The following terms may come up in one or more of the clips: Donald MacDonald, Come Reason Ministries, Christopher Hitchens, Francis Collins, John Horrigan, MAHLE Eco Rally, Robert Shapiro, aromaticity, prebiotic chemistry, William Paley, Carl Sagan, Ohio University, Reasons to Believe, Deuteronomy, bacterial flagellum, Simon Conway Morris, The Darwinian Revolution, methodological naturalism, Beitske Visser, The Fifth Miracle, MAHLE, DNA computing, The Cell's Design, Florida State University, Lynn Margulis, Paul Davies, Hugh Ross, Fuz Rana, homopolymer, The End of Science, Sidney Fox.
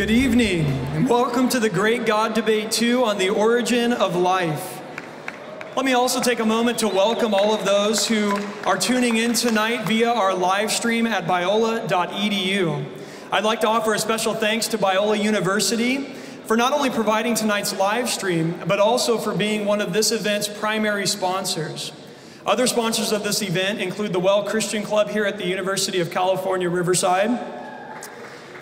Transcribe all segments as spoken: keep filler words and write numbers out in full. Good evening, and welcome to the Great God Debate two on the Origin of Life. Let me also take a moment to welcome all of those who are tuning in tonight via our live stream at biola dot e d u. I'd like to offer a special thanks to Biola University for not only providing tonight's live stream, but also for being one of this event's primary sponsors. Other sponsors of this event include the Well Christian Club here at the University of California, Riverside,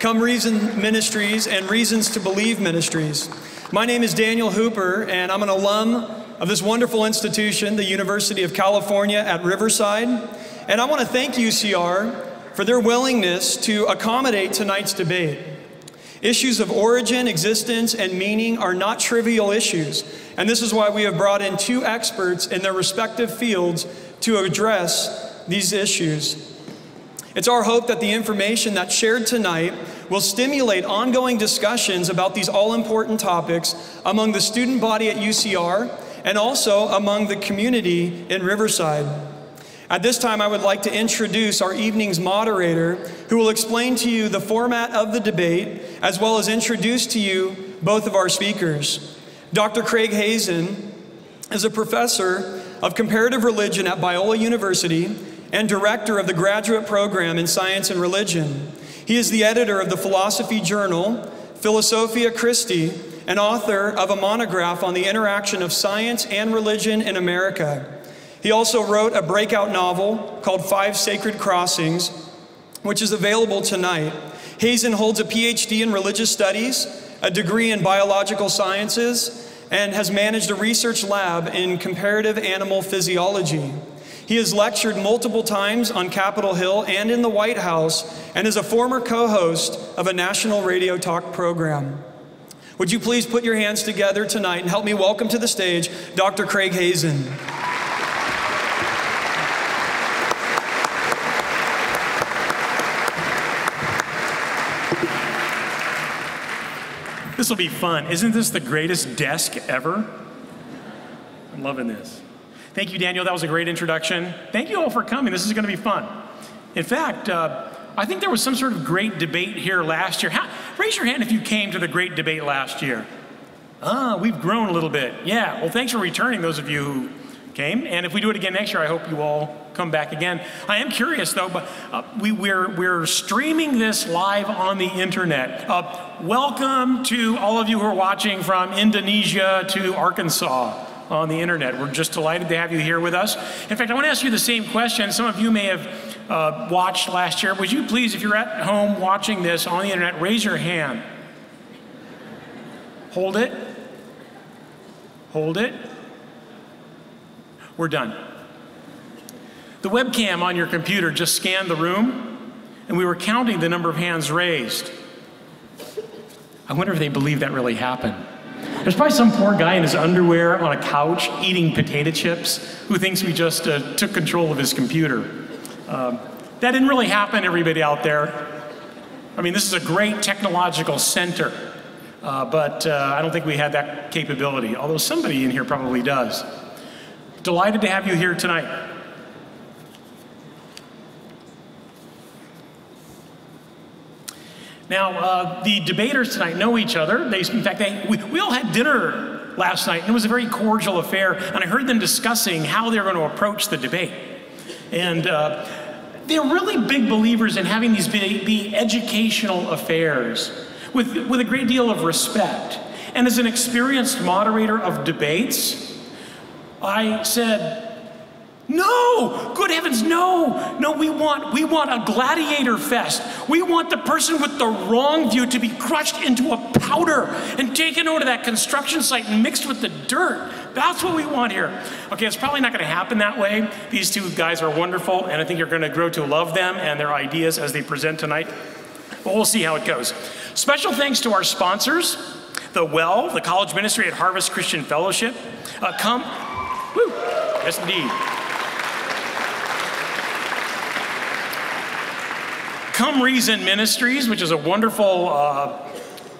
Come Reason Ministries, and Reasons to Believe Ministries. My name is Daniel Hooper, and I'm an alum of this wonderful institution, the University of California at Riverside. And I want to thank U C R for their willingness to accommodate tonight's debate. Issues of origin, existence, and meaning are not trivial issues, and this is why we have brought in two experts in their respective fields to address these issues. It's our hope that the information that's shared tonight will stimulate ongoing discussions about these all-important topics among the student body at U C R and also among the community in Riverside. At this time, I would like to introduce our evening's moderator, who will explain to you the format of the debate, as well as introduce to you both of our speakers. Doctor Craig Hazen is a professor of comparative religion at Biola University and director of the graduate program in science and religion. He is the editor of the philosophy journal, Philosophia Christi, and author of a monograph on the interaction of science and religion in America. He also wrote a breakout novel called Five Sacred Crossings, which is available tonight. Hazen holds a P H D in religious studies, a degree in biological sciences, and has managed a research lab in comparative animal physiology. He has lectured multiple times on Capitol Hill and in the White House, and is a former co-host of a national radio talk program. Would you please put your hands together tonight and help me welcome to the stage Doctor Craig Hazen. This will be fun. Isn't this the greatest desk ever? I'm loving this. Thank you, Daniel. That was a great introduction. Thank you all for coming. This is going to be fun. In fact, uh, I think there was some sort of great debate here last year. How, raise your hand if you came to the great debate last year. Ah, we've grown a little bit. Yeah. Well, thanks for returning, those of you who came. And if we do it again next year, I hope you all come back again. I am curious, though, but uh, we, we're, we're streaming this live on the internet. Uh, welcome to all of you who are watching from Indonesia to Arkansas on the internet. We're just delighted to have you here with us. In fact, I want to ask you the same question. Some of you may have uh, watched last year. Would you please, if you're at home watching this on the internet, raise your hand. Hold it. Hold it. We're done. The webcam on your computer just scanned the room, and we were counting the number of hands raised. I wonder if they believe that really happened. There's probably some poor guy in his underwear on a couch eating potato chips who thinks we just uh, took control of his computer. Um, that didn't really happen, everybody out there. I mean, this is a great technological center, uh, but uh, I don't think we had that capability, although somebody in here probably does. Delighted to have you here tonight. Now, uh, the debaters tonight know each other. They, in fact, they, we, we all had dinner last night, and it was a very cordial affair, and I heard them discussing how they're going to approach the debate. And uh, they're really big believers in having these be, be educational affairs with, with a great deal of respect. And as an experienced moderator of debates, I said, no, good heavens, no, no, we want, we want a gladiator fest. We want the person with the wrong view to be crushed into a powder and taken over to that construction site and mixed with the dirt. That's what we want here. Okay, it's probably not gonna happen that way. These two guys are wonderful, and I think you're gonna grow to love them and their ideas as they present tonight. But we'll see how it goes. Special thanks to our sponsors, the Well, the College Ministry at Harvest Christian Fellowship. Uh, come, woo, yes indeed. Come Reason Ministries, which is a wonderful uh,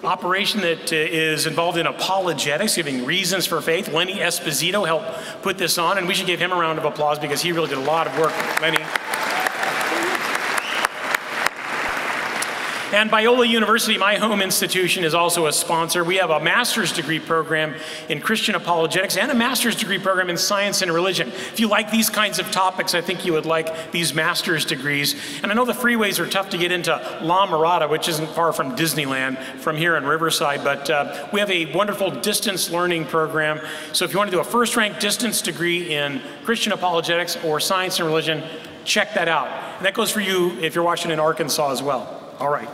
operation that uh, is involved in apologetics, giving reasons for faith. Lenny Esposito helped put this on, and we should give him a round of applause because he really did a lot of work, Lenny. And Biola University, my home institution, is also a sponsor. We have a master's degree program in Christian apologetics and a master's degree program in science and religion. If you like these kinds of topics, I think you would like these master's degrees. And I know the freeways are tough to get into La Mirada, which isn't far from Disneyland, from here in Riverside, but uh, we have a wonderful distance learning program. So if you want to do a first rank distance degree in Christian apologetics or science and religion, check that out. And that goes for you if you're watching in Arkansas as well. All right.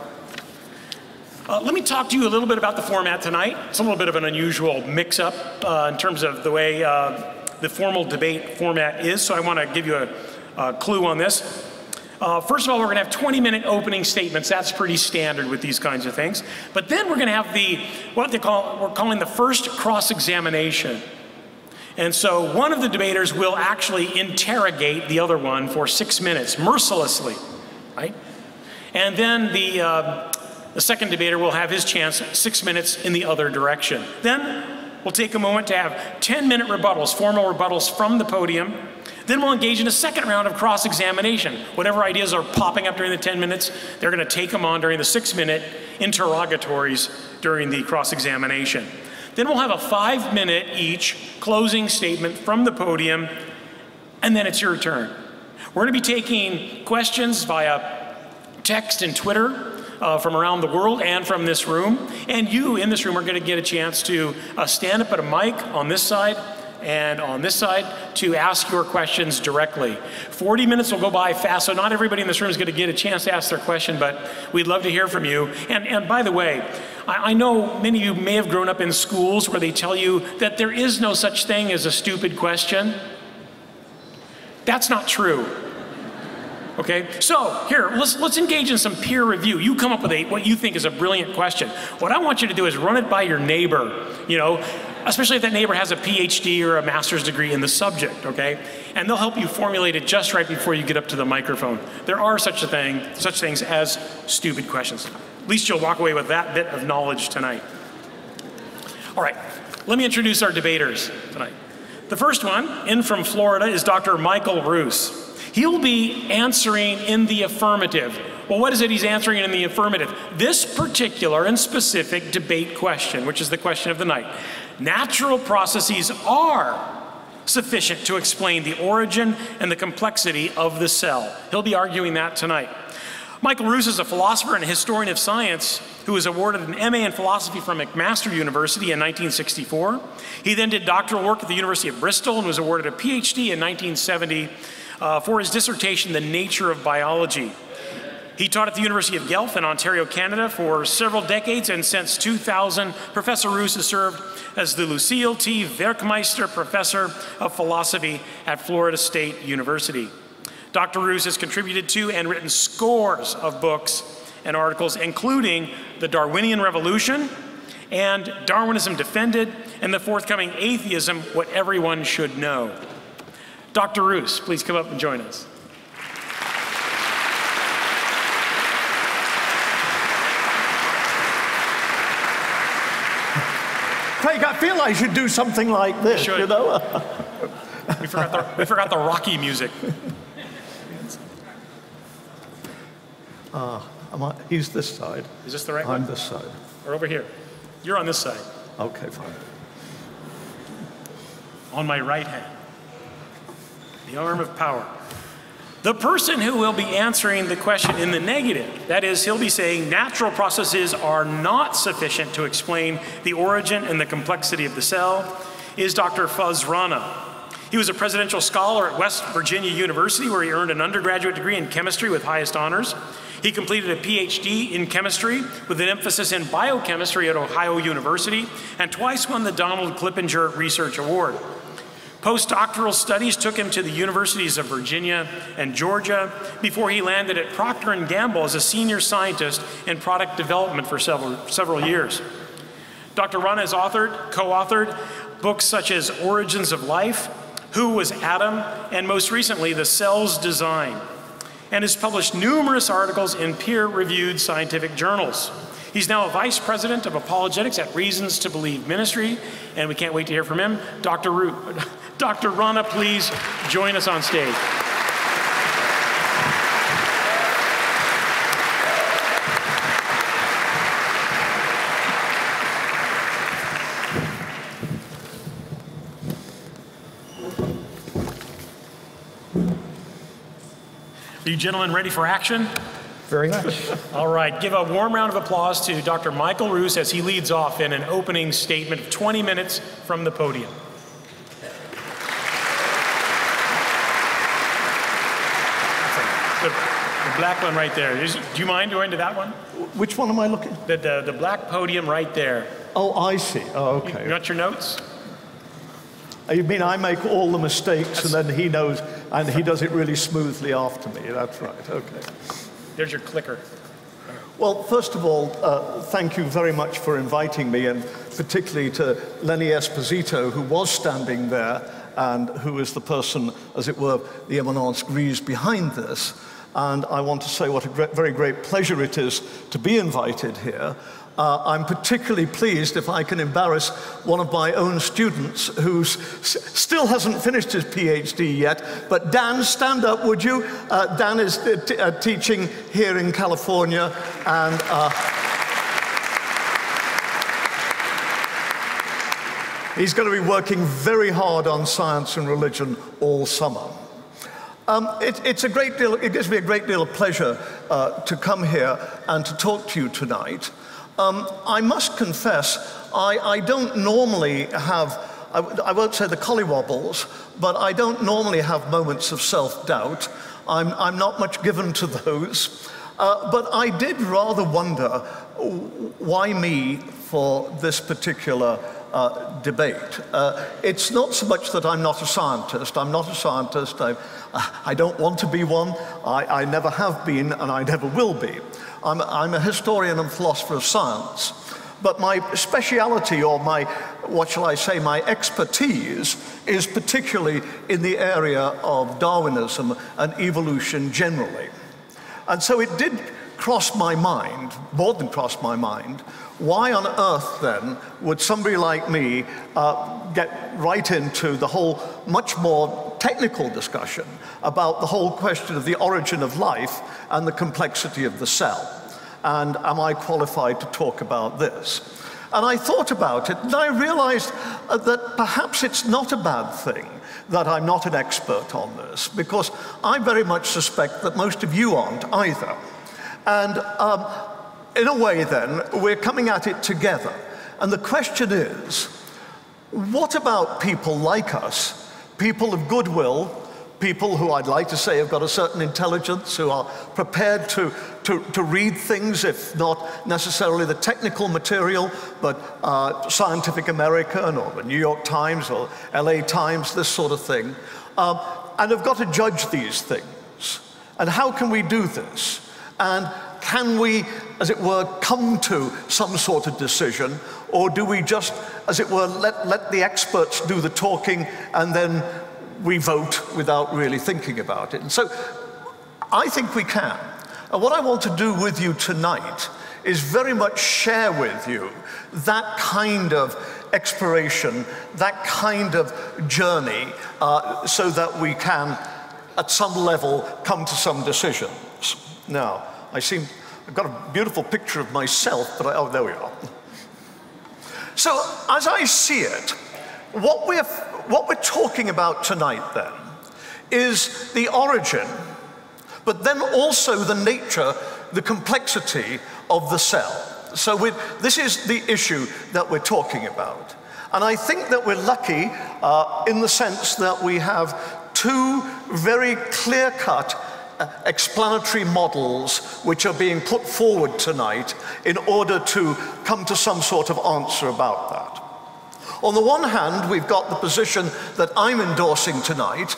Uh, let me talk to you a little bit about the format tonight. It's a little bit of an unusual mix-up uh, in terms of the way uh, the formal debate format is, so I want to give you a, a clue on this. Uh, first of all, we're going to have twenty minute opening statements. That's pretty standard with these kinds of things. But then we're going to have the, what they call, we're calling the first cross-examination. And so one of the debaters will actually interrogate the other one for six minutes, mercilessly, right? And then the, uh, the second debater will have his chance six minutes in the other direction. Then we'll take a moment to have ten minute rebuttals, formal rebuttals from the podium. Then we'll engage in a second round of cross-examination. Whatever ideas are popping up during the ten minutes, they're gonna take them on during the six minute interrogatories during the cross-examination. Then we'll have a five minute each closing statement from the podium, and then it's your turn. We're gonna be taking questions via text and Twitter uh, from around the world and from this room. And you in this room are gonna get a chance to uh, stand up at a mic on this side and on this side to ask your questions directly. forty minutes will go by fast, so not everybody in this room is gonna get a chance to ask their question, but we'd love to hear from you. And, and by the way, I, I know many of you may have grown up in schools where they tell you that there is no such thing as a stupid question. That's not true. Okay, so here, let's, let's engage in some peer review. You come up with a, what you think is a brilliant question. What I want you to do is run it by your neighbor, you know, especially if that neighbor has a P H D or a master's degree in the subject, okay? And they'll help you formulate it just right before you get up to the microphone. There are such a thing, such things as stupid questions. At least you'll walk away with that bit of knowledge tonight. All right, let me introduce our debaters tonight. The first one, in from Florida, is Doctor Michael Ruse. He'll be answering in the affirmative. Well, what is it he's answering in the affirmative? This particular and specific debate question, which is the question of the night. Natural processes are sufficient to explain the origin and the complexity of the cell. He'll be arguing that tonight. Michael Ruse is a philosopher and a historian of science who was awarded an M A in philosophy from McMaster University in nineteen sixty-four. He then did doctoral work at the University of Bristol and was awarded a PhD in nineteen seventy uh, for his dissertation, The Nature of Biology. He taught at the University of Guelph in Ontario, Canada for several decades, and since two thousand, Professor Ruse has served as the Lucille T. Werkmeister Professor of Philosophy at Florida State University. Doctor Ruse has contributed to and written scores of books and articles, including The Darwinian Revolution and Darwinism Defended, and the forthcoming Atheism, What Everyone Should Know. Doctor Ruse, please come up and join us. I feel I should do something like this, you, you know? we, forgot the, we forgot the Rocky music. Ah, am I, he's this side. Is this the right I'm one? I'm this side. Or over here. You're on this side. Okay, fine. On my right hand. The arm of power. The person who will be answering the question in the negative, that is, he'll be saying natural processes are not sufficient to explain the origin and the complexity of the cell, is Doctor Fuz Rana. He was a presidential scholar at West Virginia University, where he earned an undergraduate degree in chemistry with highest honors. He completed a PhD in chemistry with an emphasis in biochemistry at Ohio University, and twice won the Donald Clippinger Research Award. Postdoctoral studies took him to the universities of Virginia and Georgia before he landed at Procter and Gamble as a senior scientist in product development for several, several years. Doctor Rana has authored, co-authored books such as Origins of Life, Who Was Adam, and most recently, The Cell's Design, and has published numerous articles in peer-reviewed scientific journals. He's now a vice president of apologetics at Reasons to Believe Ministry, and we can't wait to hear from him. Doctor Ru- Doctor Rana, please join us on stage. Are you gentlemen ready for action? Very much. All right, give a warm round of applause to Doctor Michael Ruse as he leads off in an opening statement of twenty minutes from the podium. The black one right there. Is, do you mind going to that one? Which one am I looking at? The, the, the black podium right there. Oh, I see. Oh, okay. You, you got your notes? You mean I make all the mistakes that's, and then he knows, and he does it really smoothly after me. That's right. Okay. There's your clicker. Well, first of all, uh, thank you very much for inviting me, and particularly to Lenny Esposito, who was standing there, and who is the person, as it were, the eminence grise behind this. And I want to say what a great, very great pleasure it is to be invited here. Uh, I'm particularly pleased if I can embarrass one of my own students who still hasn't finished his PhD yet. But Dan, stand up, would you? Uh, Dan is t uh, teaching here in California. And uh, he's going to be working very hard on science and religion all summer. Um, it, it's a great deal, it gives me a great deal of pleasure uh, to come here and to talk to you tonight. Um, I must confess, I, I don't normally have, I, I won't say the collywobbles, but I don't normally have moments of self-doubt. I'm, I'm not much given to those. Uh, but I did rather wonder, why me for this particular Uh, debate. Uh, it's not so much that I'm not a scientist. I'm not a scientist. I, I don't want to be one. I, I never have been, and I never will be. I'm, I'm a historian and philosopher of science. But my speciality, or my, what shall I say, my expertise, is particularly in the area of Darwinism and evolution generally. And so it did cross my mind, more than cross my mind, why on earth, then, would somebody like me uh, get right into the whole much more technical discussion about the whole question of the origin of life and the complexity of the cell? And am I qualified to talk about this? And I thought about it, and I realized uh, that perhaps it's not a bad thing that I'm not an expert on this, because I very much suspect that most of you aren't either. And um, in a way, then, we're coming at it together. And the question is, what about people like us, people of goodwill, people who I'd like to say have got a certain intelligence, who are prepared to, to, to read things, if not necessarily the technical material, but uh, Scientific American or the New York Times or L A Times, this sort of thing, um, and have got to judge these things. And how can we do this? And can we, as it were, come to some sort of decision, or do we just, as it were, let, let the experts do the talking and then we vote without really thinking about it? And so I think we can. And what I want to do with you tonight is very much share with you that kind of exploration, that kind of journey, uh, so that we can, at some level, come to some decisions. Now, I seem, I've got a beautiful picture of myself, but I, oh, there we are. So, as I see it, what we're, what we're talking about tonight, then, is the origin, but then also the nature, the complexity of the cell. So, we're, this is the issue that we're talking about. And I think that we're lucky uh, in the sense that we have two very clear-cut Uh, explanatory models which are being put forward tonight in order to come to some sort of answer about that. On the one hand, we've got the position that I'm endorsing tonight,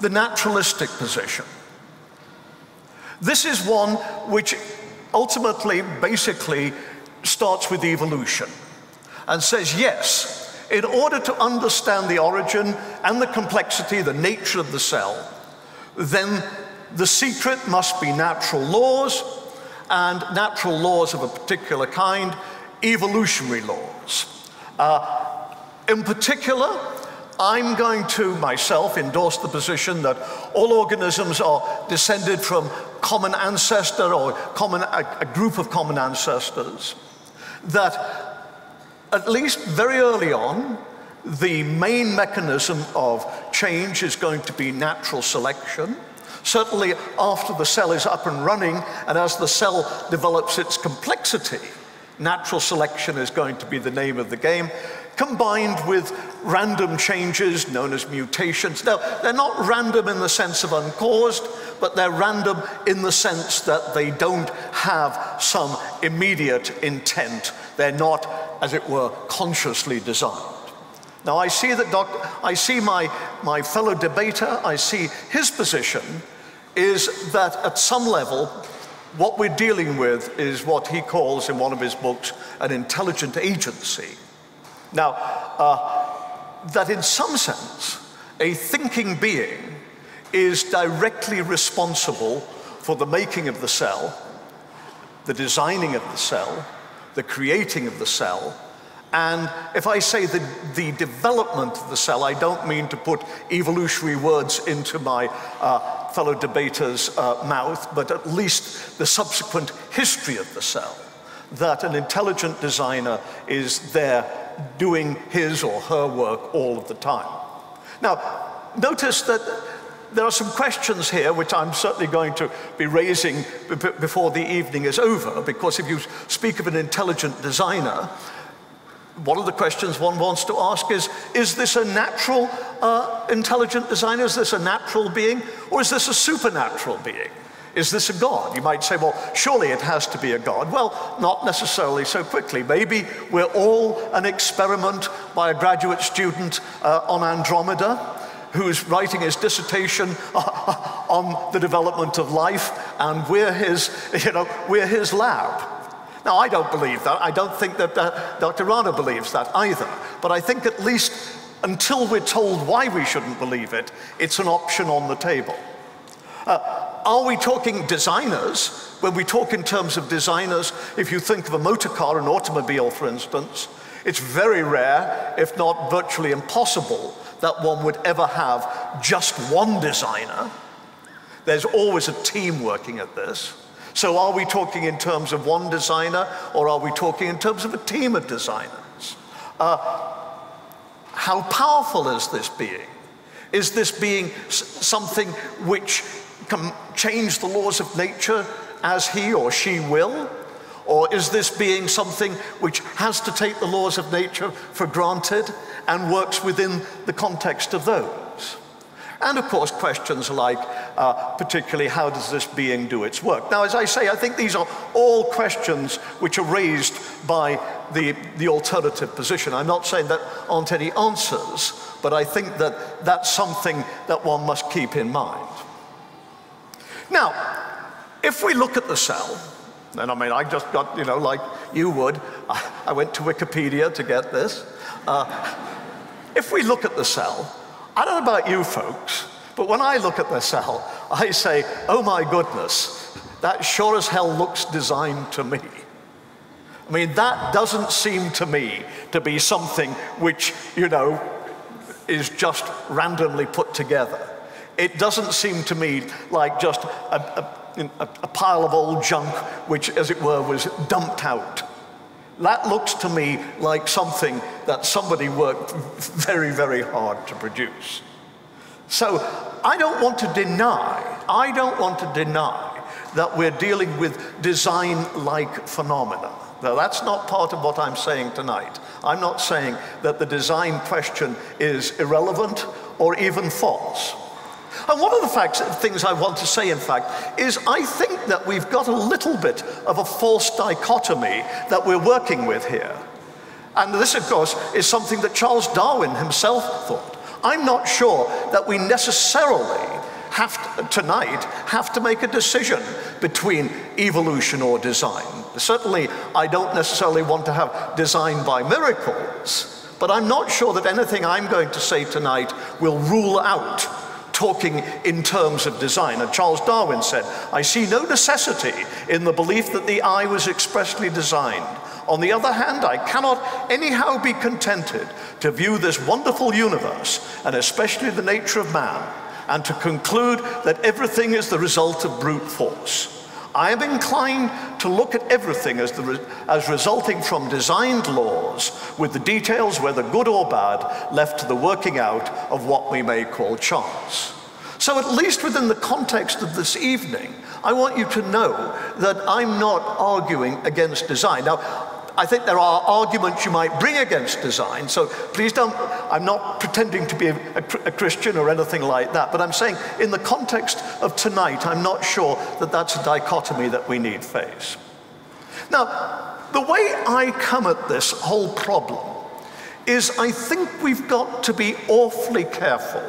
the naturalistic position. This is one which ultimately, basically, starts with evolution and says, yes, in order to understand the origin and the complexity, the nature of the cell, then the secret must be natural laws, and natural laws of a particular kind, evolutionary laws. Uh, in particular, I'm going to myself endorse the position that all organisms are descended from common ancestor or common, a, a group of common ancestors, that at least very early on, the main mechanism of change is going to be natural selection, Certainly after the cell is up and running, and as the cell develops its complexity, natural selection is going to be the name of the game, combined with random changes known as mutations. Now, they're not random in the sense of uncaused, but they're random in the sense that they don't have some immediate intent. They're not, as it were, consciously designed. Now, I see that doc I see my, my fellow debater, I see his position is that at some level, what we're dealing with is what he calls in one of his books an intelligent agency. Now, uh, that in some sense, a thinking being is directly responsible for the making of the cell, the designing of the cell, the creating of the cell, and if I say the, the development of the cell, I don't mean to put evolutionary words into my uh, fellow debater's uh, mouth, but at least the subsequent history of the cell, that an intelligent designer is there doing his or her work all of the time. Now, notice that there are some questions here which I'm certainly going to be raising b before the evening is over, because if you speak of an intelligent designer, one of the questions one wants to ask is, is this a natural uh, intelligent designer? Is this a natural being? Or is this a supernatural being? Is this a god? You might say, well, surely it has to be a god. Well, not necessarily so quickly. Maybe we're all an experiment by a graduate student uh, on Andromeda, who's writing his dissertation on the development of life, and we're his, you know, we're his lab. Now, I don't believe that. I don't think that uh, Doctor Rana believes that either. But I think at least until we're told why we shouldn't believe it, it's an option on the table. Uh, Are we talking designers? When we talk in terms of designers, if you think of a motor car, an automobile, for instance, it's very rare, if not virtually impossible, that one would ever have just one designer. There's always a team working at this. So are we talking in terms of one designer, or are we talking in terms of a team of designers? Uh, how powerful is this being? Is this being something which can change the laws of nature as he or she will? Or is this being something which has to take the laws of nature for granted and works within the context of those? And of course, questions like uh, particularly, how does this being do its work? Now, as I say, I think these are all questions which are raised by the, the alternative position. I'm not saying that aren't any answers, but I think that that's something that one must keep in mind. Now, if we look at the cell, and I mean, I just got, you know, like you would, I went to Wikipedia to get this. Uh, if we look at the cell, I don't know about you folks, but when I look at the cell, I say, oh my goodness, that sure as hell looks designed to me. I mean, that doesn't seem to me to be something which, you know, is just randomly put together. It doesn't seem to me like just a, a, a pile of old junk which, as it were, was dumped out. That looks to me like something that somebody worked very, very hard to produce. So I don't want to deny, I don't want to deny that we're dealing with design-like phenomena. Now, that's not part of what I'm saying tonight. I'm not saying that the design question is irrelevant or even false. And one of the facts, things I want to say, in fact, is I think that we've got a little bit of a false dichotomy that we're working with here. And this, of course, is something that Charles Darwin himself thought. I'm not sure that we necessarily have to, tonight, have to make a decision between evolution or design. Certainly, I don't necessarily want to have design by miracles, but I'm not sure that anything I'm going to say tonight will rule out talking in terms of design. And Charles Darwin said, I see no necessity in the belief that the eye was expressly designed. On the other hand, I cannot anyhow be contented to view this wonderful universe, and especially the nature of man, and to conclude that everything is the result of brute force. I am inclined to look at everything as, the re as resulting from designed laws, with the details, whether good or bad, left to the working out of what we may call chance. So at least within the context of this evening, I want you to know that I'm not arguing against design. Now, I think there are arguments you might bring against design, so please don't, I'm not pretending to be a, a Christian or anything like that, but I'm saying in the context of tonight, I'm not sure that that's a dichotomy that we need face. Now, the way I come at this whole problem is I think we've got to be awfully careful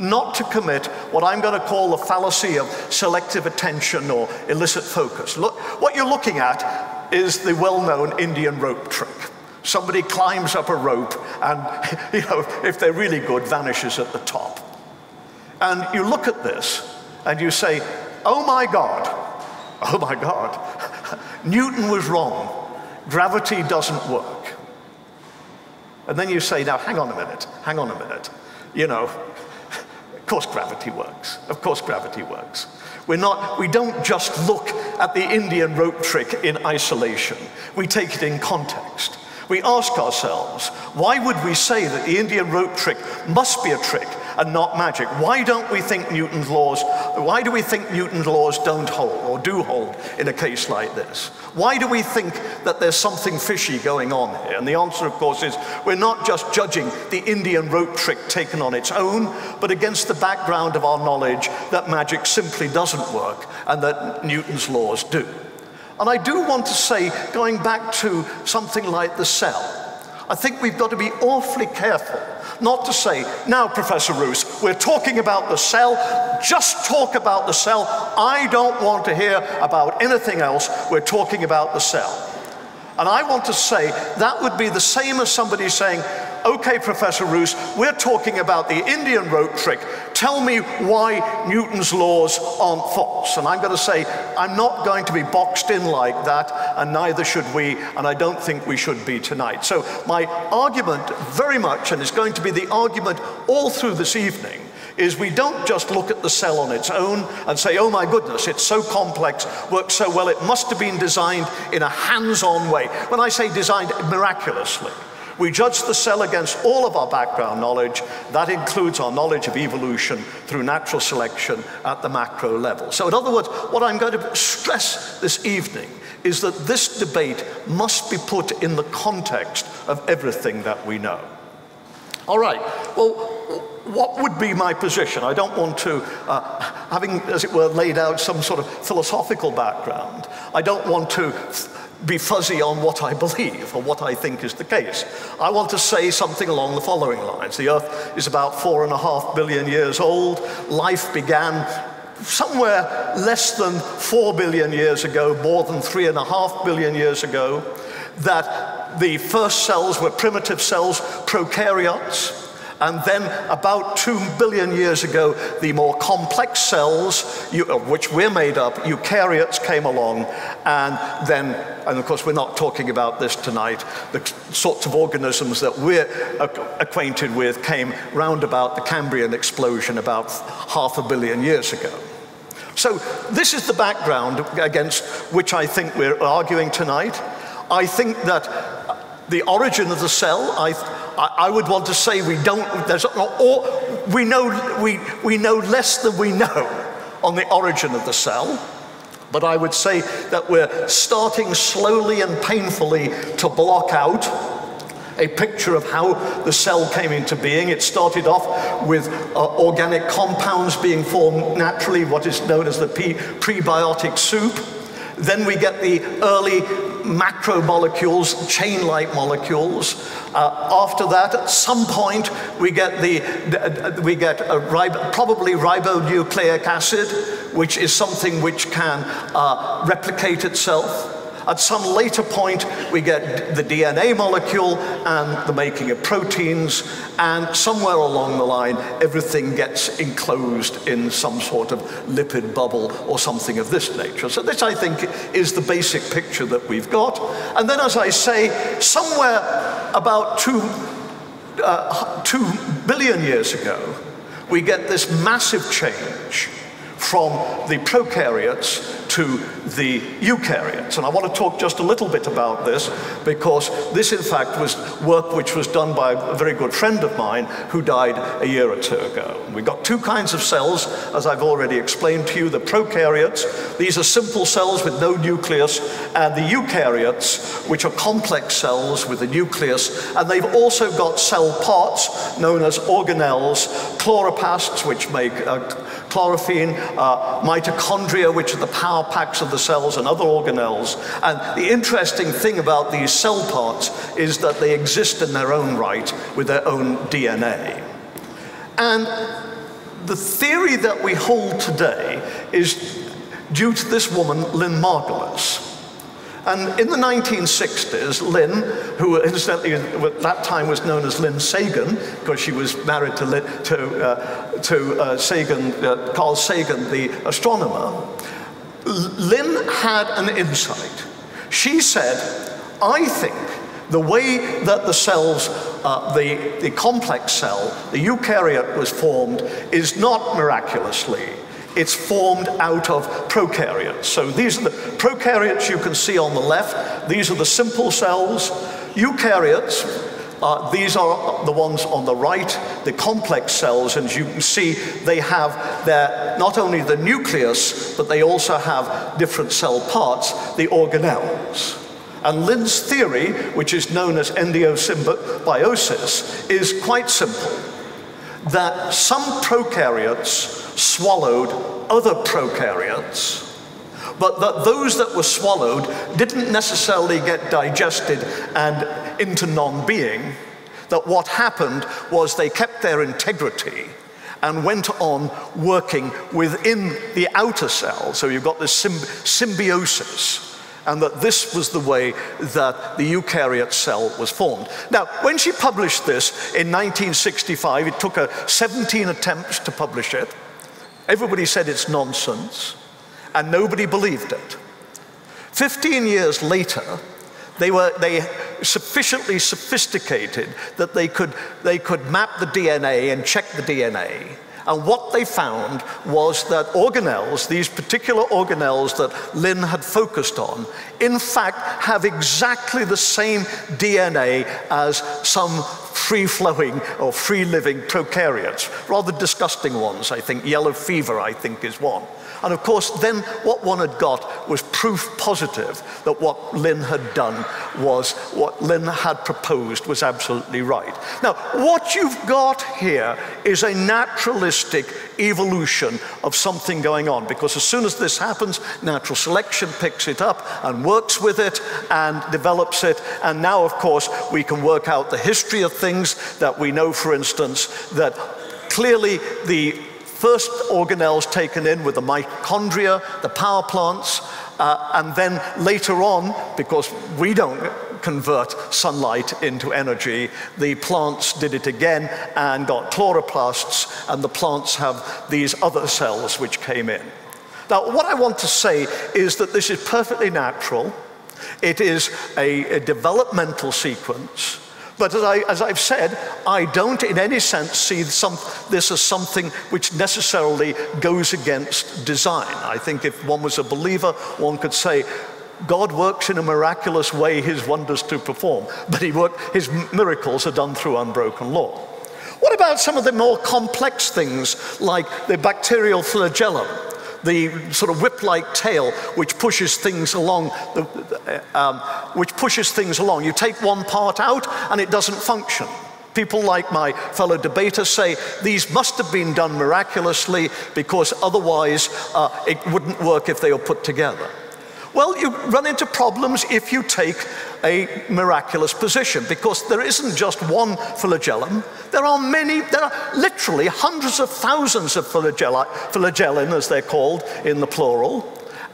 not to commit what I'm going to call the fallacy of selective attention or illicit focus. Look, what you're looking at is the well-known Indian rope trick. Somebody climbs up a rope and, you know, if they're really good, vanishes at the top. And you look at this and you say, oh my God, oh my God, Newton was wrong. Gravity doesn't work. And then you say, now hang on a minute, hang on a minute. You know, of course gravity works, of course gravity works. We're not, we don't just look at the Indian rope trick in isolation. We take it in context. We ask ourselves, why would we say that the Indian rope trick must be a trick and not magic? Why don't we think Newton's laws, why do we think Newton's laws don't hold or do hold in a case like this? Why do we think that there's something fishy going on here? And the answer, of course, is we're not just judging the Indian rope trick taken on its own, but against the background of our knowledge that magic simply doesn't work and that Newton's laws do. And I do want to say, going back to something like The Cell, I think we've got to be awfully careful not to say, now, Professor Ruse, we're talking about The Cell, just talk about The Cell. I don't want to hear about anything else. We're talking about The Cell. And I want to say that would be the same as somebody saying, okay, Professor Ruse, we're talking about the Indian rope trick. Tell me why Newton's laws aren't false. And I'm going to say, I'm not going to be boxed in like that, and neither should we, and I don't think we should be tonight. So my argument very much, and it's going to be the argument all through this evening, is we don't just look at The Cell on its own and say, oh my goodness, it's so complex, works so well, it must have been designed in a hands-on way. When I say designed miraculously, we judge The Cell against all of our background knowledge. That includes our knowledge of evolution through natural selection at the macro level. So in other words, what I'm going to stress this evening is that this debate must be put in the context of everything that we know. All right, well, what would be my position? I don't want to, uh, having, as it were, laid out some sort of philosophical background, I don't want to be fuzzy on what I believe or what I think is the case. I want to say something along the following lines. The Earth is about four and a half billion years old. Life began somewhere less than four billion years ago, more than three and a half billion years ago. That the first cells were primitive cells, prokaryotes. And then about two billion years ago, the more complex cells, you, of which we're made up, eukaryotes, came along. And then, and of course we're not talking about this tonight, the sorts of organisms that we're acquainted with came round about the Cambrian explosion about half a billion years ago. So this is the background against which I think we're arguing tonight. I think that the origin of The Cell, I, I would want to say we don't, there's not, or we know, we, we know less than we know on the origin of The Cell, but I would say that we're starting slowly and painfully to block out a picture of how The Cell came into being. It started off with uh, organic compounds being formed naturally, what is known as the prebiotic soup. Then we get the early macromolecules, chain-like molecules. Uh, after that, at some point, we get the we get a ribo, probably ribonucleic acid, which is something which can uh, replicate itself. At some later point, we get the D N A molecule and the making of proteins, and somewhere along the line, everything gets enclosed in some sort of lipid bubble or something of this nature. So this, I think, is the basic picture that we've got. And then, as I say, somewhere about two, uh, two billion years ago, we get this massive change from the prokaryotes to the eukaryotes. And I want to talk just a little bit about this, because this, in fact, was work which was done by a very good friend of mine who died a year or two ago. We've got two kinds of cells, as I've already explained to you, the prokaryotes. These are simple cells with no nucleus, and the eukaryotes, which are complex cells with a nucleus, and they've also got cell parts known as organelles, chloroplasts, which make uh, chlorophyll, uh, mitochondria, which are the power packs of the cells, and other organelles. And the interesting thing about these cell parts is that they exist in their own right with their own D N A. And the theory that we hold today is due to this woman, Lynn Margulis. And in the nineteen sixties, Lynn, who incidentally at that time was known as Lynn Sagan, because she was married to, Lynn, to, uh, to uh, Sagan, uh, Carl Sagan, the astronomer, Lynn had an insight. She said, I think the way that the cells, uh, the, the complex cell, the eukaryote was formed is not miraculously. It's formed out of prokaryotes. So these are the prokaryotes you can see on the left. These are the simple cells. Eukaryotes, uh, these are the ones on the right, the complex cells. And as you can see, they have their, not only the nucleus, but they also have different cell parts, the organelles. And Lynn's theory, which is known as endosymbiosis, is quite simple, that some prokaryotes swallowed other prokaryotes, but that those that were swallowed didn't necessarily get digested and into non-being, that what happened was they kept their integrity and went on working within the outer cell. So you've got this symb- symbiosis. And that this was the way that the eukaryote cell was formed. Now, when she published this in nineteen sixty-five, it took her seventeen attempts to publish it. Everybody said it's nonsense, and nobody believed it. fifteen years later, they were they sufficiently sophisticated that they could, they could map the D N A and check the D N A. And what they found was that organelles, these particular organelles that Lynn had focused on, in fact have exactly the same D N A as some free-flowing or free-living prokaryotes. Rather disgusting ones, I think. Yellow fever, I think, is one. And of course, then what one had got was proof positive that what Lynn had done was, what Lynn had proposed was absolutely right. Now, what you've got here is a naturalistic evolution of something going on, because as soon as this happens, natural selection picks it up and works with it and develops it. And now, of course, we can work out the history of things that we know, for instance, that clearly the first organelles taken in with the mitochondria, the power plants, uh, and then later on, because we don't convert sunlight into energy, the plants did it again and got chloroplasts, and the plants have these other cells which came in. Now, what I want to say is that this is perfectly natural. It is a, a developmental sequence. But as, I, as I've said, I don't in any sense see some, this as something which necessarily goes against design. I think if one was a believer, one could say, God works in a miraculous way his wonders to perform, but he worked, his miracles are done through unbroken law. What about some of the more complex things like the bacterial flagellum, the sort of whip-like tail which pushes things along, the, um, which pushes things along. You take one part out and it doesn't function. People like my fellow debaters say these must have been done miraculously because otherwise uh, it wouldn't work if they were put together. Well, you run into problems if you take a miraculous position, because there isn't just one flagellum. There are many, there are literally hundreds of thousands of flagella, flagellin, as they're called in the plural,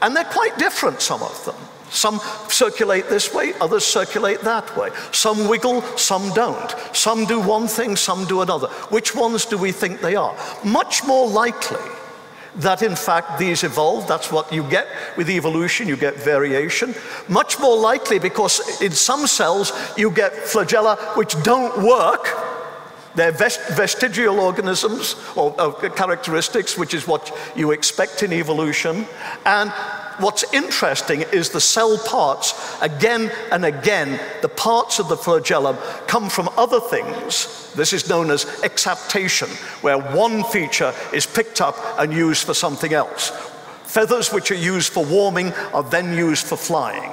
and they're quite different, some of them. Some circulate this way, others circulate that way. Some wiggle, some don't. Some do one thing, some do another. Which ones do we think they are? Much more likely that in fact these evolved. That's what you get with evolution, you get variation. Much more likely, because in some cells you get flagella which don't work, They're vestigial organisms or, or characteristics, which is what you expect in evolution. And what's interesting is the cell parts, again and again, the parts of the flagellum come from other things. This is known as exaptation, where one feature is picked up and used for something else. Feathers which are used for warming are then used for flying.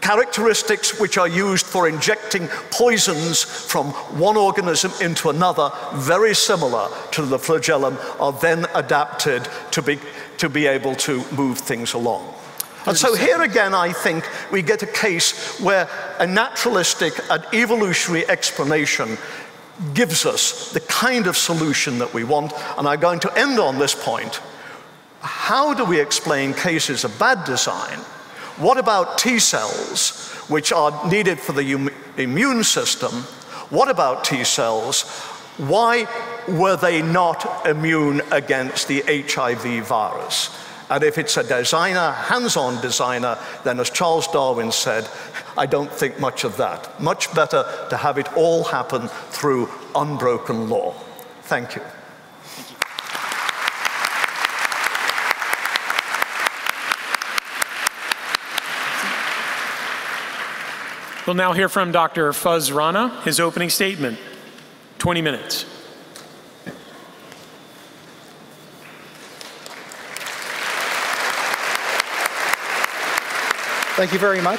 Characteristics which are used for injecting poisons from one organism into another, very similar to the flagellum, are then adapted to be, to be able to move things along. And so here again, I think, we get a case where a naturalistic and evolutionary explanation gives us the kind of solution that we want. And I'm going to end on this point. How do we explain cases of bad design? What about T cells, which are needed for the um, immune system? What about T cells? Why were they not immune against the H I V virus? And if it's a designer, hands-on designer, then as Charles Darwin said, I don't think much of that. Much better to have it all happen through unbroken law. Thank you. We'll now hear from Doctor Fuz Rana, his opening statement, twenty minutes. Thank you very much.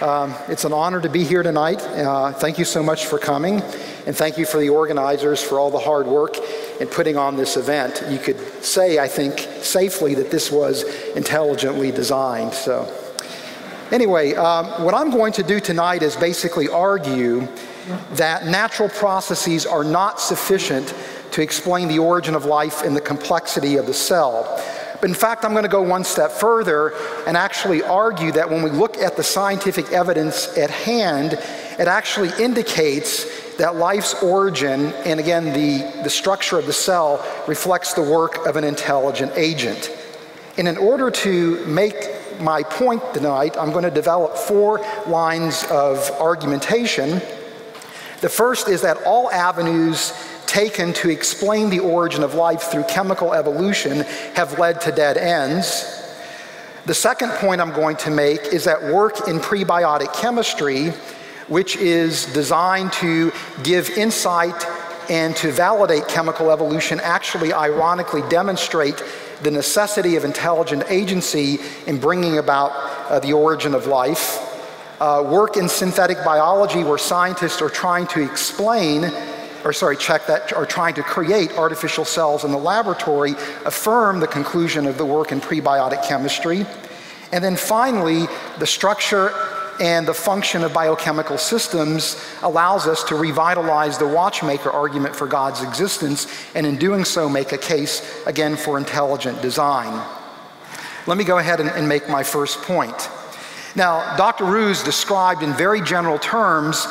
Um, it's an honor to be here tonight. Uh, thank you so much for coming, and thank you for the organizers for all the hard work in putting on this event. You could say, I think, safely that this was intelligently designed. So. Anyway, um, what I'm going to do tonight is basically argue that natural processes are not sufficient to explain the origin of life and the complexity of the cell. But in fact, I'm going to go one step further and actually argue that when we look at the scientific evidence at hand, it actually indicates that life's origin, and again, the, the structure of the cell, reflects the work of an intelligent agent. And in order to make my point tonight, I'm going to develop four lines of argumentation. The first is that all avenues taken to explain the origin of life through chemical evolution have led to dead ends. The second point I'm going to make is that work in prebiotic chemistry, which is designed to give insight and to validate chemical evolution, actually ironically demonstrate the necessity of intelligent agency in bringing about uh, the origin of life. Uh, work in synthetic biology, where scientists are trying to explain, or sorry, check that, are trying to create artificial cells in the laboratory, affirm the conclusion of the work in prebiotic chemistry. And then finally, the structure and the function of biochemical systems allows us to revitalize the watchmaker argument for God's existence, and in doing so make a case, again, for intelligent design. Let me go ahead and, and make my first point. Now, Doctor Ruse described in very general terms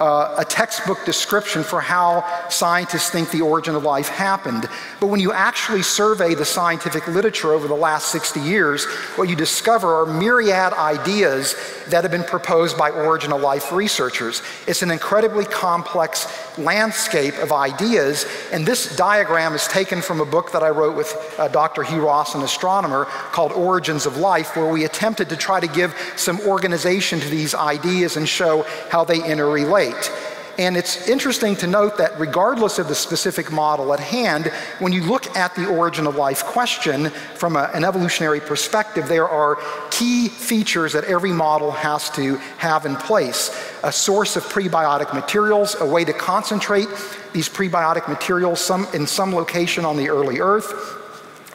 uh, a textbook description for how scientists think the origin of life happened. But when you actually survey the scientific literature over the last sixty years, what you discover are myriad ideas that have been proposed by origin of life researchers. It's an incredibly complex landscape of ideas, and this diagram is taken from a book that I wrote with uh, Doctor Hugh Ross, an astronomer, called Origins of Life, where we attempted to try to give some organization to these ideas and show how they interrelate. And it's interesting to note that regardless of the specific model at hand, when you look at the origin of life question from a, an evolutionary perspective, there are key features that every model has to have in place. A source of prebiotic materials, a way to concentrate these prebiotic materials some, in some location on the early Earth,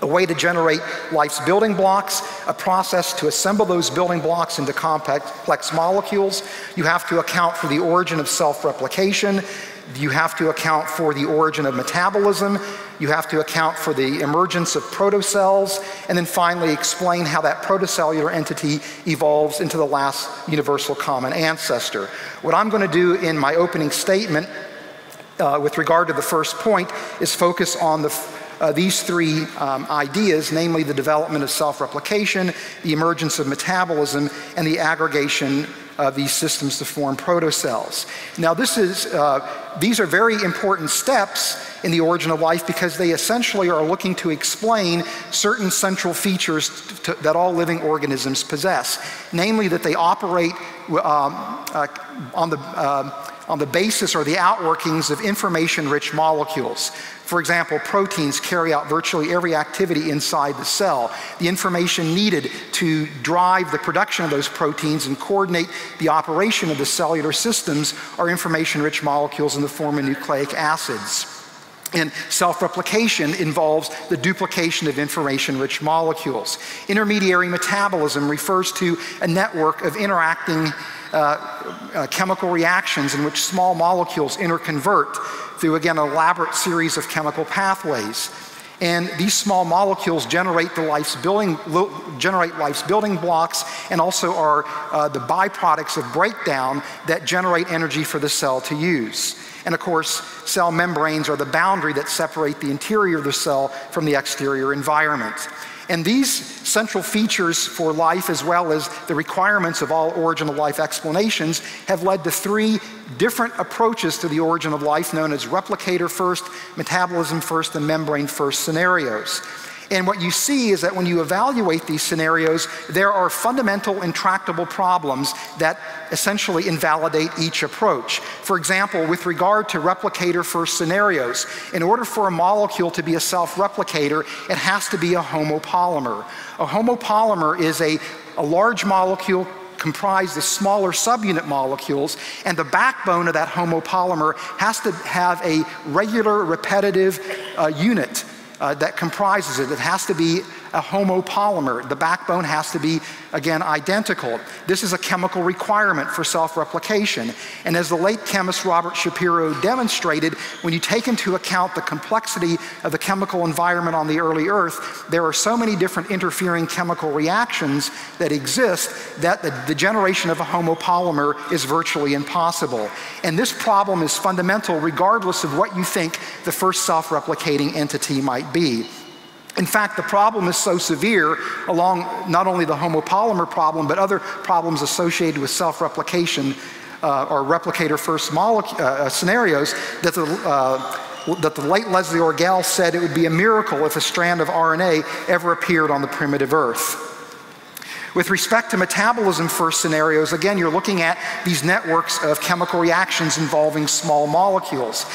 a way to generate life's building blocks, a process to assemble those building blocks into complex molecules. You have to account for the origin of self-replication. You have to account for the origin of metabolism. You have to account for the emergence of protocells, and then finally explain how that protocellular entity evolves into the last universal common ancestor. What I'm going to do in my opening statement uh, with regard to the first point is focus on the uh, these three um, ideas, namely the development of self-replication, the emergence of metabolism, and the aggregation of these systems to form protocells. Now this is, uh, these are very important steps in the origin of life because they essentially are looking to explain certain central features to, that all living organisms possess. Namely that they operate um, uh, on the uh, on the basis or the outworkings of information-rich molecules. For example, proteins carry out virtually every activity inside the cell. The information needed to drive the production of those proteins and coordinate the operation of the cellular systems are information-rich molecules in the form of nucleic acids. And self-replication involves the duplication of information-rich molecules. Intermediary metabolism refers to a network of interacting Uh, uh, chemical reactions in which small molecules interconvert through, again, an elaborate series of chemical pathways. And these small molecules generate, the life's building, generate life's building blocks and also are uh, the byproducts of breakdown that generate energy for the cell to use. And of course, cell membranes are the boundary that separate the interior of the cell from the exterior environment. And these central features for life, as well as the requirements of all origin of life explanations, have led to three different approaches to the origin of life known as replicator first, metabolism first, and membrane first scenarios. And what you see is that when you evaluate these scenarios, there are fundamental intractable problems that essentially invalidate each approach. For example, with regard to replicator first scenarios, in order for a molecule to be a self-replicator, it has to be a homopolymer. A homopolymer is a, a large molecule comprised of smaller subunit molecules, and the backbone of that homopolymer has to have a regular, repetitive uh, unit Uh, that comprises it. It has to be a homopolymer. The backbone has to be, again, identical. This is a chemical requirement for self-replication. And as the late chemist Robert Shapiro demonstrated, when you take into account the complexity of the chemical environment on the early Earth, there are so many different interfering chemical reactions that exist that the, the generation of a homopolymer is virtually impossible. And this problem is fundamental regardless of what you think the first self-replicating entity might be. In fact, the problem is so severe along not only the homopolymer problem, but other problems associated with self-replication uh, or replicator first uh, scenarios that the, uh, that the late Leslie Orgel said it would be a miracle if a strand of R N A ever appeared on the primitive Earth. With respect to metabolism first scenarios, again, you're looking at these networks of chemical reactions involving small molecules.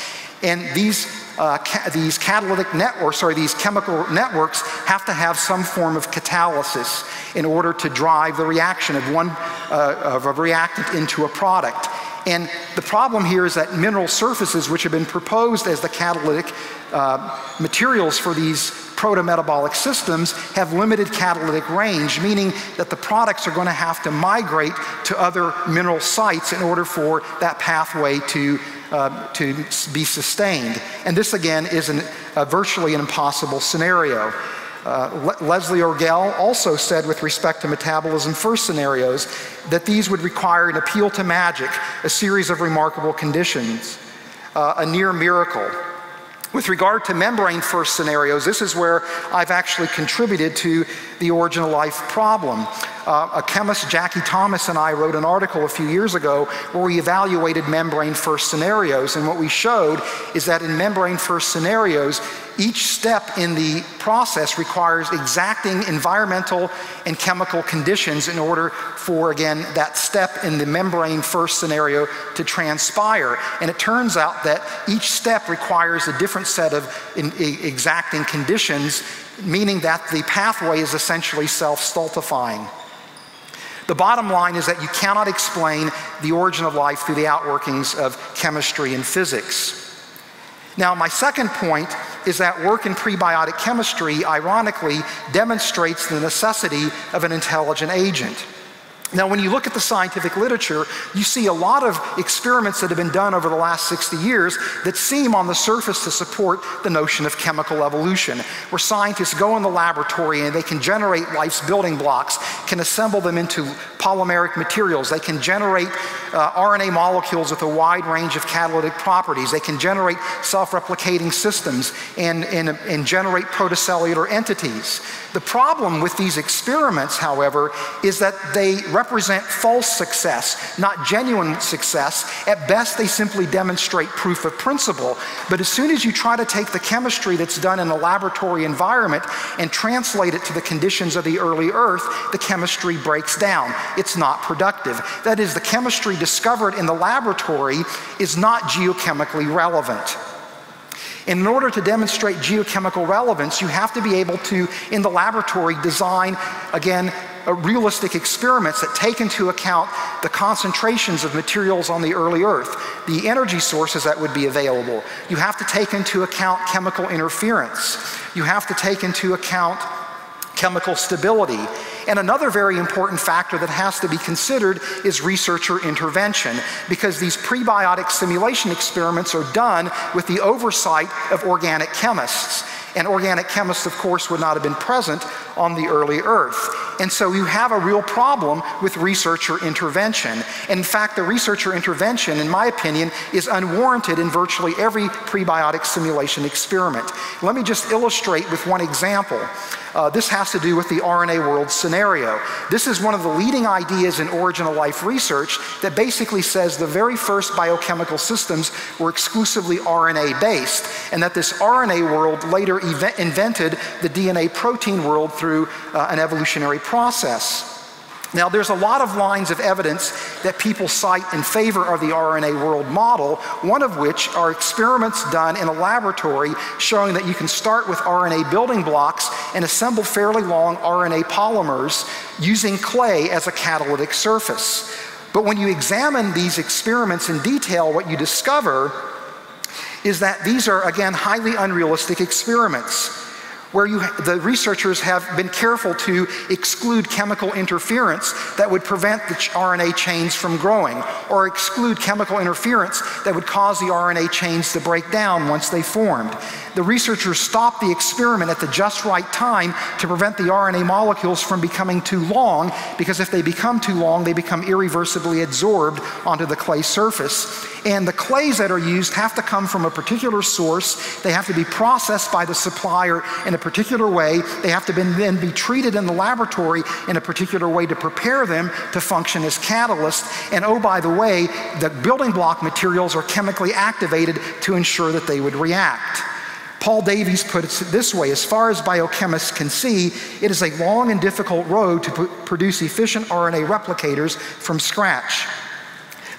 And these Uh, ca these catalytic networks, or these chemical networks, have to have some form of catalysis in order to drive the reaction of one uh, of a reactant into a product. And the problem here is that mineral surfaces, which have been proposed as the catalytic uh, materials for these proto-metabolic systems, have limited catalytic range, meaning that the products are going to have to migrate to other mineral sites in order for that pathway to Uh, to be sustained. And this again is an, uh, virtually an impossible scenario. Uh, Le Leslie Orgel also said with respect to metabolism first scenarios that these would require an appeal to magic, a series of remarkable conditions, uh, a near miracle. With regard to membrane first scenarios, this is where I've actually contributed to the origin of life problem. Uh, a chemist, Jackie Thomas, and I wrote an article a few years ago where we evaluated membrane first scenarios, and what we showed is that in membrane first scenarios, each step in the process requires exacting environmental and chemical conditions in order for, again, that step in the membrane first scenario to transpire. And it turns out that each step requires a different set of in, in, exacting conditions, meaning that the pathway is essentially self-stultifying. The bottom line is that you cannot explain the origin of life through the outworkings of chemistry and physics. Now, my second point is that work in prebiotic chemistry, ironically, demonstrates the necessity of an intelligent agent. Now, when you look at the scientific literature, you see a lot of experiments that have been done over the last sixty years that seem on the surface to support the notion of chemical evolution, where scientists go in the laboratory and they can generate life's building blocks, can assemble them into polymeric materials, they can generate uh, R N A molecules with a wide range of catalytic properties. They can generate self-replicating systems and, and, and generate protocellular entities. The problem with these experiments, however, is that they represent false success, not genuine success. At best, they simply demonstrate proof of principle. But as soon as you try to take the chemistry that's done in a laboratory environment and translate it to the conditions of the early Earth, the chemistry breaks down. It's not productive. That is, the chemistry discovered in the laboratory is not geochemically relevant. In order to demonstrate geochemical relevance, you have to be able to, in the laboratory, design, again, realistic experiments that take into account the concentrations of materials on the early Earth, the energy sources that would be available. You have to take into account chemical interference. You have to take into account chemical stability. And another very important factor that has to be considered is researcher intervention, because these prebiotic simulation experiments are done with the oversight of organic chemists. And organic chemists, of course, would not have been present on the early Earth. And so you have a real problem with researcher intervention. And in fact, the researcher intervention, in my opinion, is unwarranted in virtually every prebiotic simulation experiment. Let me just illustrate with one example. Uh, this has to do with the R N A world scenario. This is one of the leading ideas in Origin of Life research that basically says the very first biochemical systems were exclusively R N A-based, and that this R N A world later invented the D N A protein world through uh, an evolutionary process. Now, there's a lot of lines of evidence that people cite in favor of the R N A world model, one of which are experiments done in a laboratory showing that you can start with R N A building blocks and assemble fairly long R N A polymers using clay as a catalytic surface. But when you examine these experiments in detail, what you discover is that these are, again, highly unrealistic experiments, where you, the researchers have been careful to exclude chemical interference that would prevent the R N A chains from growing, or exclude chemical interference that would cause the R N A chains to break down once they formed. The researchers stopped the experiment at the just right time to prevent the R N A molecules from becoming too long, because if they become too long, they become irreversibly absorbed onto the clay surface. And the clays that are used have to come from a particular source. They have to be processed by the supplier in a particular way. They have to then be treated in the laboratory in a particular way to prepare them to function as catalysts. And oh, by the way, the building block materials are chemically activated to ensure that they would react. Paul Davies puts it this way: as far as biochemists can see, it is a long and difficult road to produce efficient R N A replicators from scratch.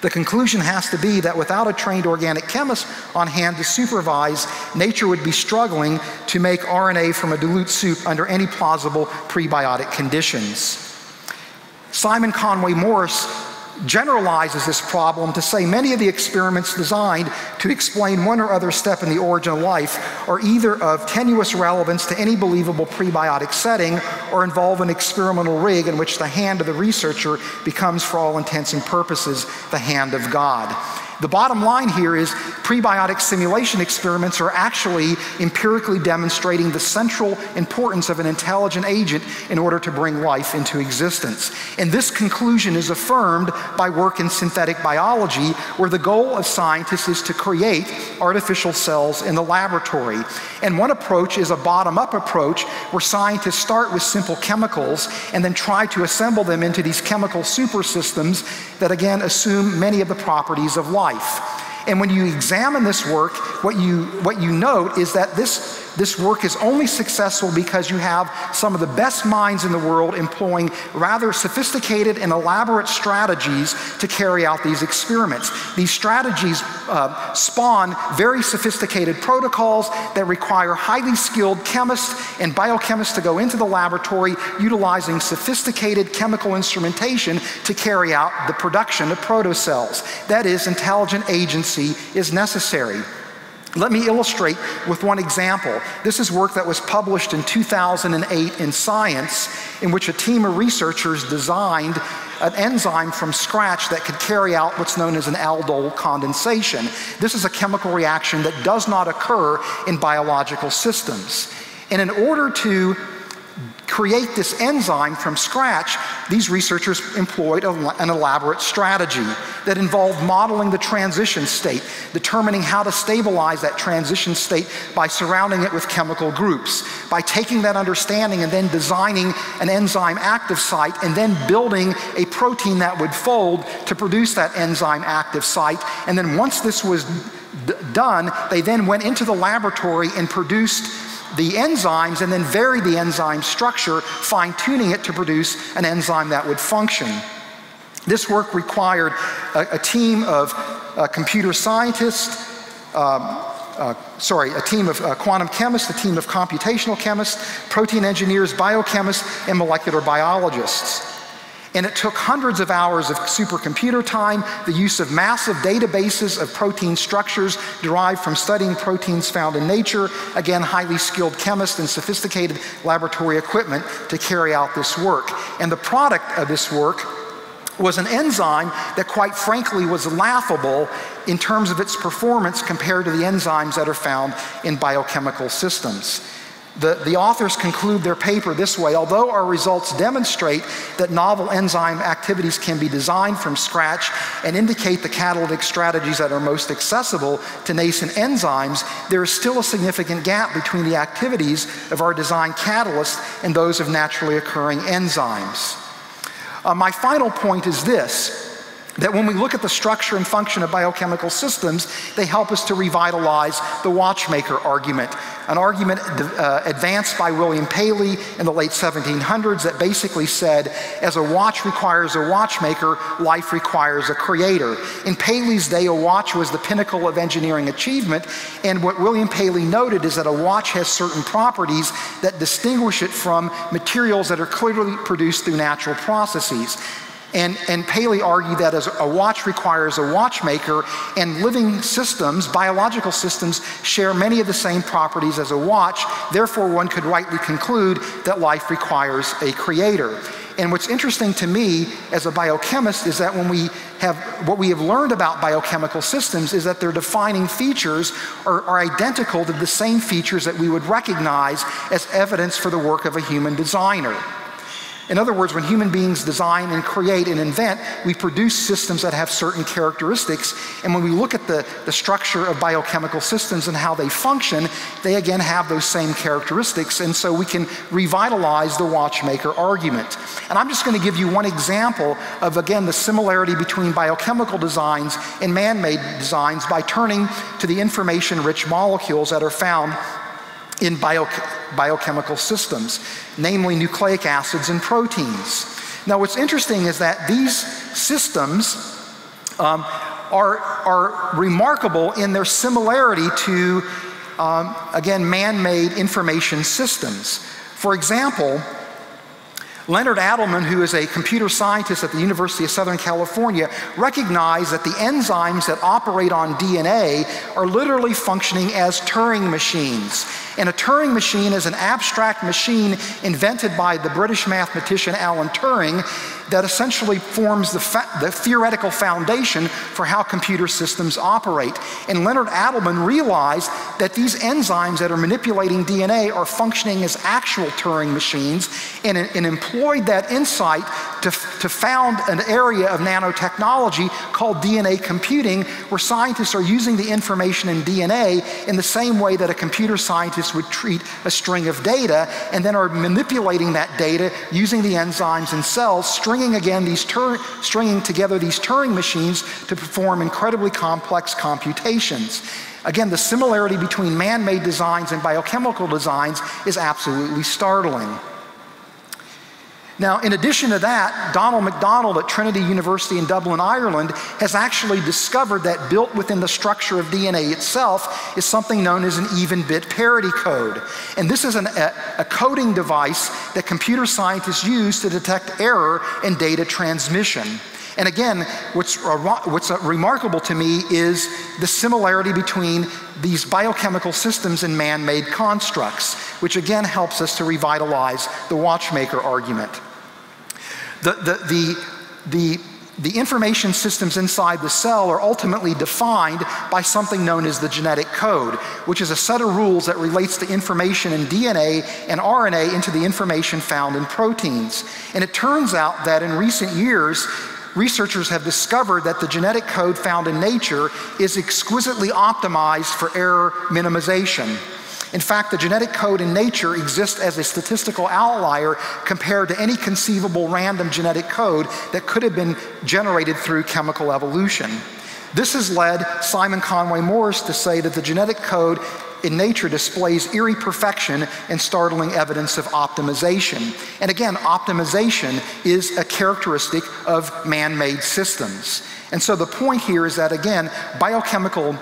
The conclusion has to be that without a trained organic chemist on hand to supervise, nature would be struggling to make R N A from a dilute soup under any plausible prebiotic conditions. Simon Conway Morris generalizes this problem to say many of the experiments designed to explain one or other step in the origin of life are either of tenuous relevance to any believable prebiotic setting, or involve an experimental rig in which the hand of the researcher becomes, for all intents and purposes, the hand of God. The bottom line here is prebiotic simulation experiments are actually empirically demonstrating the central importance of an intelligent agent in order to bring life into existence. And this conclusion is affirmed by work in synthetic biology, where the goal of scientists is to create artificial cells in the laboratory. And one approach is a bottom-up approach, where scientists start with simple chemicals and then try to assemble them into these chemical super systems that, again, assume many of the properties of life. And when you examine this work, what you, what you note is that this This work is only successful because you have some of the best minds in the world employing rather sophisticated and elaborate strategies to carry out these experiments. These strategies uh, spawn very sophisticated protocols that require highly skilled chemists and biochemists to go into the laboratory utilizing sophisticated chemical instrumentation to carry out the production of protocells. That is, intelligent agency is necessary. Let me illustrate with one example. This is work that was published in two thousand eight in Science, in which a team of researchers designed an enzyme from scratch that could carry out what's known as an aldol condensation. This is a chemical reaction that does not occur in biological systems. And in order to create this enzyme from scratch, these researchers employed a, an elaborate strategy that involved modeling the transition state, determining how to stabilize that transition state by surrounding it with chemical groups, by taking that understanding and then designing an enzyme active site and then building a protein that would fold to produce that enzyme active site. And then once this was done, they then went into the laboratory and produced the enzymes and then varied the enzyme structure, fine-tuning it to produce an enzyme that would function. This work required a, a team of uh, computer scientists, um, uh, sorry, a team of uh, quantum chemists, a team of computational chemists, protein engineers, biochemists, and molecular biologists. And it took hundreds of hours of supercomputer time, the use of massive databases of protein structures derived from studying proteins found in nature, again, highly skilled chemists and sophisticated laboratory equipment to carry out this work. And the product of this work was an enzyme that, quite frankly, was laughable in terms of its performance compared to the enzymes that are found in biochemical systems. The, the authors conclude their paper this way: although our results demonstrate that novel enzyme activities can be designed from scratch and indicate the catalytic strategies that are most accessible to nascent enzymes, there is still a significant gap between the activities of our design catalysts and those of naturally occurring enzymes. Uh, my final point is this: that when we look at the structure and function of biochemical systems, they help us to revitalize the watchmaker argument, an argument uh, advanced by William Paley in the late seventeen hundreds that basically said, as a watch requires a watchmaker, life requires a creator. In Paley's day, a watch was the pinnacle of engineering achievement, and what William Paley noted is that a watch has certain properties that distinguish it from materials that are clearly produced through natural processes. And, and Paley argued that as a watch requires a watchmaker, and living systems, biological systems, share many of the same properties as a watch. Therefore, one could rightly conclude that life requires a creator. And what's interesting to me as a biochemist is that when we have, what we have learned about biochemical systems is that their defining features are, are identical to the same features that we would recognize as evidence for the work of a human designer. In other words, when human beings design and create and invent, we produce systems that have certain characteristics. And when we look at the, the structure of biochemical systems and how they function, they again have those same characteristics. And so we can revitalize the watchmaker argument. And I'm just going to give you one example of, again, the similarity between biochemical designs and man-made designs by turning to the information-rich molecules that are found in bio biochemical systems, namely nucleic acids and proteins. Now, what's interesting is that these systems um, are, are remarkable in their similarity to, um, again, man-made information systems. For example, Leonard Adleman, who is a computer scientist at the University of Southern California, recognized that the enzymes that operate on D N A are literally functioning as Turing machines. And a Turing machine is an abstract machine invented by the British mathematician Alan Turing that essentially forms the, the theoretical foundation for how computer systems operate. And Leonard Adleman realized that these enzymes that are manipulating D N A are functioning as actual Turing machines, and, and employed that insight to, to found an area of nanotechnology called D N A computing, where scientists are using the information in D N A in the same way that a computer scientist would treat a string of data, and then are manipulating that data using the enzymes and cells, stringing again these tur stringing together these Turing machines to perform incredibly complex computations. Again, the similarity between man-made designs and biochemical designs is absolutely startling. Now, in addition to that, Donald MacDonald at Trinity University in Dublin, Ireland, has actually discovered that built within the structure of D N A itself is something known as an even-bit parity code. And this is an, a, a coding device that computer scientists use to detect error in data transmission. And again, what's, what's remarkable to me is the similarity between these biochemical systems and man-made constructs, which again helps us to revitalize the watchmaker argument. The, the, the, the the information systems inside the cell are ultimately defined by something known as the genetic code, which is a set of rules that relates the information in D N A and R N A into the information found in proteins. And it turns out that in recent years, researchers have discovered that the genetic code found in nature is exquisitely optimized for error minimization. In fact, the genetic code in nature exists as a statistical outlier compared to any conceivable random genetic code that could have been generated through chemical evolution. This has led Simon Conway Morris to say that the genetic code in nature displays eerie perfection and startling evidence of optimization. And again, optimization is a characteristic of man-made systems. And so the point here is that, again, biochemical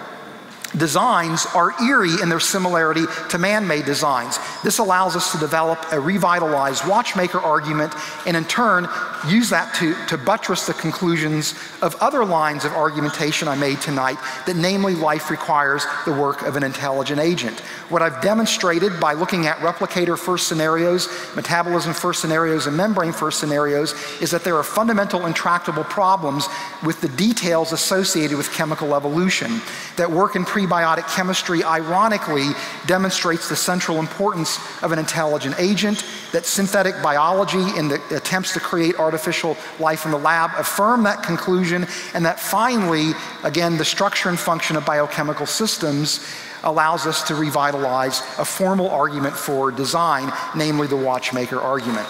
designs are eerie in their similarity to man-made designs. This allows us to develop a revitalized watchmaker argument and in turn use that to, to buttress the conclusions of other lines of argumentation I made tonight, that namely life requires the work of an intelligent agent. What I've demonstrated by looking at replicator first scenarios, metabolism first scenarios, and membrane first scenarios is that there are fundamental intractable problems with the details associated with chemical evolution. That work in prebiotic chemistry ironically demonstrates the central importance of an intelligent agent, that synthetic biology in the attempts to create artificial life in the lab affirm that conclusion, and that finally, again, the structure and function of biochemical systems allows us to revitalize a formal argument for design, namely the watchmaker argument.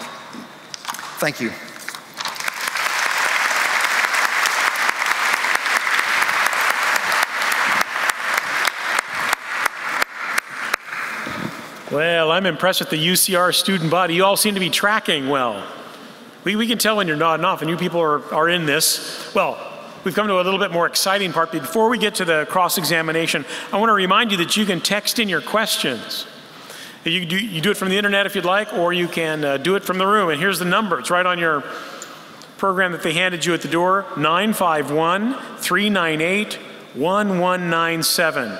Thank you. Well, I'm impressed with the U C R student body. You all seem to be tracking well. We, we can tell when you're nodding off, and you people are, are in this. Well, we've come to a little bit more exciting part, but before we get to the cross-examination, I want to remind you that you can text in your questions. You do, you do it from the internet if you'd like, or you can uh, do it from the room. And here's the number. It's right on your program that they handed you at the door, nine five one, three nine eight, one one nine seven.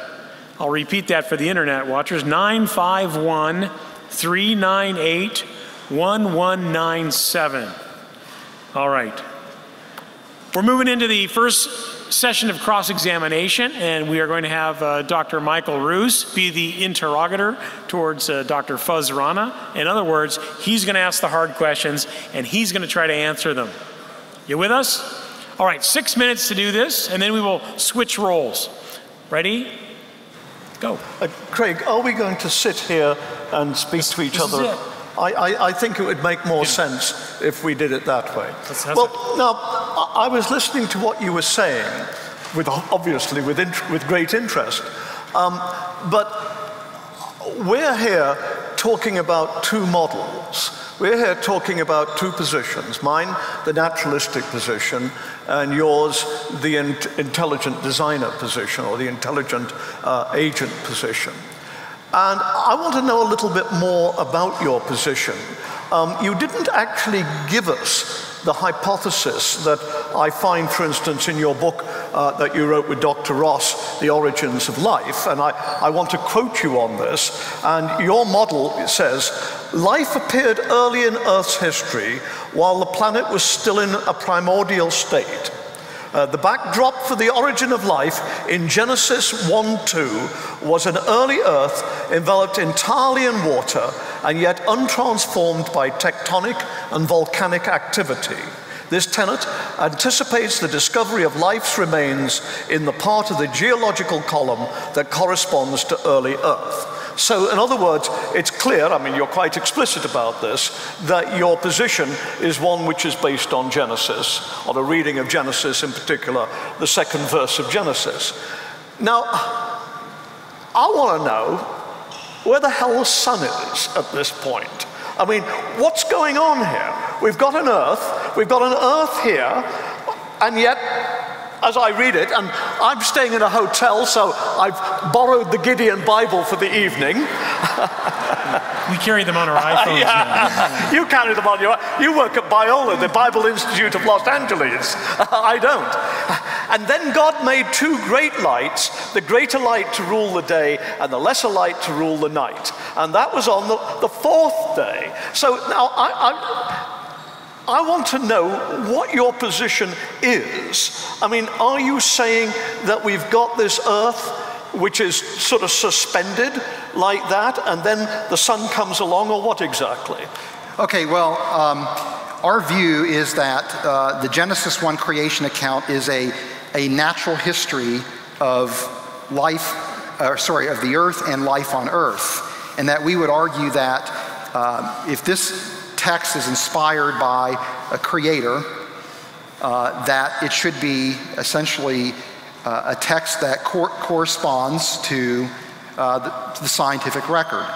I'll repeat that for the internet watchers, nine five one, three nine eight, one one nine seven. All right. We're moving into the first session of cross-examination, and we are going to have uh, Doctor Michael Ruse be the interrogator towards uh, Doctor Fuz Rana. In other words, he's going to ask the hard questions, and he's going to try to answer them. You with us? All right, six minutes to do this, and then we will switch roles. Ready? Go. Uh, Craig, are we going to sit here and speak to each other? I, I, I think it would make more yeah. sense if we did it that way. That's, that's well, it. Now, I was listening to what you were saying, with, obviously with, with great interest, um, but we're here talking about two models. We're here talking about two positions, mine, the naturalistic position, and yours, the in intelligent designer position, or the intelligent uh, agent position. And I want to know a little bit more about your position. Um, you didn't actually give us the hypothesis that I find, for instance, in your book uh, that you wrote with Doctor Ross, The Origins of Life, and I, I want to quote you on this. And your model says, life appeared early in Earth's history while the planet was still in a primordial state. Uh, the backdrop for the origin of life in Genesis one two was an early Earth enveloped entirely in water and yet untransformed by tectonic and volcanic activity. This tenet anticipates the discovery of life's remains in the part of the geological column that corresponds to early Earth. So, in other words, it's clear, I mean, you're quite explicit about this, that your position is one which is based on Genesis, on a reading of Genesis, in particular, the second verse of Genesis. Now, I want to know where the hell the sun is at this point. I mean, what's going on here? We've got an Earth, we've got an Earth here, and yet, as I read it, and I'm staying in a hotel, so I've borrowed the Gideon Bible for the evening. We carry them on our iPhones yeah. now. You carry them on your iPhone. You work at Biola, the Bible Institute of Los Angeles. I don't. And then God made two great lights, the greater light to rule the day and the lesser light to rule the night. And that was on the, the fourth day. So now I... I I want to know what your position is. I mean, are you saying that we've got this Earth which is sort of suspended like that, and then the sun comes along, or what exactly? Okay, well, um, our view is that uh, the Genesis one creation account is a, a natural history of life, uh, sorry, of the Earth and life on Earth, and that we would argue that uh, if this text is inspired by a creator, uh, that it should be essentially uh, a text that cor corresponds to uh, the, the scientific record.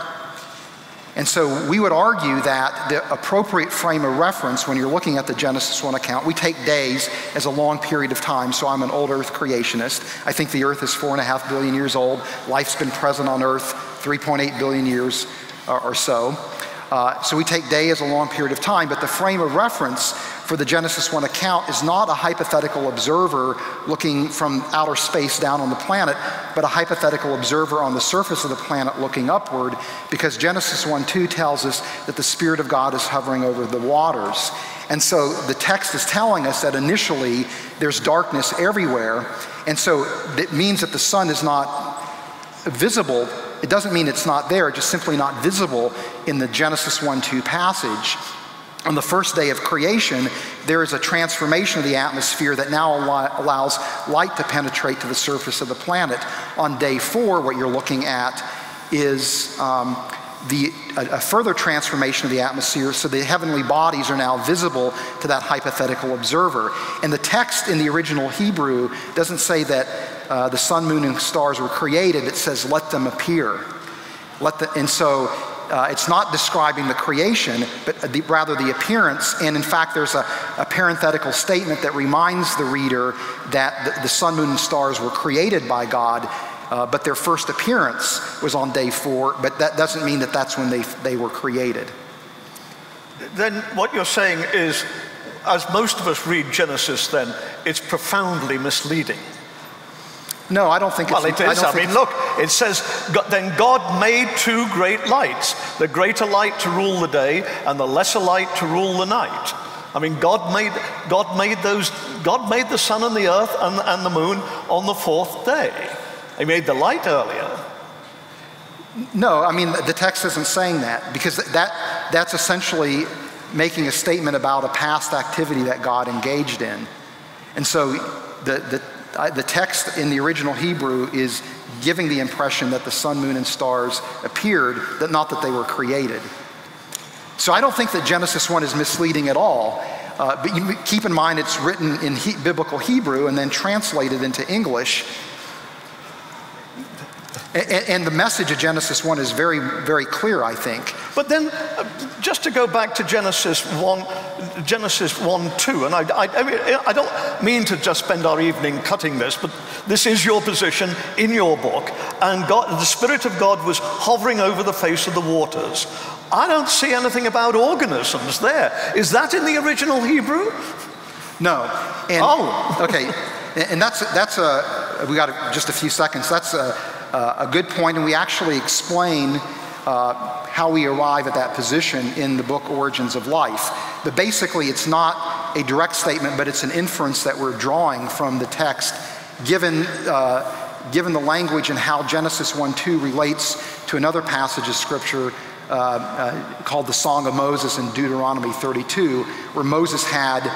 And so we would argue that the appropriate frame of reference when you're looking at the Genesis one account, we take days as a long period of time, so I'm an old Earth creationist. I think the Earth is four and a half billion years old. Life's been present on Earth three point eight billion years uh, or so. Uh, so we take day as a long period of time, but the frame of reference for the Genesis one account is not a hypothetical observer looking from outer space down on the planet, but a hypothetical observer on the surface of the planet looking upward, because Genesis one two tells us that the Spirit of God is hovering over the waters. And so the text is telling us that initially there's darkness everywhere, and so it means that the sun is not visible. It doesn't mean it's not there, it's just simply not visible in the Genesis one two passage. On the first day of creation, there is a transformation of the atmosphere that now al allows light to penetrate to the surface of the planet. On day four, what you're looking at is um, the, a, a further transformation of the atmosphere, so the heavenly bodies are now visible to that hypothetical observer. And the text in the original Hebrew doesn't say that Uh, the sun, moon, and stars were created. It says, let them appear. Let the, and so uh, it's not describing the creation, but the, rather the appearance. And in fact, there's a, a parenthetical statement that reminds the reader that the, the sun, moon, and stars were created by God, uh, but their first appearance was on day four, but that doesn't mean that that's when they, they were created. Then what you're saying is, as most of us read Genesis then, it's profoundly misleading. No, I don't think it's... Well, it is. I, I mean, look, it says, then God made two great lights, the greater light to rule the day and the lesser light to rule the night. I mean, God made, God made, those, God made the sun and the earth and, and the moon on the fourth day. He made the light earlier. No, I mean, the text isn't saying that, because that, that's essentially making a statement about a past activity that God engaged in. And so the... the the text in the original Hebrew is giving the impression that the sun, moon, and stars appeared, that not that they were created. So I don't think that Genesis one is misleading at all, uh, but you keep in mind it's written in he biblical Hebrew and then translated into English. And, and the message of Genesis one is very, very clear, I think. But then, uh, just to go back to Genesis one, Genesis one two, and I, I, I don't mean to just spend our evening cutting this, but this is your position in your book, and God, the Spirit of God was hovering over the face of the waters. I don't see anything about organisms there. Is that in the original Hebrew? No. And, oh. Okay, and that's, that's a, we got just a few seconds, that's a, Uh, a good point, and we actually explain uh, how we arrive at that position in the book Origins of Life. But basically it's not a direct statement, but it's an inference that we're drawing from the text, given, uh, given the language and how Genesis one two relates to another passage of Scripture uh, uh, called the Song of Moses in Deuteronomy thirty-two, where Moses had uh,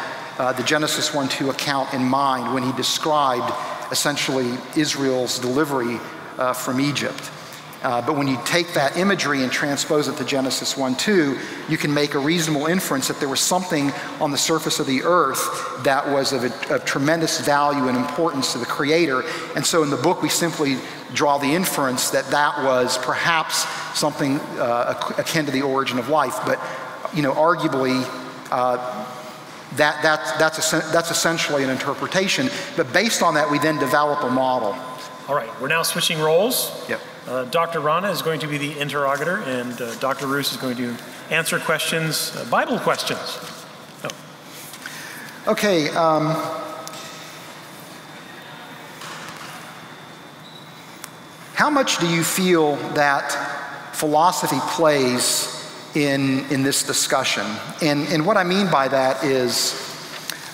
the Genesis one two account in mind when he described essentially Israel's delivery Uh, from Egypt. Uh, but when you take that imagery and transpose it to Genesis one two, you can make a reasonable inference that there was something on the surface of the earth that was of, a, of tremendous value and importance to the Creator. And so in the book we simply draw the inference that that was perhaps something uh, akin to the origin of life. But, you know, arguably uh, that, that, that's, a, that's essentially an interpretation. But based on that, we then develop a model. All right, we're now switching roles. Yep. Uh, Doctor Rana is going to be the interrogator, and uh, Doctor Ruse is going to answer questions, uh, Bible questions. Oh. Okay. Um, how much do you feel that philosophy plays in, in this discussion. And, and what I mean by that is,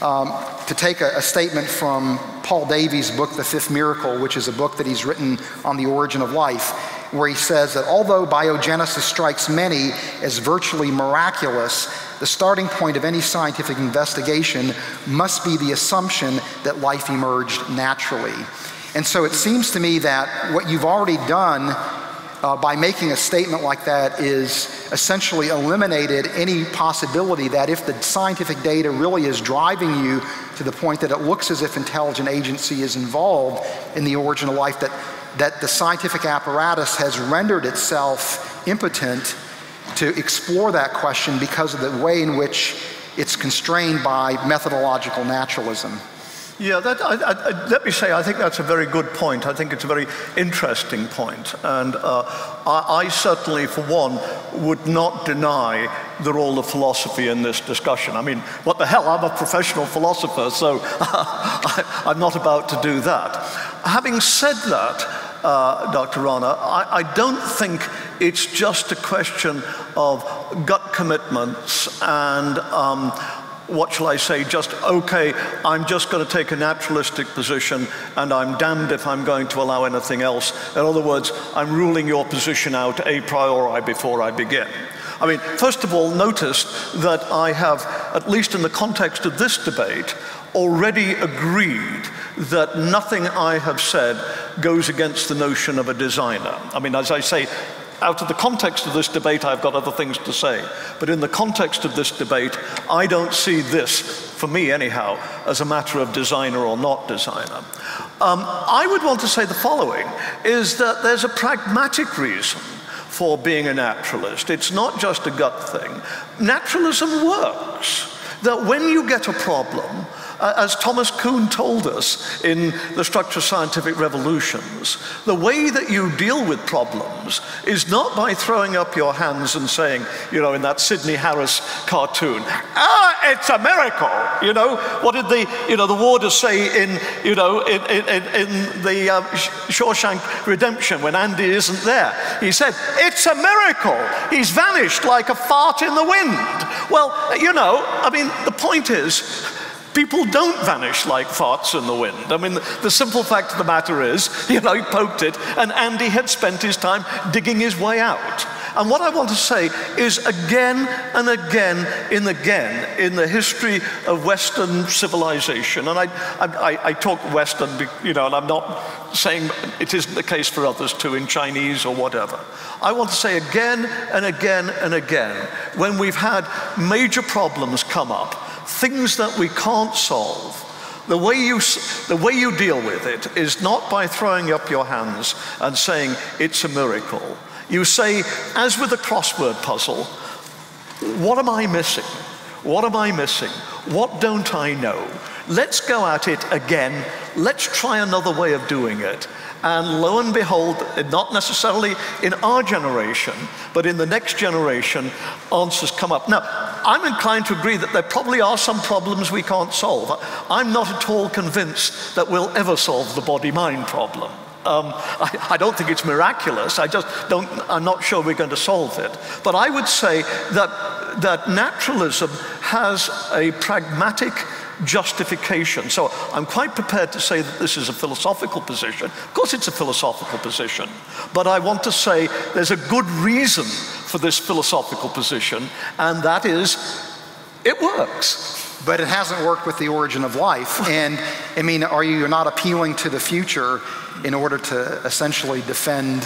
um, to take a, a statement from Paul Davies' book, The Fifth Miracle, which is a book that he's written on the origin of life, where he says that although biogenesis strikes many as virtually miraculous, the starting point of any scientific investigation must be the assumption that life emerged naturally. And so it seems to me that what you've already done uh, by making a statement like that is essentially eliminated any possibility that if the scientific data really is driving you to the point that it looks as if intelligent agency is involved in the origin of life, that that the scientific apparatus has rendered itself impotent to explore that question because of the way in which it's constrained by methodological naturalism. Yeah, that, I, I, let me say, I think that's a very good point. I think it's a very interesting point. And uh, I, I certainly, for one, would not deny the role of philosophy in this discussion. I mean, what the hell, I'm a professional philosopher, so I, I'm not about to do that. Having said that, Uh, Doctor Rana, I, I don't think it's just a question of gut commitments and, um, what shall I say, just, okay, I'm just going to take a naturalistic position and I'm damned if I'm going to allow anything else. In other words, I'm ruling your position out a priori before I begin. I mean, first of all, notice that I have, at least in the context of this debate, already agreed that nothing I have said goes against the notion of a designer. I mean, as I say, out of the context of this debate, I've got other things to say. But in the context of this debate, I don't see this, for me anyhow, as a matter of designer or not designer. Um, I would want to say the following, is that there's a pragmatic reason for being a naturalist. It's not just a gut thing. Naturalism works. That when you get a problem, Uh, as Thomas Kuhn told us in The Structure of Scientific Revolutions, the way that you deal with problems is not by throwing up your hands and saying, you know, in that Sidney Harris cartoon, ah, it's a miracle, you know. What did the, you know, the warder say in, you know, in, in, in the um, Shawshank Redemption when Andy isn't there? He said, it's a miracle. He's vanished like a fart in the wind. Well, you know, I mean, the point is, people don't vanish like farts in the wind. I mean, the simple fact of the matter is, you know, he poked it, and Andy had spent his time digging his way out. And what I want to say is again and again and again in the history of Western civilization, and I, I, I talk Western, you know, and I'm not saying it isn't the case for others too in Chinese or whatever. I want to say again and again and again, when we've had major problems come up, things that we can't solve, the way you, the way you deal with it is not by throwing up your hands and saying, it's a miracle. You say, as with a crossword puzzle, what am I missing? What am I missing? What don't I know? Let's go at it again. Let's try another way of doing it. And lo and behold, not necessarily in our generation, but in the next generation, answers come up. Now, I'm inclined to agree that there probably are some problems we can't solve. I'm not at all convinced that we'll ever solve the body-mind problem. Um, I, I don't think it's miraculous. I just don't, I'm not sure we're going to solve it. But I would say that, that naturalism has a pragmatic justification. So I'm quite prepared to say that this is a philosophical position. Of course it's a philosophical position, but I want to say there's a good reason for this philosophical position, and that is, it works. But it hasn't worked with the origin of life. And I mean, are you not appealing to the future in order to essentially defend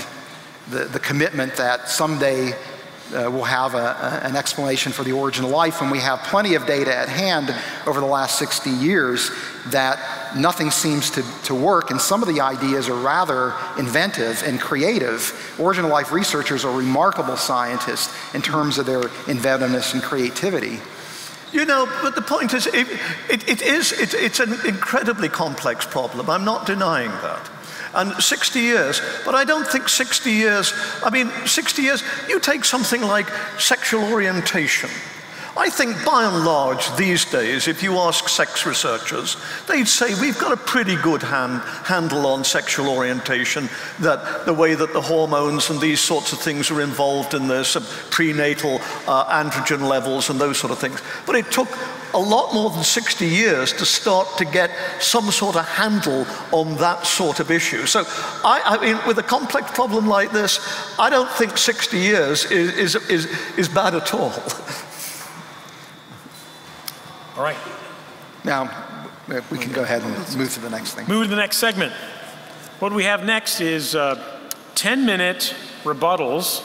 the, the commitment that someday Uh, we'll have a, a, an explanation for the origin of life, and we have plenty of data at hand over the last sixty years that nothing seems to, to work, and some of the ideas are rather inventive and creative. Origin of life researchers are remarkable scientists in terms of their inventiveness and creativity. You know, but the point is, it, it, it is it, it's an incredibly complex problem. I'm not denying that. And sixty years, but I don't think sixty years, I mean, sixty years, you take something like sexual orientation. I think by and large these days, if you ask sex researchers, they'd say we've got a pretty good hand, handle on sexual orientation, that the way that the hormones and these sorts of things are involved in this, prenatal uh, androgen levels and those sort of things. But it took a lot more than sixty years to start to get some sort of handle on that sort of issue. So I, I mean, with a complex problem like this, I don't think sixty years is, is, is, is bad at all. All right. Now, we can go ahead and move to the next thing. Move to the next segment. What we have next is uh, ten minute rebuttals,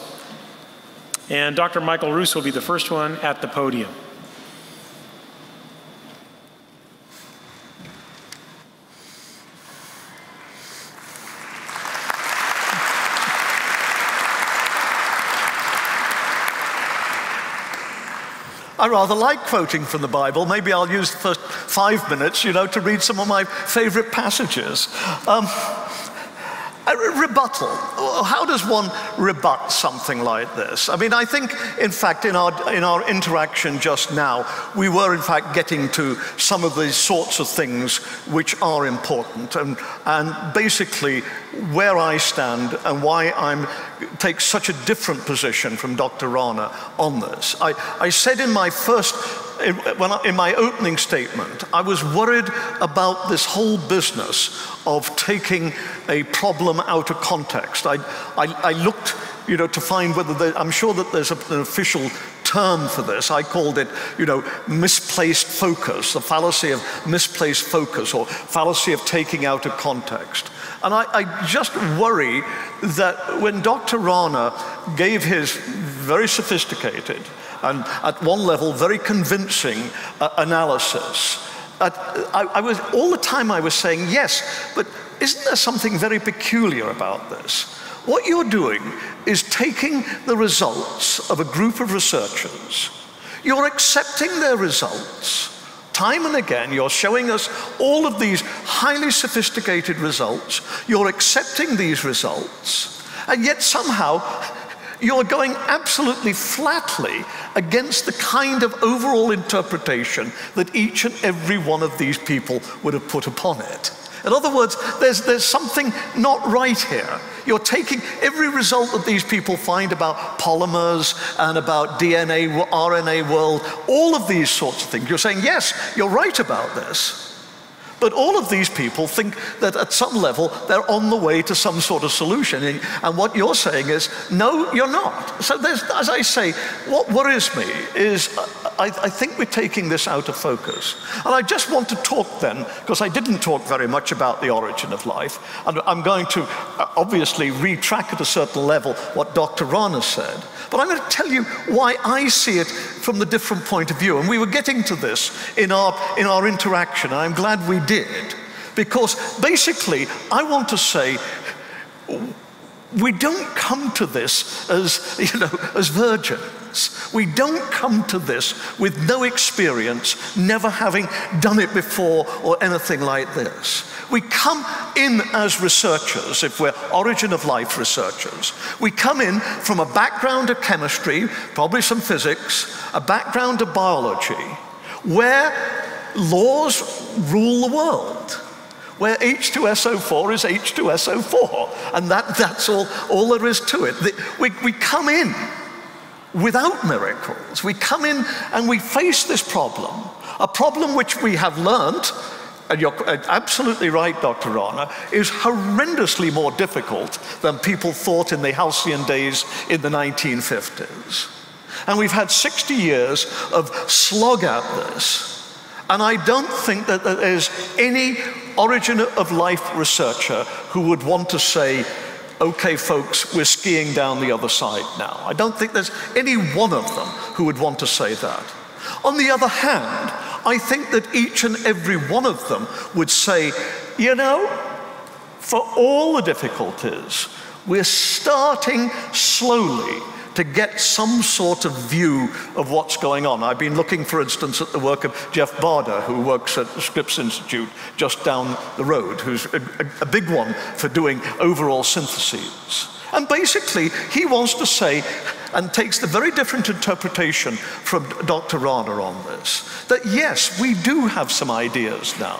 and Doctor Michael Ruse will be the first one at the podium. I rather like quoting from the Bible. Maybe I'll use the first five minutes, you know, to read some of my favorite passages. Um, rebuttal. How does one rebut something like this? I mean, I think, in fact, in our, in our interaction just now, we were, in fact, getting to some of these sorts of things which are important. And, and basically, where I stand and why I'm take such a different position from Doctor Rana on this. I, I said in my first, in, when I, in my opening statement, I was worried about this whole business of taking a problem out of context. I, I, I looked, you know, to find whether there, I'm sure that there's an official term for this. I called it, you know, misplaced focus, the fallacy of misplaced focus or fallacy of taking out of context. And I, I just worry that when Doctor Rana gave his very sophisticated and at one level very convincing uh, analysis, uh, I, I was, all the time I was saying, yes, but isn't there something very peculiar about this? What you're doing is taking the results of a group of researchers. You're accepting their results. Time and again, you're showing us all of these highly sophisticated results. You're accepting these results, and yet somehow you're going absolutely flatly against the kind of overall interpretation that each and every one of these people would have put upon it. In other words, there's, there's something not right here. You're taking every result that these people find about polymers and about D N A, R N A world, all of these sorts of things. You're saying, yes, you're right about this. But all of these people think that at some level, they're on the way to some sort of solution. And what you're saying is, no, you're not. So there's, as I say, what worries me is I, I think we're taking this out of focus. And I just want to talk then, because I didn't talk very much about the origin of life. And I'm going to obviously retrack at a certain level what Doctor Rana said. But I'm going to tell you why I see it from the different point of view. And we were getting to this in our, in our interaction, and I'm glad we did. Because basically, I want to say, we don't come to this as, you know, as virgins. We don't come to this with no experience, never having done it before or anything like this. We come in as researchers, if we're origin of life researchers. We come in from a background of chemistry, probably some physics, a background of biology, where laws rule the world, where H two S O four is H two S O four, and that, that's all, all there is to it. The, we, we come in without miracles. We come in and we face this problem, a problem which we have learned, and you're absolutely right, Doctor Rana, is horrendously more difficult than people thought in the halcyon days in the nineteen fifties. And we've had sixty years of slog at this. And I don't think that there's any origin of life researcher who would want to say, okay, folks, we're skiing down the other side now. I don't think there's any one of them who would want to say that. On the other hand, I think that each and every one of them would say, you know, for all the difficulties, we're starting slowly to get some sort of view of what's going on. I've been looking, for instance, at the work of Jeff Barder, who works at the Scripps Institute just down the road, who's a, a big one for doing overall syntheses. And basically, he wants to say, and takes a very different interpretation from Doctor Rana on this. That yes, we do have some ideas now.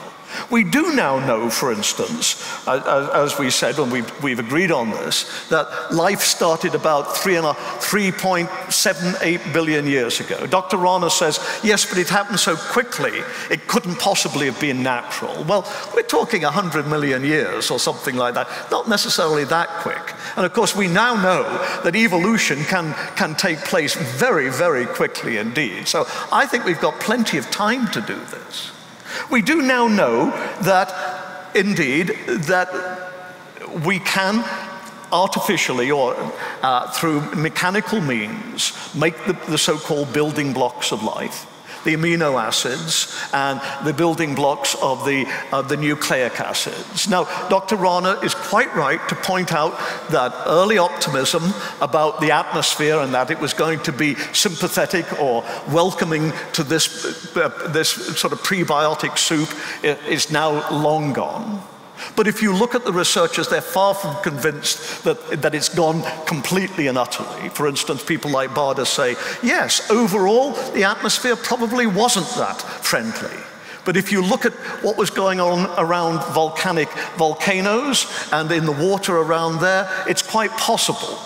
We do now know, for instance, uh, as we said, and we've, we've agreed on this, that life started about three point seven eight billion years ago. Doctor Rana says, yes, but it happened so quickly, it couldn't possibly have been natural. Well, we're talking one hundred million years or something like that, not necessarily that quick. And of course, we now know that evolution can, can take place very, very quickly indeed. So I think we've got plenty of time to do this. We do now know that, indeed, that we can artificially or uh, through mechanical means make the, the so-called building blocks of life, the amino acids and the building blocks of the, uh, the nucleic acids. Now, Doctor Rana is quite right to point out that early optimism about the atmosphere and that it was going to be sympathetic or welcoming to this, uh, this sort of prebiotic soup is now long gone. But if you look at the researchers, they're far from convinced that, that it's gone completely and utterly. For instance, people like Barda say, yes, overall, the atmosphere probably wasn't that friendly. But if you look at what was going on around volcanic volcanoes and in the water around there, it's quite possible,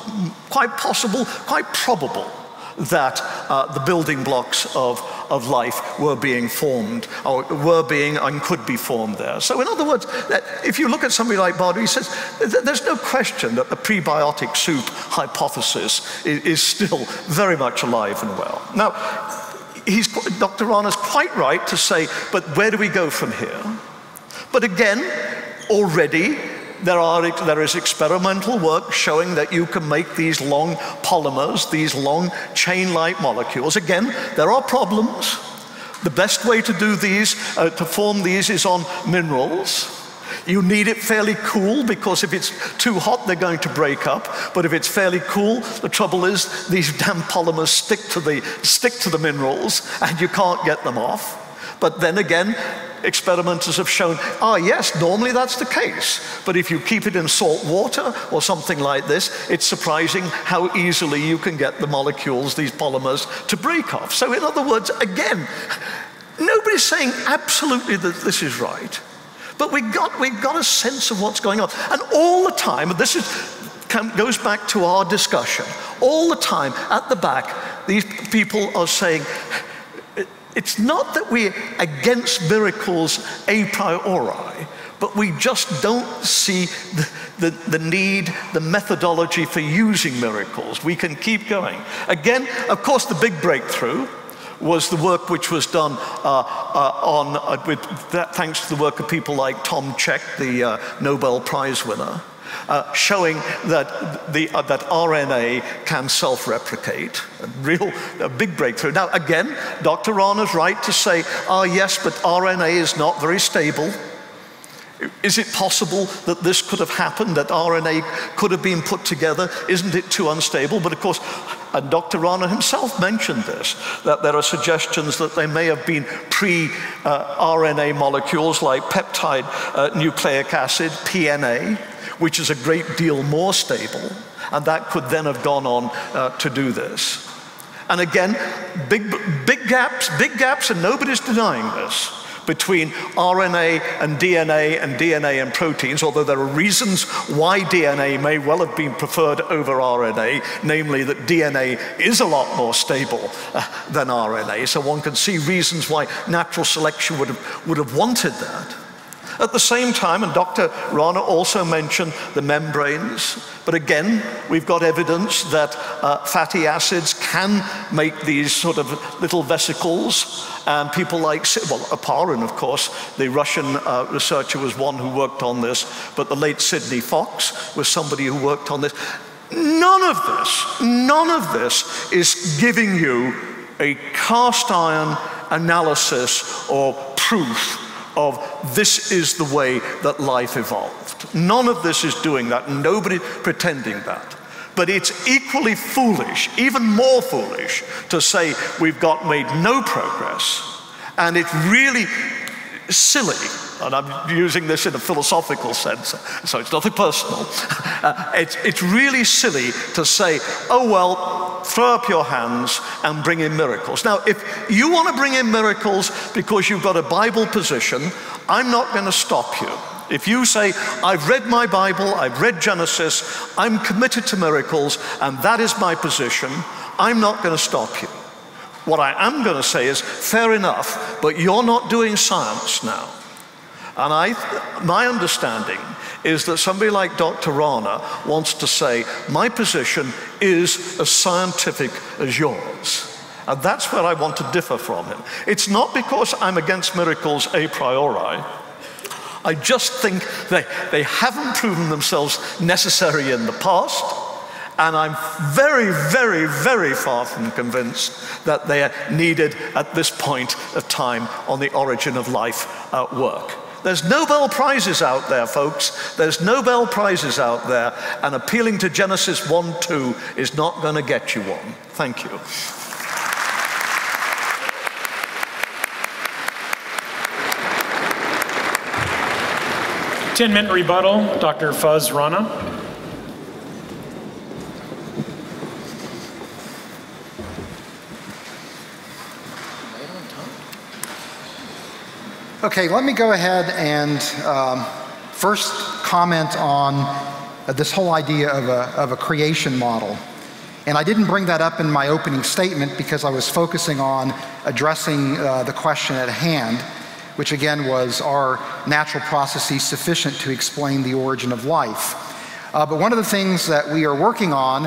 quite possible, quite probable that uh, the building blocks of, of life were being formed, or were being and could be formed there. So in other words, if you look at somebody like Barda, he says, there's no question that the prebiotic soup hypothesis is, is still very much alive and well. Now, he's, Doctor Rana's quite right to say, but where do we go from here? But again, already, There, are, there is experimental work showing that you can make these long polymers, these long chain-like molecules. Again, there are problems. The best way to do these, uh, to form these, is on minerals. You need it fairly cool, because if it's too hot, they're going to break up. But if it's fairly cool, the trouble is these damn polymers stick to the, stick to the minerals, and you can't get them off. But then again, experimenters have shown, ah, yes, normally that's the case. But if you keep it in salt water or something like this, it's surprising how easily you can get the molecules, these polymers, to break off. So in other words, again, nobody's saying absolutely that this is right. But we've got, we've got a sense of what's going on. And all the time, this is, goes back to our discussion, all the time at the back, these people are saying, it's not that we're against miracles a priori, but we just don't see the, the, the need, the methodology for using miracles. We can keep going. Again, of course, the big breakthrough was the work which was done uh, uh, on, uh, with that, thanks to the work of people like Tom Czech, the uh, Nobel Prize winner, Uh, showing that, the, uh, that R N A can self-replicate. A real a big breakthrough. Now, again, Doctor Rana's right to say, ah, oh, yes, but R N A is not very stable. Is it possible that this could have happened, that R N A could have been put together? Isn't it too unstable? But of course, and Doctor Rana himself mentioned this, that there are suggestions that they may have been pre-R N A uh, molecules like peptide uh, nucleic acid, P N A, which is a great deal more stable, and that could then have gone on uh, to do this. And again, big, big gaps, big gaps, and nobody's denying this, between R N A and D N A and D N A and proteins, although there are reasons why D N A may well have been preferred over R N A, namely that D N A is a lot more stable uh, than R N A, so one can see reasons why natural selection would have, would have wanted that. At the same time, and Doctor Rana also mentioned the membranes, but again, we've got evidence that uh, fatty acids can make these sort of little vesicles, and people like, well, Aparin, of course, the Russian uh, researcher was one who worked on this, but the late Sidney Fox was somebody who worked on this. None of this, none of this is giving you a cast iron analysis or proof of this is the way that life evolved. None of this is doing that, nobody pretending that. But it's equally foolish, even more foolish, to say we've got made no progress, and it's really silly, and I'm using this in a philosophical sense, so it's nothing personal, uh, it's, it's really silly to say, oh well, throw up your hands and bring in miracles. Now, if you want to bring in miracles because you've got a Bible position, I'm not going to stop you. If you say, I've read my Bible, I've read Genesis, I'm committed to miracles, and that is my position, I'm not going to stop you. What I am going to say is, fair enough, but you're not doing science now. And I, my understanding is that somebody like Doctor Rana wants to say, my position is as scientific as yours. And that's where I want to differ from him. It's not because I'm against miracles a priori. I just think they, they haven't proven themselves necessary in the past, and I'm very, very, very far from convinced that they are needed at this point of time on the Origin of Life uh, work. There's Nobel Prizes out there, folks. There's Nobel Prizes out there, and appealing to Genesis one two is not going to get you one. Thank you. ten minute rebuttal, Doctor Fuz Rana. Okay, let me go ahead and um, first comment on uh, this whole idea of a, of a creation model. And I didn't bring that up in my opening statement because I was focusing on addressing uh, the question at hand, which again was, are natural processes sufficient to explain the origin of life? Uh, but one of the things that we are working on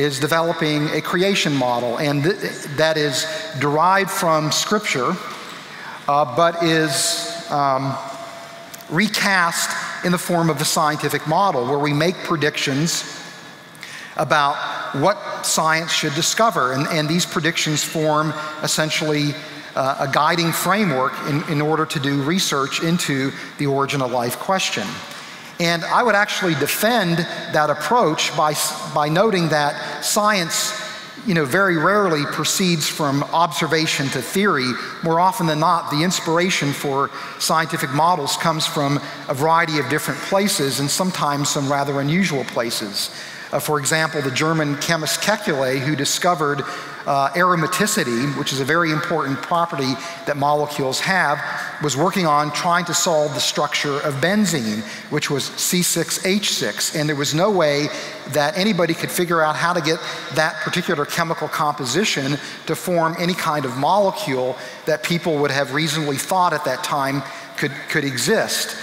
is developing a creation model, and th that is derived from Scripture, uh, but is um, recast in the form of a scientific model where we make predictions about what science should discover, and, and these predictions form essentially Uh, a guiding framework in, in order to do research into the origin of life question. And I would actually defend that approach by, by noting that science, you know, very rarely proceeds from observation to theory. More often than not, the inspiration for scientific models comes from a variety of different places, and sometimes some rather unusual places. Uh, for example, the German chemist Kekulé, who discovered uh, aromaticity, which is a very important property that molecules have, was working on trying to solve the structure of benzene, which was C six H six, and there was no way that anybody could figure out how to get that particular chemical composition to form any kind of molecule that people would have reasonably thought at that time could, could exist.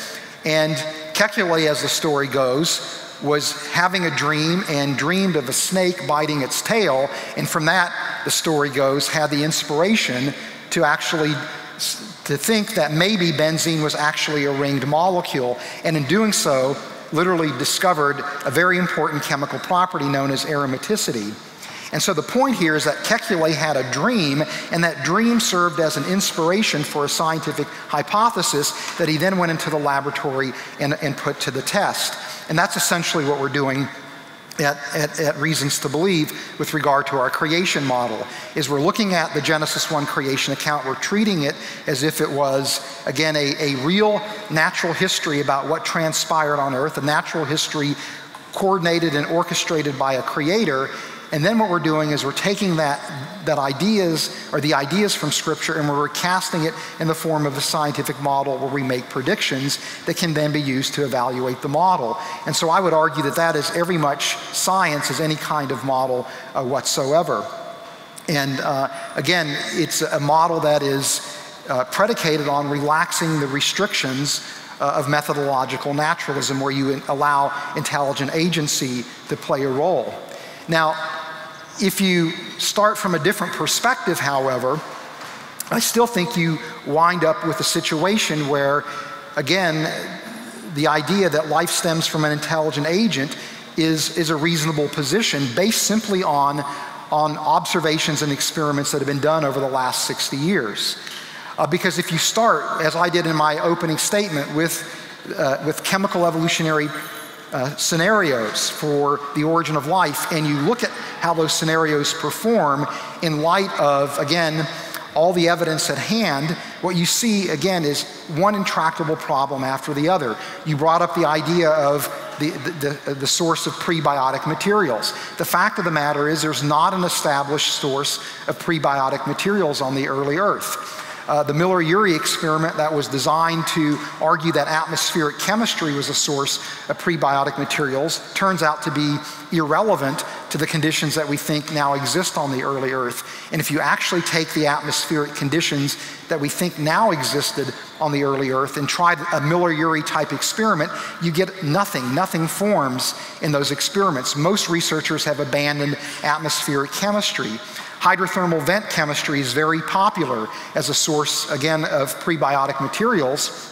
And Kekulé, as the story goes, was having a dream and dreamed of a snake biting its tail, and from that, the story goes, had the inspiration to actually to think that maybe benzene was actually a ringed molecule, and in doing so, literally discovered a very important chemical property known as aromaticity. And so the point here is that Kekulé had a dream, and that dream served as an inspiration for a scientific hypothesis that he then went into the laboratory and, and put to the test. And that's essentially what we're doing at, at, at Reasons to Believe with regard to our creation model, is we're looking at the Genesis one creation account. We're treating it as if it was, again, a, a real natural history about what transpired on Earth, a natural history coordinated and orchestrated by a creator. And then what we're doing is we're taking that, that ideas, or the ideas from Scripture, and we're recasting it in the form of a scientific model where we make predictions that can then be used to evaluate the model. And so I would argue that that is every much science as any kind of model uh, whatsoever. And uh, again, it's a model that is uh, predicated on relaxing the restrictions Uh, of methodological naturalism, where you in allow intelligent agency to play a role. Now, if you start from a different perspective, however, I still think you wind up with a situation where, again, the idea that life stems from an intelligent agent is, is a reasonable position based simply on, on observations and experiments that have been done over the last sixty years. Uh, because if you start, as I did in my opening statement, with, uh, with chemical evolutionary uh, scenarios for the origin of life, and you look at how those scenarios perform in light of, again, all the evidence at hand, what you see, again, is one intractable problem after the other. You brought up the idea of the, the, the source of prebiotic materials. The fact of the matter is there's not an established source of prebiotic materials on the early Earth. Uh, the Miller-Urey experiment that was designed to argue that atmospheric chemistry was a source of prebiotic materials turns out to be irrelevant to the conditions that we think now exist on the early Earth. And if you actually take the atmospheric conditions that we think now existed on the early Earth and try a Miller-Urey type experiment, you get nothing. Nothing forms in those experiments. Most researchers have abandoned atmospheric chemistry. Hydrothermal vent chemistry is very popular as a source, again, of prebiotic materials.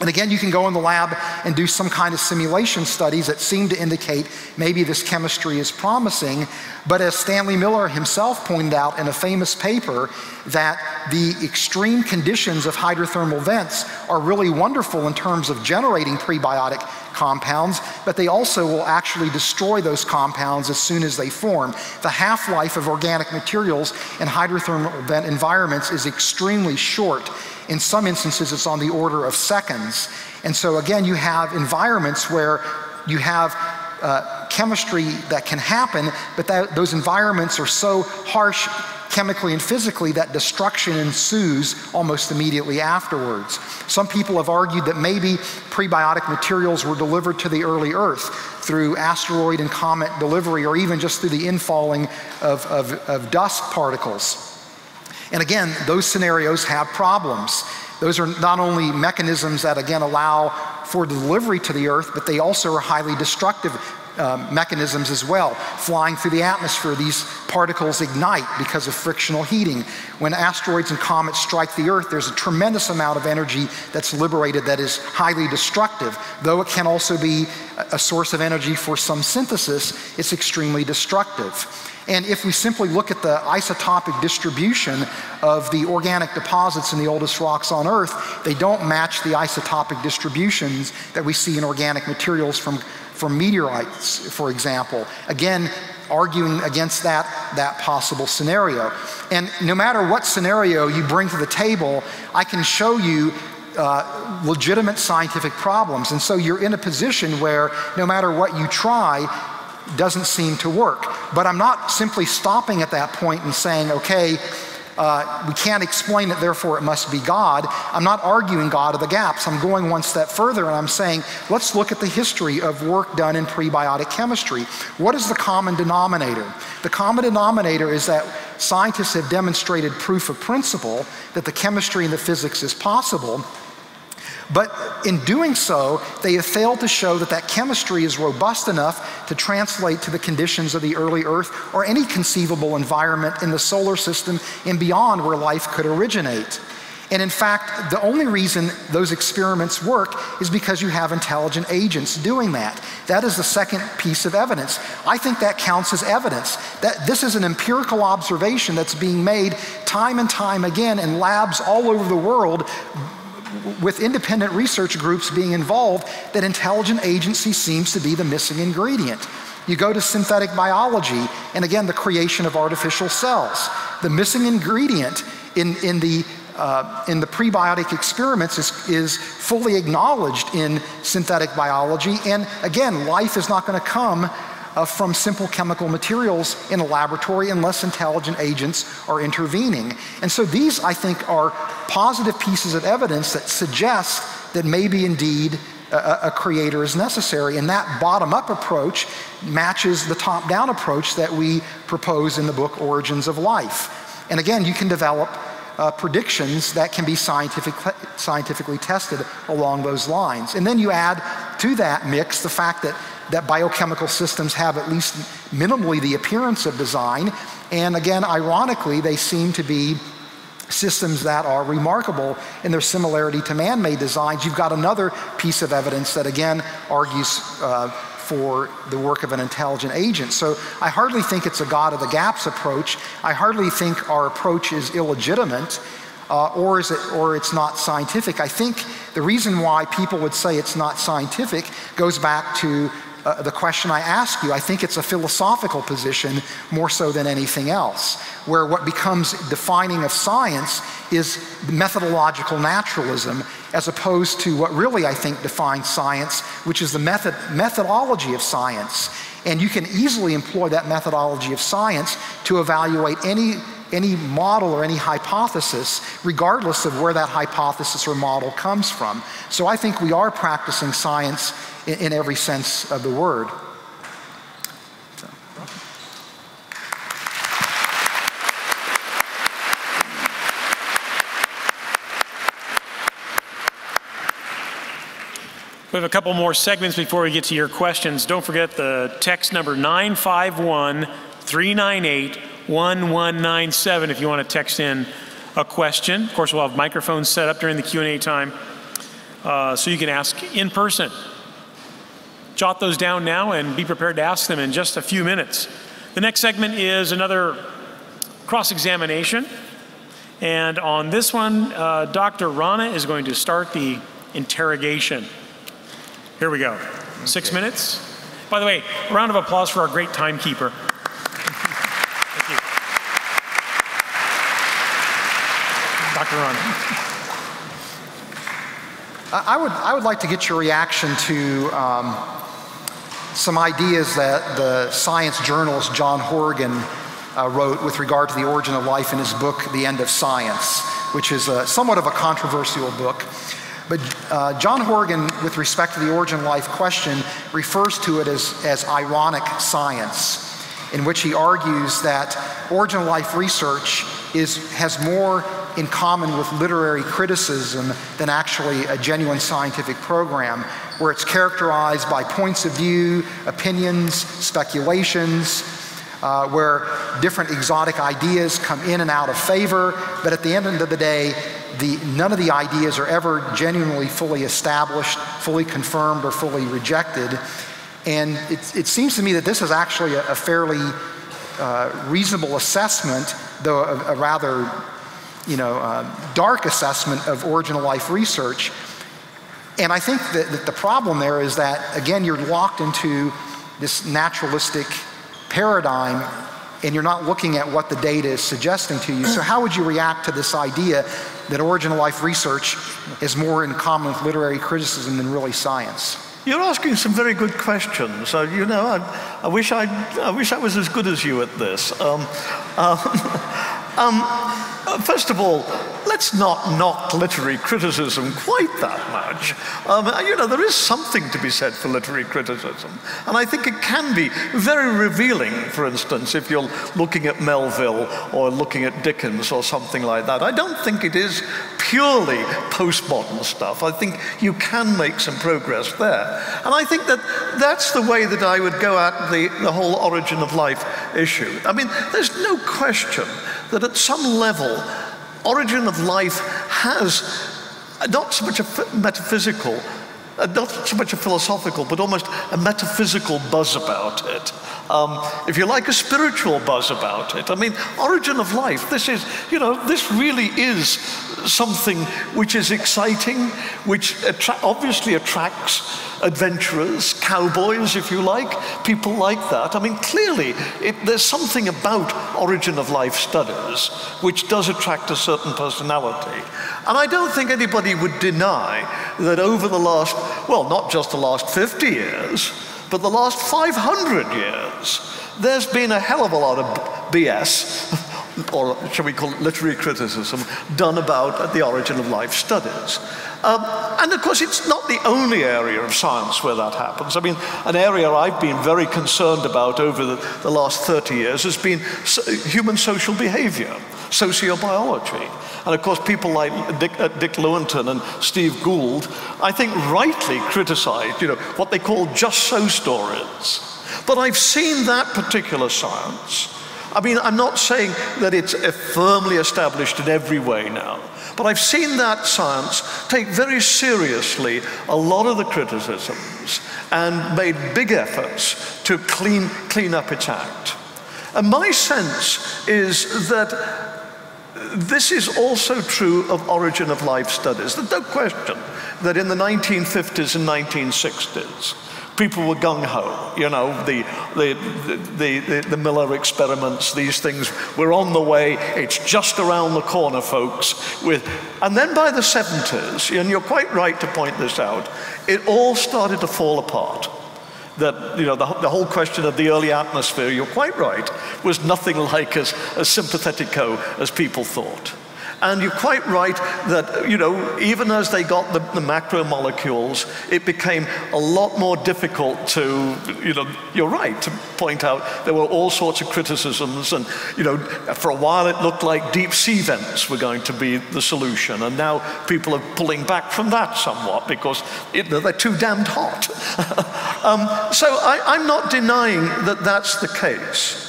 And again, you can go in the lab and do some kind of simulation studies that seem to indicate maybe this chemistry is promising, but as Stanley Miller himself pointed out in a famous paper, that the extreme conditions of hydrothermal vents are really wonderful in terms of generating prebiotic compounds, but they also will actually destroy those compounds as soon as they form. The half-life of organic materials in hydrothermal vent environments is extremely short. In some instances, it's on the order of seconds. And so again, you have environments where you have uh, chemistry that can happen, but that, those environments are so harsh chemically and physically that destruction ensues almost immediately afterwards. Some people have argued that maybe prebiotic materials were delivered to the early Earth through asteroid and comet delivery, or even just through the infalling of, of, of dust particles. And again, those scenarios have problems. Those are not only mechanisms that, again, allow for delivery to the Earth, but they also are highly destructive um, mechanisms as well. Flying through the atmosphere, these particles ignite because of frictional heating. When asteroids and comets strike the Earth, there's a tremendous amount of energy that's liberated that is highly destructive. Though it can also be a source of energy for some synthesis, it's extremely destructive. And if we simply look at the isotopic distribution of the organic deposits in the oldest rocks on Earth, they don't match the isotopic distributions that we see in organic materials from, from meteorites, for example. Again, arguing against that, that possible scenario. And no matter what scenario you bring to the table, I can show you Uh, legitimate scientific problems. And so you're in a position where no matter what you try, doesn't seem to work. But I'm not simply stopping at that point and saying, okay, uh, we can't explain it, therefore it must be God. I'm not arguing God of the gaps. I'm going one step further and I'm saying, let's look at the history of work done in prebiotic chemistry. What is the common denominator? The common denominator is that scientists have demonstrated proof of principle that the chemistry and the physics is possible, but in doing so, they have failed to show that that chemistry is robust enough to translate to the conditions of the early Earth or any conceivable environment in the solar system and beyond where life could originate. And in fact, the only reason those experiments work is because you have intelligent agents doing that. That is the second piece of evidence. I think that counts as evidence. That this is an empirical observation that's being made time and time again in labs all over the world, with independent research groups being involved, that intelligent agency seems to be the missing ingredient. You go to synthetic biology, and again, the creation of artificial cells. The missing ingredient in, in, the, uh, in the prebiotic experiments is, is fully acknowledged in synthetic biology, and again, life is not going to come Uh, from simple chemical materials in a laboratory unless intelligent agents are intervening. And so these, I think, are positive pieces of evidence that suggest that maybe indeed a, a creator is necessary, and that bottom-up approach matches the top-down approach that we propose in the book Origins of Life. And again, you can develop Uh, predictions that can be scientific, scientifically tested along those lines. And then you add to that mix the fact that, that biochemical systems have at least minimally the appearance of design, and again, ironically, they seem to be systems that are remarkable in their similarity to man-made designs. You've got another piece of evidence that again argues uh, for the work of an intelligent agent. So I hardly think it's a God of the gaps approach. I hardly think our approach is illegitimate uh, or, is it, or it's not scientific. I think the reason why people would say it's not scientific goes back to uh, the question I ask you, I think it's a philosophical position more so than anything else, where what becomes defining of science is methodological naturalism, as opposed to what really I think defines science, which is the method, methodology of science. And you can easily employ that methodology of science to evaluate any any model or any hypothesis, regardless of where that hypothesis or model comes from. So I think we are practicing science in, in every sense of the word. So. We have a couple more segments before we get to your questions. Don't forget the text number nine five one, three nine eight, one one nine seven if you want to text in a question. Of course, we'll have microphones set up during the Q and A time, uh, so you can ask in person. Jot those down now and be prepared to ask them in just a few minutes. The next segment is another cross-examination, and on this one, uh, Doctor Rana is going to start the interrogation. Here we go. Okay. Six minutes. By the way, a round of applause for our great timekeeper. I would, I would like to get your reaction to um, some ideas that the science journalist John Horrigan uh, wrote with regard to the origin of life in his book, The End of Science, which is a, somewhat of a controversial book. But uh, John Horrigan, with respect to the origin of life question, refers to it as, as ironic science, in which he argues that origin of life research is, has more in common with literary criticism than actually a genuine scientific program, where it's characterized by points of view, opinions, speculations, uh, where different exotic ideas come in and out of favor, but at the end of the day, the, none of the ideas are ever genuinely fully established, fully confirmed, or fully rejected. And it, it seems to me that this is actually a, a fairly uh, reasonable assessment, though a, a rather you know, uh, dark assessment of origin of life research. And I think that, that the problem there is that, again, you're locked into this naturalistic paradigm and you're not looking at what the data is suggesting to you. So how would you react to this idea that origin of life research is more in common with literary criticism than really science? You're asking some very good questions. Uh, you know, I, I, wish I, I wish I was as good as you at this. Um, uh, um, First of all, let's not knock literary criticism quite that much. Um, you know, there is something to be said for literary criticism. And I think it can be very revealing, for instance, if you're looking at Melville or looking at Dickens or something like that. I don't think it is purely postmodern stuff. I think you can make some progress there. And I think that that's the way that I would go at the, the whole origin of life issue. I mean, there's no question that at some level, origin of life has not so much a metaphysical, not so much a philosophical, but almost a metaphysical buzz about it. Um, if you like, a spiritual buzz about it. I mean, origin of life, this is, you know, this really is something which is exciting, which attra- obviously attracts adventurers, cowboys, if you like, people like that. I mean, clearly, it, there's something about origin of life studies which does attract a certain personality. And I don't think anybody would deny that over the last, well, not just the last fifty years, but the last five hundred years, there's been a hell of a lot of B S, or shall we call it literary criticism, done about the origin of life studies. Um, and of course, it's not the only area of science where that happens. I mean, an area I've been very concerned about over the, the last thirty years has been so, human social behavior, sociobiology. And of course, people like Dick, uh, Dick Lewontin and Steve Gould, I think, rightly criticized, you know, what they call just-so stories. But I've seen that particular science. I mean, I'm not saying that it's firmly established in every way now, but I've seen that science take very seriously a lot of the criticisms and made big efforts to clean, clean up its act. And my sense is that this is also true of origin of life studies. There's no question that in the nineteen fifties and nineteen sixties, people were gung-ho, you know, the, the, the, the, the Miller experiments, these things, we're on the way, it's just around the corner, folks. With, and then by the seventies, and you're quite right to point this out, it all started to fall apart. That, you know, the, the whole question of the early atmosphere, you're quite right, was nothing like as, as sympathetico as people thought. And you're quite right that, you know, even as they got the, the macromolecules, it became a lot more difficult to, you know, you're right, to point out there were all sorts of criticisms. And, you know, for a while it looked like deep sea vents were going to be the solution. And now people are pulling back from that somewhat because it, they're too damned hot. um, so I, I'm not denying that that's the case.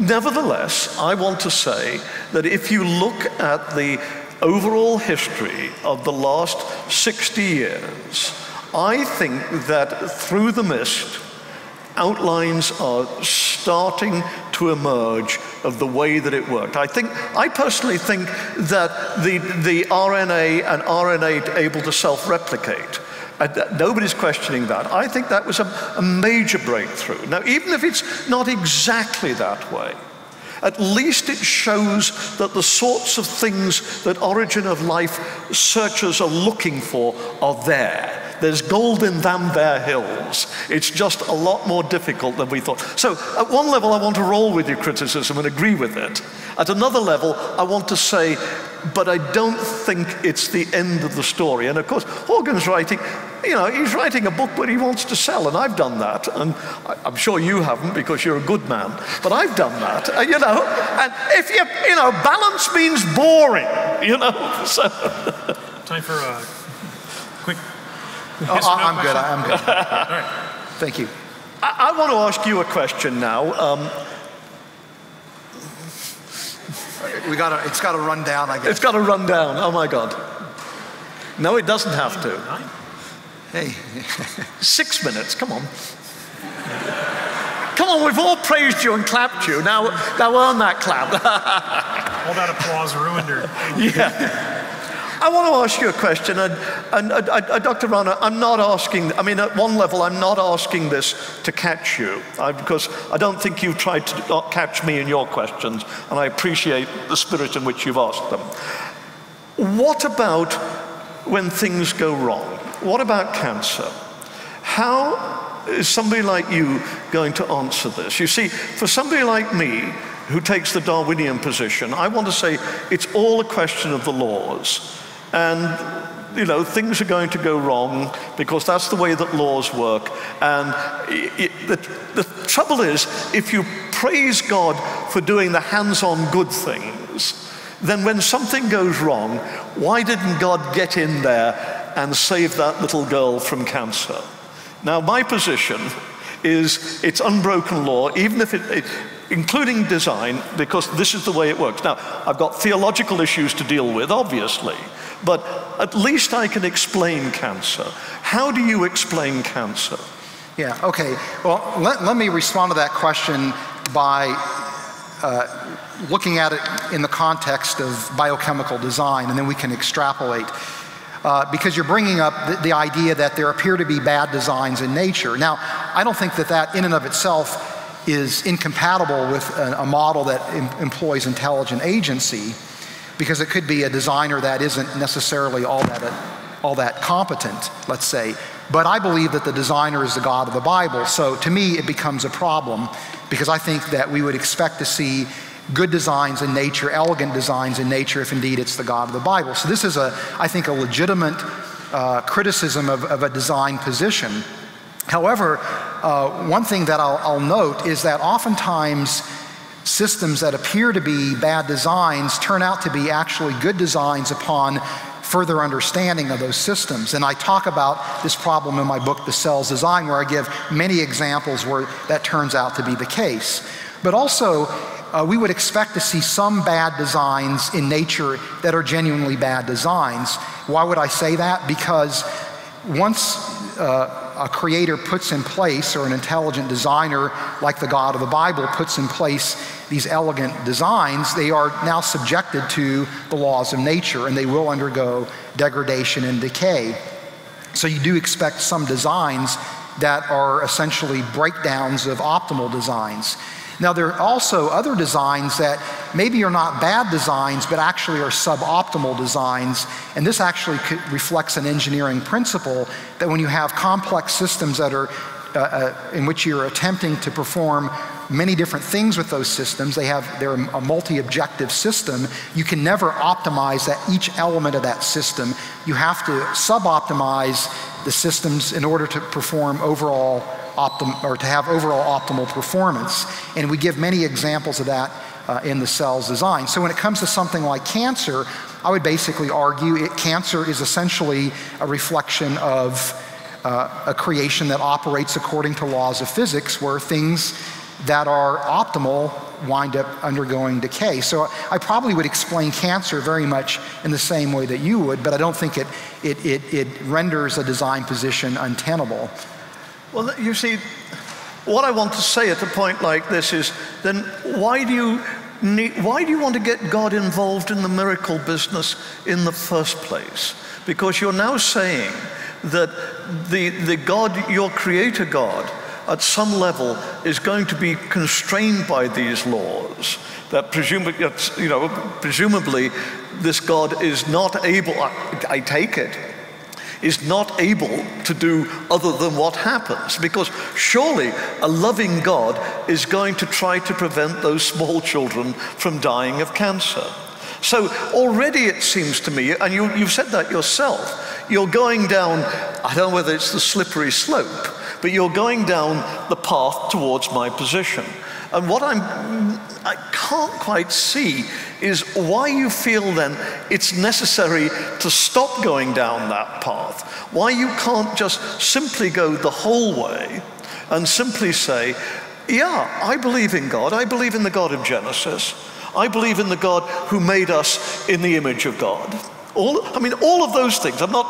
Nevertheless, I want to say that if you look at the overall history of the last sixty years, I think that Through the Mist outlines are starting to emerge of the way that it worked. I think, I personally think that the, the R N A and R N A able to self-replicate, nobody's questioning that. I think that was a, a major breakthrough. Now, even if it's not exactly that way, at least it shows that the sorts of things that Origin of Life searchers are looking for are there. There's gold in them bare hills. It's just a lot more difficult than we thought. So at one level, I want to roll with your criticism and agree with it. At another level, I want to say, but I don't think it's the end of the story. And of course, Horgan's writing, you know, he's writing a book that he wants to sell, and I've done that. And I'm sure you haven't because you're a good man, but I've done that, and, you know. And if you, you know, balance means boring, you know. So. Time for a quick... Oh, I'm question. good. I'm good. All right. Thank you. I, I want to ask you a question now. Um, we got it's got to run down. I guess it's got to run down. Oh my God! No, it doesn't have to. Hey, six minutes. Come on. Come on. We've all praised you and clapped you. Now, now earn that clap. All that applause ruined her. Yeah. I want to ask you a question, and, and uh, uh, Doctor Rana, I'm not asking, I mean, at one level, I'm not asking this to catch you, I, because I don't think you've tried to not catch me in your questions, and I appreciate the spirit in which you've asked them. What about when things go wrong? What about cancer? How is somebody like you going to answer this? You see, for somebody like me, who takes the Darwinian position, I want to say it's all a question of the laws. And, you know, things are going to go wrong because that's the way that laws work. And it, the, the trouble is, if you praise God for doing the hands-on good things, then when something goes wrong, why didn't God get in there and save that little girl from cancer? Now, my position is it's unbroken law, even if it, it including design, because this is the way it works. Now, I've got theological issues to deal with, obviously, but at least I can explain cancer. How do you explain cancer? Yeah, okay. Well, let, let me respond to that question by uh, looking at it in the context of biochemical design, and then we can extrapolate. Uh, because you're bringing up the, the idea that there appear to be bad designs in nature. Now, I don't think that that in and of itself is incompatible with a, a model that em employs intelligent agency, because it could be a designer that isn't necessarily all that, uh, all that competent, let's say. But I believe that the designer is the God of the Bible, so to me it becomes a problem, because I think that we would expect to see good designs in nature, elegant designs in nature, if indeed it's the God of the Bible. So this is, a, I think, a legitimate uh, criticism of, of a design position. However, uh, one thing that I'll, I'll note is that oftentimes systems that appear to be bad designs turn out to be actually good designs upon further understanding of those systems. And I talk about this problem in my book, The Cell's Design, where I give many examples where that turns out to be the case. But also, uh, we would expect to see some bad designs in nature that are genuinely bad designs. Why would I say that? Because once Uh, a creator puts in place, or an intelligent designer like the God of the Bible puts in place these elegant designs, they are now subjected to the laws of nature, and they will undergo degradation and decay. So you do expect some designs that are essentially breakdowns of optimal designs. Now, there are also other designs that maybe are not bad designs, but actually are suboptimal designs. And this actually reflects an engineering principle that when you have complex systems that are Uh, uh, in which you're attempting to perform many different things with those systems, they have, they're a multi-objective system, you can never optimize that each element of that system. You have to sub-optimize the systems in order to perform overall optim, or to have overall optimal performance. And we give many examples of that uh, in The Cell's Design. So when it comes to something like cancer, I would basically argue it, cancer is essentially a reflection of Uh, a creation that operates according to laws of physics, where things that are optimal wind up undergoing decay. So I probably would explain cancer very much in the same way that you would, but I don't think it, it, it, it renders a design position untenable. Well, you see, what I want to say at a point like this is, then why do you need, why do you want to get God involved in the miracle business in the first place? Because you're now saying that the, the God, your creator God, at some level is going to be constrained by these laws, that presumably, you know, presumably this God is not able, I, I take it, is not able to do other than what happens. Because surely a loving God is going to try to prevent those small children from dying of cancer. So already it seems to me, and you, you've said that yourself, you're going down, I don't know whether it's the slippery slope, but you're going down the path towards my position. And what I'm, I can't quite see is why you feel then it's necessary to stop going down that path. Why you can't just simply go the whole way and simply say, yeah, I believe in God, I believe in the God of Genesis, I believe in the God who made us in the image of God. All, I mean, all of those things. I'm not,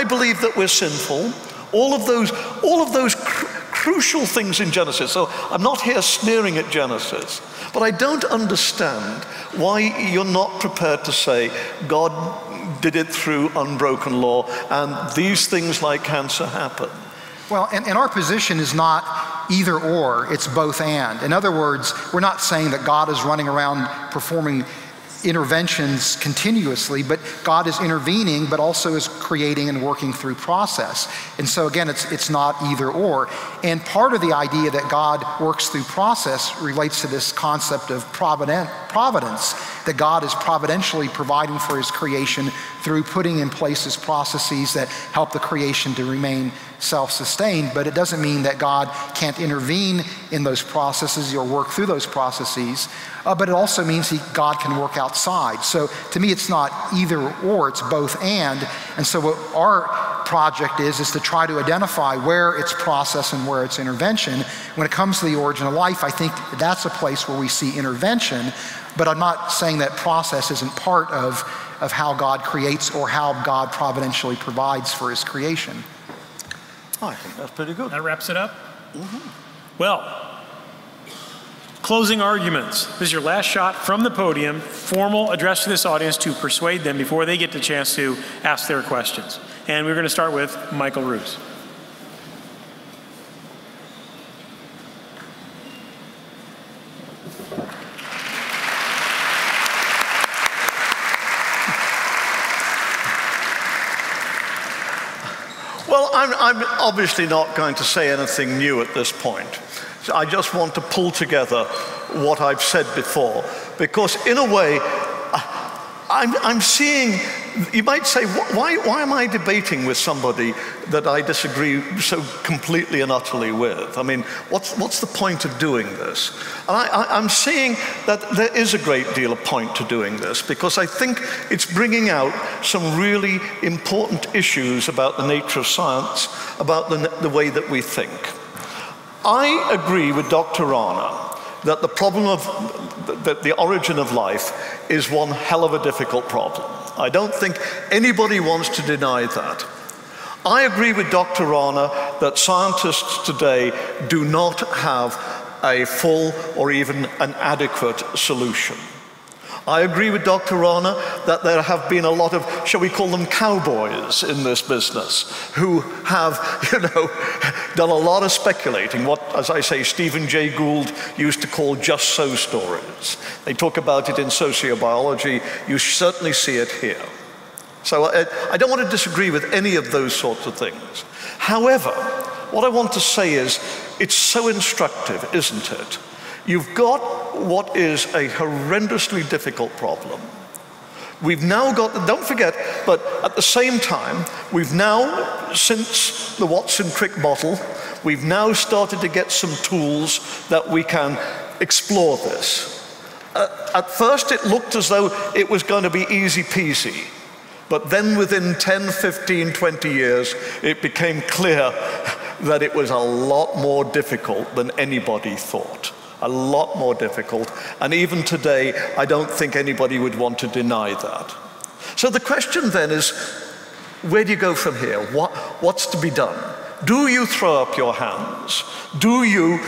I believe that we're sinful. All of those, all of those cr crucial things in Genesis. So I'm not here sneering at Genesis, but I don't understand why you're not prepared to say God did it through unbroken law and these things like cancer happen. Well, and, and our position is not either or, it's both and. In other words, we're not saying that God is running around performing interventions continuously, but God is intervening, but also is creating and working through process. And so again, it's, it's not either or. And part of the idea that God works through process relates to this concept of provident, providence, that God is providentially providing for his creation through putting in place his processes that help the creation to remain self-sustained, but it doesn't mean that God can't intervene in those processes or work through those processes, uh, but it also means he, God can work outside. So to me, it's not either or, it's both and. And so what our project is, is to try to identify where it's process and where it's intervention. When it comes to the origin of life, I think that's a place where we see intervention, but I'm not saying that process isn't part of, of how God creates or how God providentially provides for his creation. Oh, I think that's pretty good. That wraps it up. Mm-hmm. Well, closing arguments. This is your last shot from the podium, formal address to this audience to persuade them before they get the chance to ask their questions. And we're going to start with Michael Ruse. Well, I'm, I'm obviously not going to say anything new at this point. So I just want to pull together what I've said before, because in a way, I'm, I'm seeing, you might say, why, why am I debating with somebody that I disagree so completely and utterly with? I mean, what's, what's the point of doing this? And I, I, I'm seeing that there is a great deal of point to doing this, because I think it's bringing out some really important issues about the nature of science, about the, the way that we think. I agree with Doctor Rana that the problem of, that the origin of life is one hell of a difficult problem. I don't think anybody wants to deny that. I agree with Doctor Rana that scientists today do not have a full or even an adequate solution. I agree with Doctor Rana that there have been a lot of, shall we call them, cowboys in this business who have, you know, done a lot of speculating, what, as I say, Stephen Jay Gould used to call just so stories. They talk about it in sociobiology. You certainly see it here. So I, I don't want to disagree with any of those sorts of things. However, what I want to say is, it's so instructive, isn't it? You've got what is a horrendously difficult problem. We've now got, don't forget, but at the same time, we've now, since the Watson-Crick model, we've now started to get some tools that we can explore this. Uh, at first, it looked as though it was going to be easy peasy. But then within ten, fifteen, twenty years, it became clear that it was a lot more difficult than anybody thought. A lot more difficult. And even today, I don't think anybody would want to deny that. So the question then is, where do you go from here? What, what's to be done? Do you throw up your hands? Do you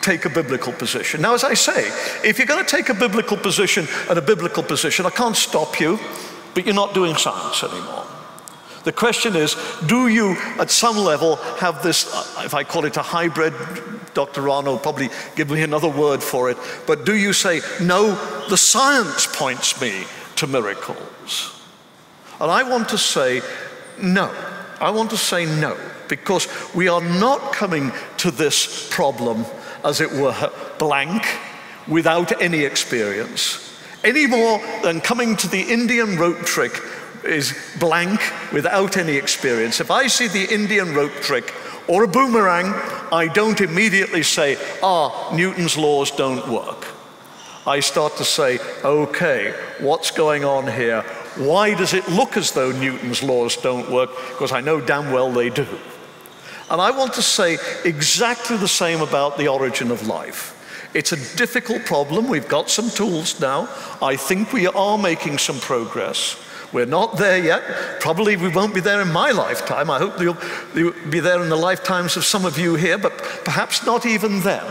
take a biblical position? Now, as I say, if you're going to take a biblical position and a biblical position, I can't stop you. But you're not doing science anymore. The question is, do you, at some level, have this, if I call it a hybrid, Doctor Rana will probably give me another word for it, but do you say, no, the science points me to miracles? And I want to say, no. I want to say no, because we are not coming to this problem, as it were, blank, without any experience. Any more than coming to the Indian rope trick is blank without any experience. If I see the Indian rope trick or a boomerang, I don't immediately say, ah, Newton's laws don't work. I start to say, okay, what's going on here? Why does it look as though Newton's laws don't work? Because I know damn well they do. And I want to say exactly the same about the origin of life. It's a difficult problem. We've got some tools now. I think we are making some progress. We're not there yet. Probably we won't be there in my lifetime. I hope you'll be there in the lifetimes of some of you here, but perhaps not even then.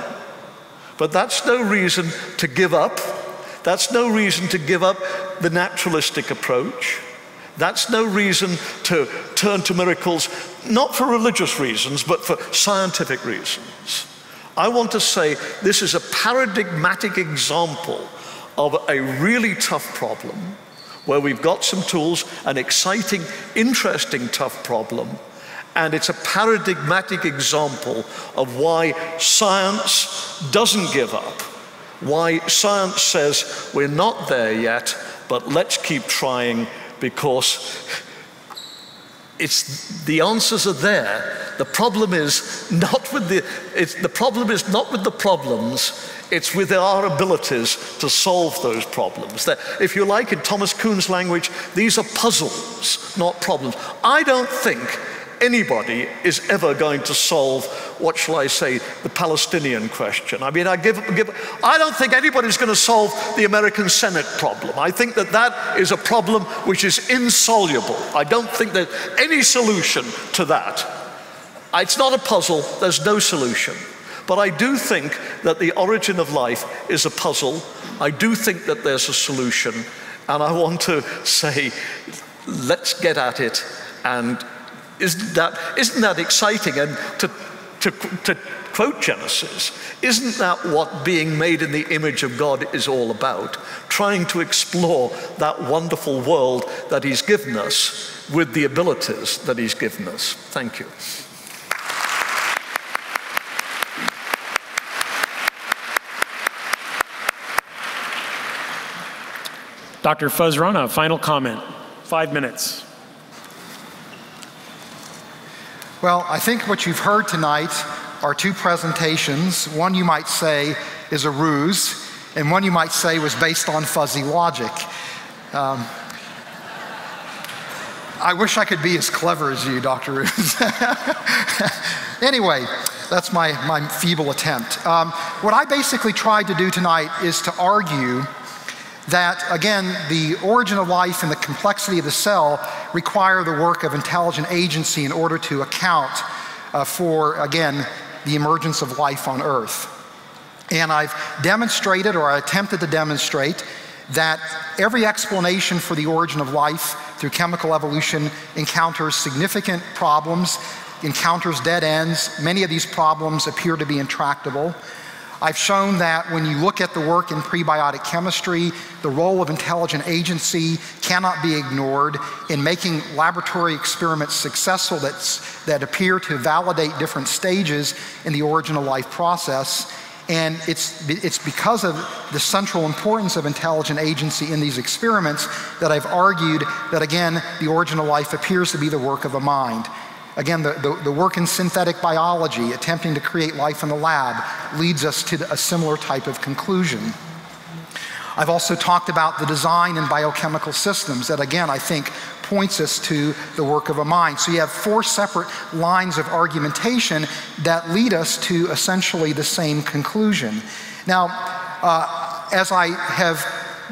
But that's no reason to give up. That's no reason to give up the naturalistic approach. That's no reason to turn to miracles, not for religious reasons, but for scientific reasons. I want to say this is a paradigmatic example of a really tough problem where we've got some tools, an exciting, interesting, tough problem, and it's a paradigmatic example of why science doesn't give up, why science says we're not there yet, but let's keep trying because it's, the answers are there. The problem is not with the, it's, the problem is not with the problems, it's with our abilities to solve those problems. That, if you like, in Thomas Kuhn's language, these are puzzles, not problems. I don't think anybody is ever going to solve, what shall I say, the Palestinian question. I mean, I give, give, I don't think anybody's going to solve the American Senate problem. I think that that is a problem which is insoluble. I don't think there's any solution to that. It's not a puzzle. There's no solution. But I do think that the origin of life is a puzzle. I do think that there's a solution. And I want to say, let's get at it and Isn't that, isn't that exciting? And to, to, to quote Genesis, isn't that what being made in the image of God is all about? Trying to explore that wonderful world that he's given us with the abilities that he's given us. Thank you. Doctor Fuz Rana, final comment, five minutes. Well, I think what you've heard tonight are two presentations. One you might say is a ruse, and one you might say was based on fuzzy logic. Um, I wish I could be as clever as you, Doctor Ruse. Anyway, that's my, my feeble attempt. Um, what I basically tried to do tonight is to argue that, again, the origin of life and the complexity of the cell require the work of intelligent agency in order to account uh, for, again, the emergence of life on Earth. And I've demonstrated, or I attempted to demonstrate, that every explanation for the origin of life through chemical evolution encounters significant problems, encounters dead ends. Many of these problems appear to be intractable. I've shown that when you look at the work in prebiotic chemistry, the role of intelligent agency cannot be ignored in making laboratory experiments successful that's, that appear to validate different stages in the origin of life process. And it's, it's because of the central importance of intelligent agency in these experiments that I've argued that, again, the origin of life appears to be the work of a mind. Again, the, the, the work in synthetic biology, attempting to create life in the lab, leads us to a similar type of conclusion. I've also talked about the design in biochemical systems that, again, I think points us to the work of a mind. So you have four separate lines of argumentation that lead us to essentially the same conclusion. Now, uh, as I have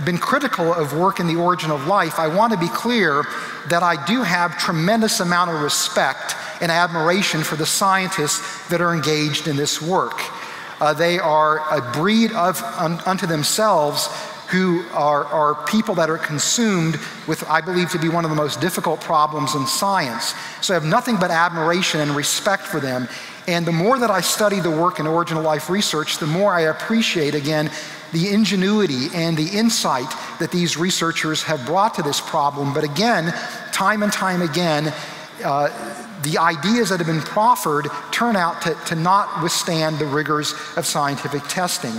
been critical of work in the origin of life, I want to be clear that I do have tremendous amount of respect and admiration for the scientists that are engaged in this work. Uh, they are a breed of un, unto themselves who are, are people that are consumed with, I believe, to be one of the most difficult problems in science. So I have nothing but admiration and respect for them. And the more that I study the work in origin of life research, the more I appreciate, again, the ingenuity and the insight that these researchers have brought to this problem. But again, time and time again, uh, the ideas that have been proffered turn out to, to not withstand the rigors of scientific testing.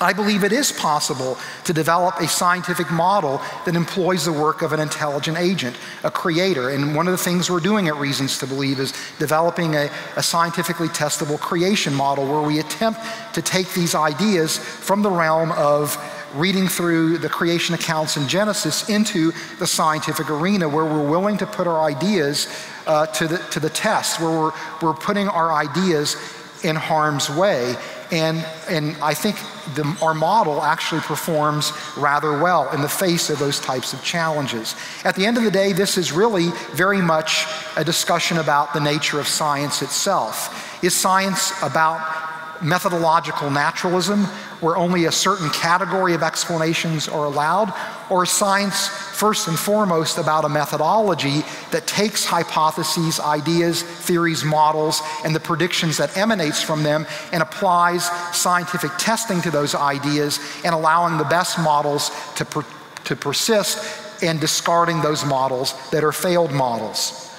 I believe it is possible to develop a scientific model that employs the work of an intelligent agent, a creator. And one of the things we're doing at Reasons to Believe is developing a, a scientifically testable creation model where we attempt to take these ideas from the realm of reading through the creation accounts in Genesis into the scientific arena, where we're willing to put our ideas uh, to, the, to the test, where we're, we're putting our ideas in harm's way. And, and I think the, our model actually performs rather well in the face of those types of challenges. At the end of the day, this is really very much a discussion about the nature of science itself. Is science about methodological naturalism, where only a certain category of explanations are allowed? Or is science first and foremost about a methodology that takes hypotheses, ideas, theories, models, and the predictions that emanates from them and applies scientific testing to those ideas and allowing the best models to, per to persist and discarding those models that are failed models?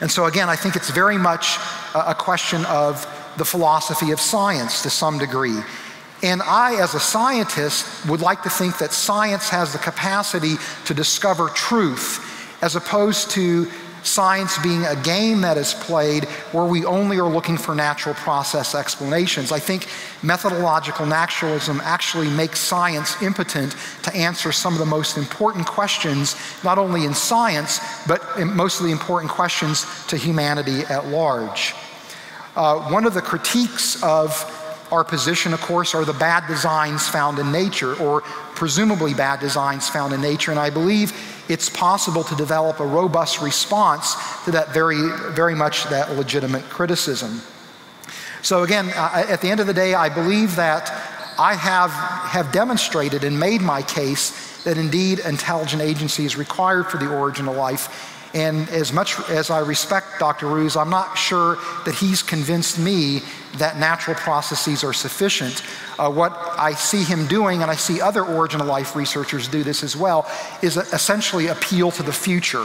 And so again, I think it's very much a, a question of the philosophy of science to some degree. And I, as a scientist, would like to think that science has the capacity to discover truth, as opposed to science being a game that is played where we only are looking for natural process explanations. I think methodological naturalism actually makes science impotent to answer some of the most important questions, not only in science, but mostly important questions to humanity at large. Uh, one of the critiques of our position, of course, are the bad designs found in nature, or presumably bad designs found in nature, and I believe it's possible to develop a robust response to that very, very much that legitimate criticism. So again, I, at the end of the day, I believe that I have, have demonstrated and made my case that indeed intelligent agency is required for the origin of life. And as much as I respect Doctor Ruse, I'm not sure that he's convinced me that natural processes are sufficient. Uh, what I see him doing, and I see other origin of life researchers do this as well, is essentially appeal to the future.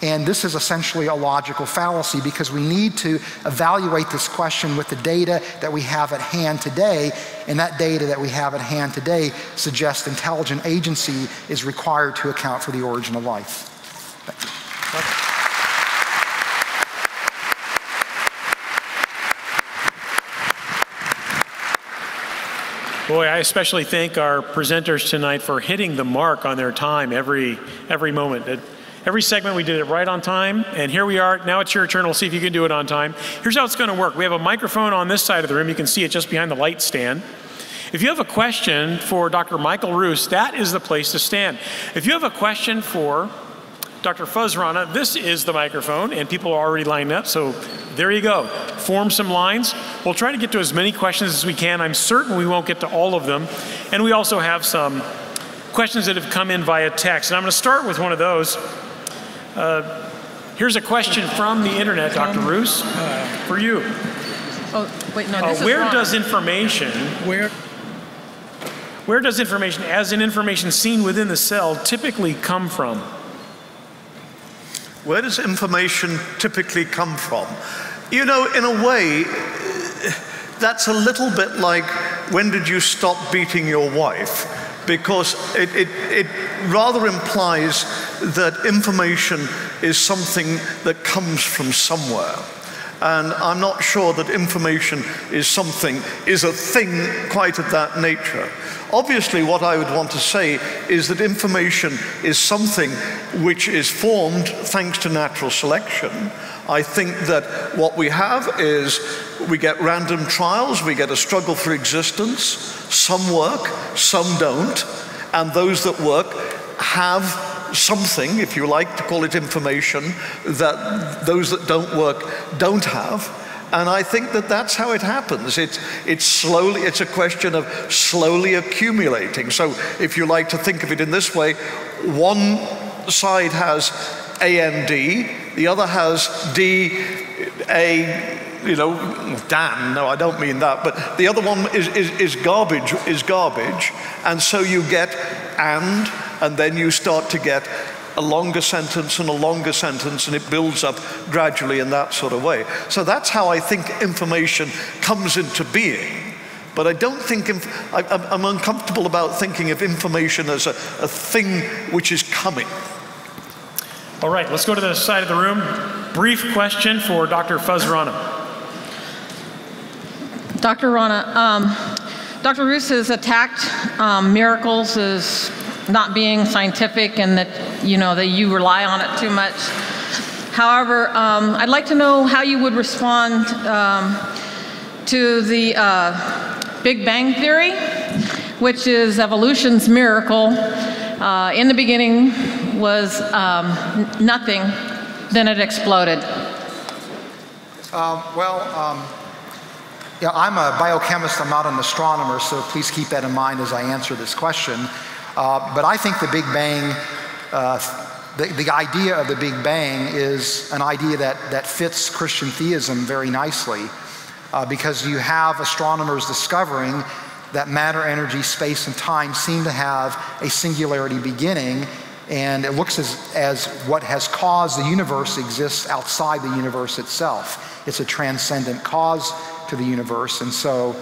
And this is essentially a logical fallacy, because we need to evaluate this question with the data that we have at hand today, and that data that we have at hand today suggests intelligent agency is required to account for the origin of life. Thank you. Boy, I especially thank our presenters tonight for hitting the mark on their time every, every moment. It, every segment we did it right on time, and here we are. Now it's your turn. We'll see if you can do it on time. Here's how it's going to work. We have a microphone on this side of the room. You can see it just behind the light stand. If you have a question for Doctor Michael Ruse, that is the place to stand. If you have a question for Doctor Fuz Rana, this is the microphone, and people are already lined up, so there you go. Form some lines. We'll try to get to as many questions as we can. I'm certain we won't get to all of them, and we also have some questions that have come in via text. And I'm going to start with one of those. Uh, here's a question from the internet, Doctor Um, Ruse, uh, for you. Oh, wait, no, this uh, where is wrong. does information, where, where does information as an information seen within the cell typically come from? Where does information typically come from? You know, in a way, that's a little bit like, when did you stop beating your wife? Because it, it, it rather implies that information is something that comes from somewhere. And I'm not sure that information is something, is a thing quite of that nature. Obviously, what I would want to say is that information is something which is formed thanks to natural selection. I think that what we have is we get random trials, we get a struggle for existence. Some work, some don't. And those that work have something, if you like to call it information, that those that don't work don't have. And I think that that's how it happens. It's, it's slowly, it's a question of slowly accumulating. So if you like to think of it in this way, one side has A and D, the other has D, A, you know, damn, no, I don't mean that, but the other one is, is, is garbage, is garbage. And so you get and, and then you start to get a longer sentence and a longer sentence, and it builds up gradually in that sort of way. So that's how I think information comes into being. But I don't think, inf I, I'm uncomfortable about thinking of information as a, a thing which is coming. All right, let's go to the side of the room. Brief question for Doctor Fuz Rana. Doctor Rana, um, Doctor Ruse has attacked um, miracles as not being scientific, and that, you know, that you rely on it too much. However, um, I'd like to know how you would respond um, to the uh, Big Bang Theory, which is evolution's miracle. Uh, in the beginning was um, nothing, then it exploded. Uh, well, um, yeah, I'm a biochemist, I'm not an astronomer, so please keep that in mind as I answer this question. Uh, but I think the Big Bang, uh, the, the idea of the Big Bang is an idea that, that fits Christian theism very nicely, uh, because you have astronomers discovering that matter, energy, space, and time seem to have a singularity beginning, and it looks as, as what has caused the universe exists outside the universe itself. It's a transcendent cause to the universe, and so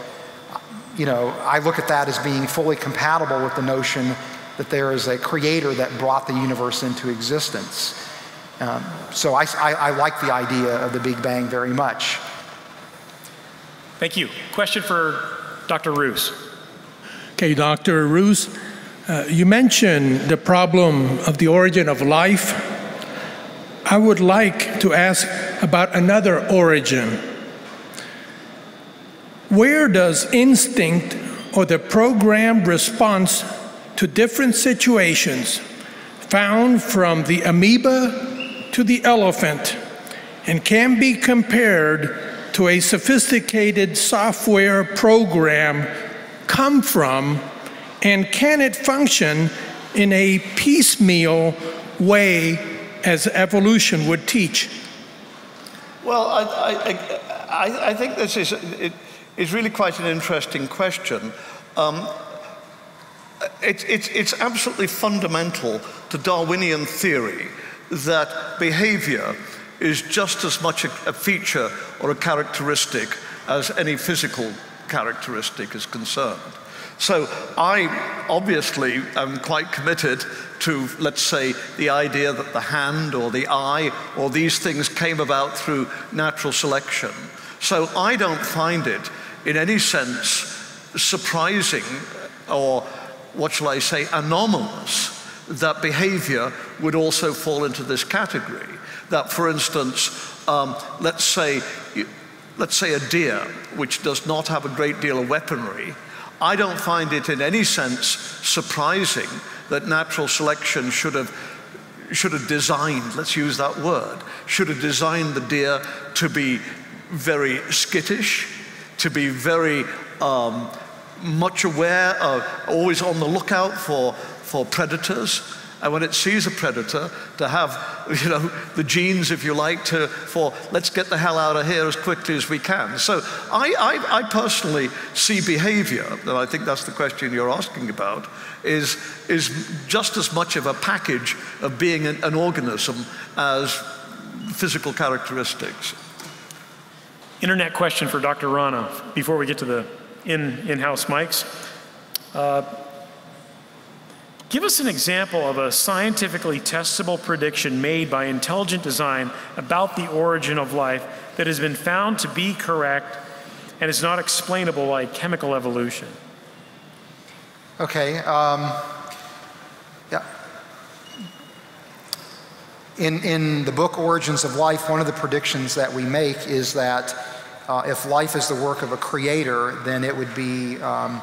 you know, I look at that as being fully compatible with the notion that there is a creator that brought the universe into existence. Um, so I, I, I like the idea of the Big Bang very much. Thank you. Question for Doctor Ruse. Okay, Doctor Ruse, uh, you mentioned the problem of the origin of life. I would like to ask about another origin. Where does instinct or the programmed response to different situations found from the amoeba to the elephant and can be compared to a sophisticated software program come from, and can it function in a piecemeal way as evolution would teach? Well, I, I, I, I think this is... It, It's really quite an interesting question. Um, it, it, it's absolutely fundamental to Darwinian theory that behavior is just as much a, a feature or a characteristic as any physical characteristic is concerned. So I obviously am quite committed to, let's say, the idea that the hand or the eye or these things came about through natural selection. So I don't find it, in any sense, surprising or, what shall I say, anomalous that behavior would also fall into this category. That, for instance, um, let's say, let's say a deer, which does not have a great deal of weaponry, I don't find it in any sense surprising that natural selection should have should have designed, let's use that word, should have designed the deer to be very skittish, to be very um, much aware of, always on the lookout for, for predators, and when it sees a predator, to have, you know, the genes, if you like, to, for let's get the hell out of here as quickly as we can. So I, I, I personally see behavior, and I think that's the question you're asking about, is, is just as much of a package of being an, an organism as physical characteristics. Internet question for Doctor Rana, before we get to the in, in-house mics. Uh, Give us an example of a scientifically testable prediction made by intelligent design about the origin of life that has been found to be correct and is not explainable by chemical evolution. Okay. Um, yeah. In, in the book Origins of Life, one of the predictions that we make is that uh, if life is the work of a creator, then it would be, um,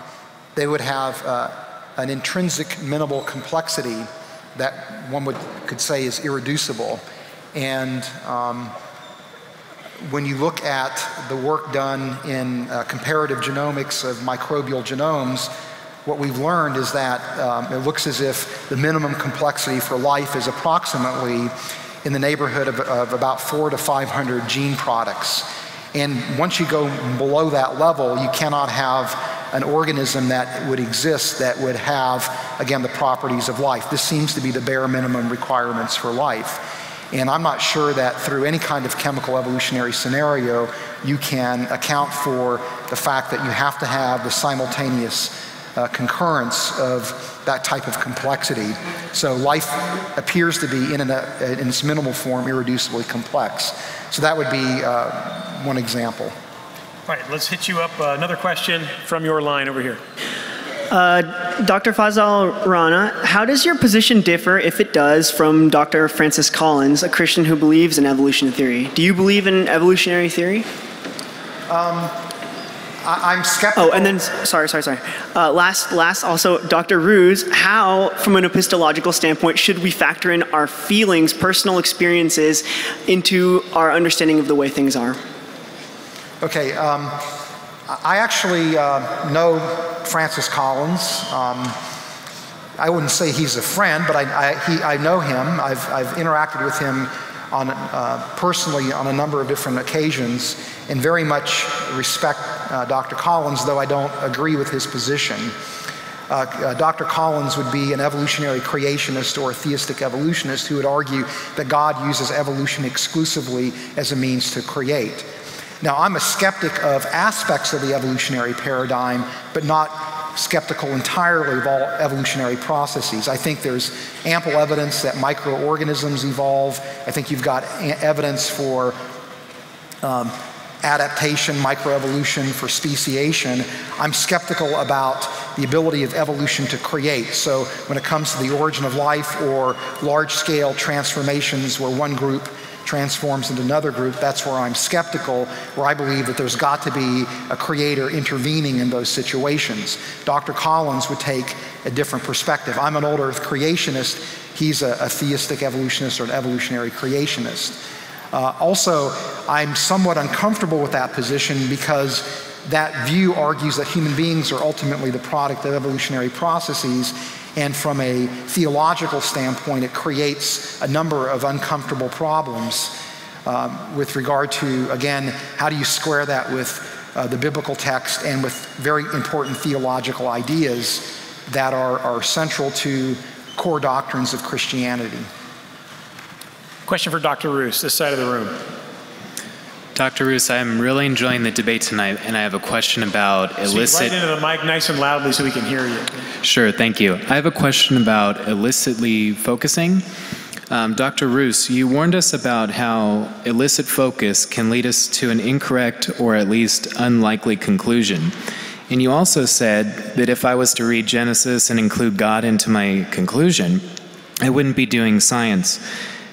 they would have uh, an intrinsic minimal complexity that one would, could say is irreducible. And um, when you look at the work done in uh, comparative genomics of microbial genomes, what we've learned is that um, it looks as if the minimum complexity for life is approximately in the neighborhood of, of about four to five hundred gene products. And once you go below that level, you cannot have an organism that would exist that would have, again, the properties of life. This seems to be the bare minimum requirements for life. And I'm not sure that through any kind of chemical evolutionary scenario, you can account for the fact that you have to have the simultaneous uh, concurrence of that type of complexity. So life appears to be in, an, uh, in its minimal form irreducibly complex. So that would be uh, one example. All right, let's hit you up uh, another question from your line over here. Uh, Doctor Fazal Rana, how does your position differ, if it does, from Doctor Francis Collins, a Christian who believes in evolution theory? Do you believe in evolutionary theory? Um, I I'm skeptical. Oh, and then, sorry, sorry, sorry. Uh, last, last, also, Doctor Ruse, how, from an epistemological standpoint, should we factor in our feelings, personal experiences, into our understanding of the way things are? Okay, um, I actually uh, know Francis Collins. Um, I wouldn't say he's a friend, but I, I, he, I know him. I've, I've interacted with him on, uh, personally on a number of different occasions, and very much respect uh, Doctor Collins, though I don't agree with his position. Uh, uh, Doctor Collins would be an evolutionary creationist or a theistic evolutionist who would argue that God uses evolution exclusively as a means to create. Now, I'm a skeptic of aspects of the evolutionary paradigm, but not skeptical entirely of all evolutionary processes. I think there's ample evidence that microorganisms evolve. I think you've got evidence for um, adaptation, microevolution, for speciation. I'm skeptical about the ability of evolution to create. So when it comes to the origin of life or large-scale transformations where one group transforms into another group, that's where I'm skeptical, where I believe that there's got to be a creator intervening in those situations. Doctor Collins would take a different perspective. I'm an old earth creationist. He's a, a theistic evolutionist or an evolutionary creationist. Uh, also, I'm somewhat uncomfortable with that position because that view argues that human beings are ultimately the product of evolutionary processes, and from a theological standpoint, it creates a number of uncomfortable problems um, with regard to, again, how do you square that with uh, the biblical text and with very important theological ideas that are, are central to core doctrines of Christianity. Question for Doctor Ruse, this side of the room. Doctor Ruse, I'm really enjoying the debate tonight, and I have a question about illicit... Speak right into the mic nice and loudly so we can hear you. Sure, thank you. I have a question about illicitly focusing. Um, Doctor Ruse, you warned us about how illicit focus can lead us to an incorrect or at least unlikely conclusion. And you also said that if I was to read Genesis and include God into my conclusion, I wouldn't be doing science.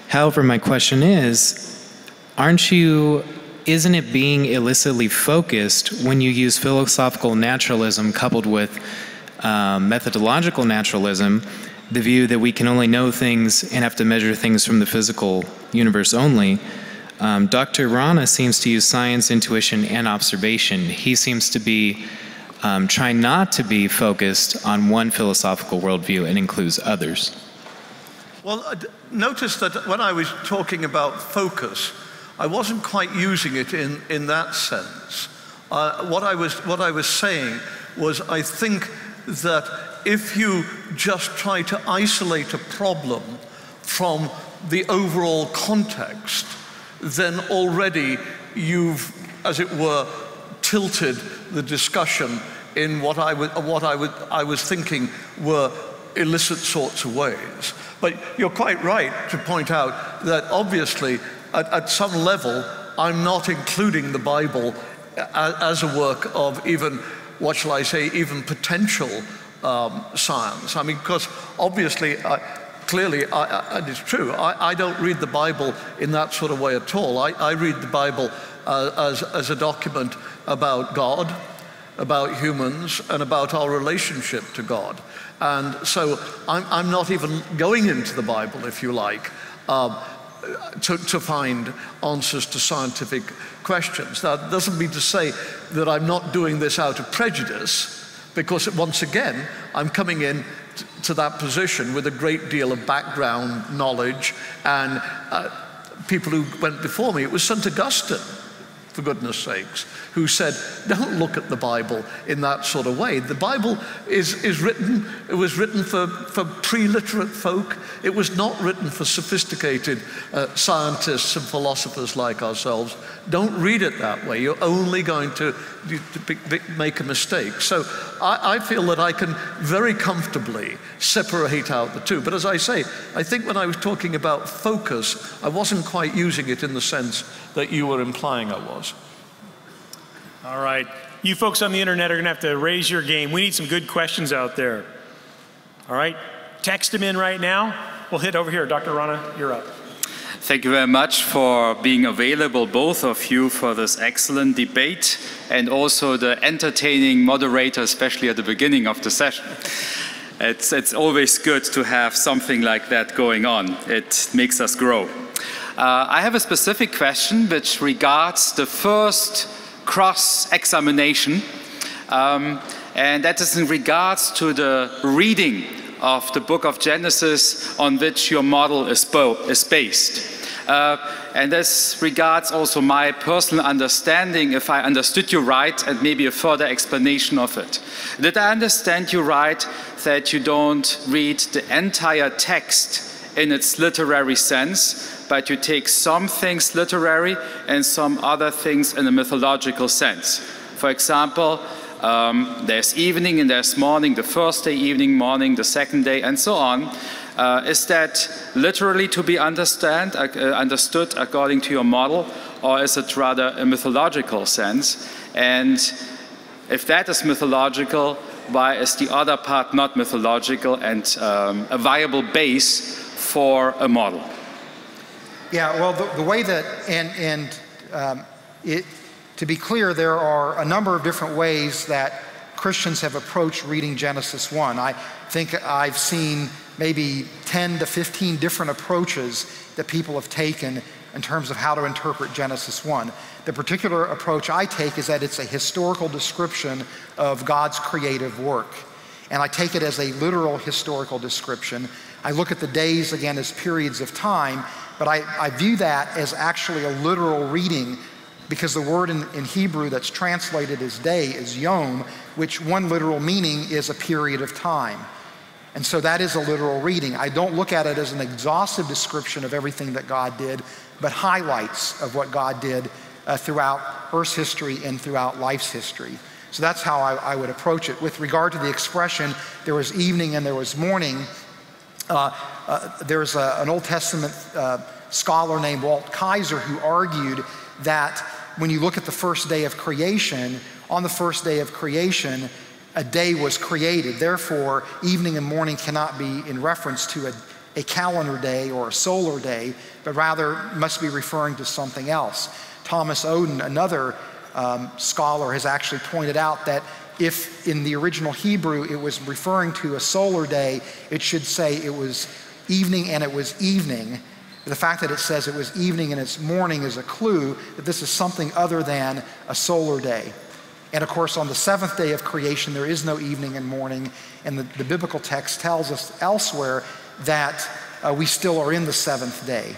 However, my question is, aren't you... Isn't it being illicitly focused when you use philosophical naturalism coupled with uh, methodological naturalism, the view that we can only know things and have to measure things from the physical universe only? Um, Doctor Rana seems to use science, intuition, and observation. He seems to be um, try not to be focused on one philosophical worldview and includes others? Well, notice that when I was talking about focus, I wasn't quite using it in, in that sense. Uh, what, I was, what I was saying was I think that if you just try to isolate a problem from the overall context, then already you've, as it were, tilted the discussion in what I, would, what I, would, I was thinking were illicit sorts of ways. But you're quite right to point out that obviously at, at some level I'm not including the Bible as, as a work of even, what shall I say, even potential um, science. I mean, because obviously, I, clearly, I, I, and it's true, I, I don't read the Bible in that sort of way at all. I, I read the Bible uh, as, as a document about God, about humans, and about our relationship to God. And so I'm, I'm not even going into the Bible, if you like, um, to, to find answers to scientific questions. That doesn't mean to say that I'm not doing this out of prejudice, because once again, I'm coming in t to that position with a great deal of background knowledge and uh, people who went before me. It was Saint Augustine, for goodness sakes, who said, don't look at the Bible in that sort of way. The Bible is, is written, it was written for, for pre-literate folk. It was not written for sophisticated uh, scientists and philosophers like ourselves. Don't read it that way. You're only going to, to make a mistake. So I, I feel that I can very comfortably separate out the two. But as I say, I think when I was talking about focus, I wasn't quite using it in the sense that you were implying I was. All right. You folks on the internet are going to have to raise your game. We need some good questions out there. All right. Text them in right now. We'll hit over here. Doctor Rana, you're up. Thank you very much for being available, both of you, for this excellent debate and also the entertaining moderator, especially at the beginning of the session. It's, it's always good to have something like that going on. It makes us grow. Uh, I have a specific question which regards the first cross-examination, um, and that is in regards to the reading of the book of Genesis on which your model is, is based. Uh, and this regards also my personal understanding, if I understood you right, and maybe a further explanation of it. Did I understand you right that you don't read the entire text in its literary sense, but you take some things literary and some other things in a mythological sense? For example, um, there's evening and there's morning, the first day, evening, morning, the second day, and so on. Uh, is that literally to be understand, uh, understood according to your model, or is it rather a mythological sense? And if that is mythological, why is the other part not mythological and um, a viable base for a model? Yeah, well, the, the way that, and, and um, it, to be clear, there are a number of different ways that Christians have approached reading Genesis one. I think I've seen maybe ten to fifteen different approaches that people have taken in terms of how to interpret Genesis one. The particular approach I take is that it's a historical description of God's creative work. And I take it as a literal historical description. I look at the days, again, as periods of time. But I, I view that as actually a literal reading, because the word in, in Hebrew that's translated as day is yom, which one literal meaning is a period of time. And so that is a literal reading. I don't look at it as an exhaustive description of everything that God did, but highlights of what God did uh, throughout Earth's history and throughout life's history. So that's how I, I would approach it. With regard to the expression, there was evening and there was morning, Uh, uh, there's a, an Old Testament uh, scholar named Walt Kaiser who argued that when you look at the first day of creation, on the first day of creation, a day was created. Therefore, evening and morning cannot be in reference to a, a calendar day or a solar day, but rather must be referring to something else. Thomas Oden, another um, scholar, has actually pointed out that if in the original Hebrew it was referring to a solar day, it should say it was evening and it was evening. The fact that it says it was evening and it's morning is a clue that this is something other than a solar day. And of course, on the seventh day of creation, there is no evening and morning. And the, the biblical text tells us elsewhere that uh, we still are in the seventh day.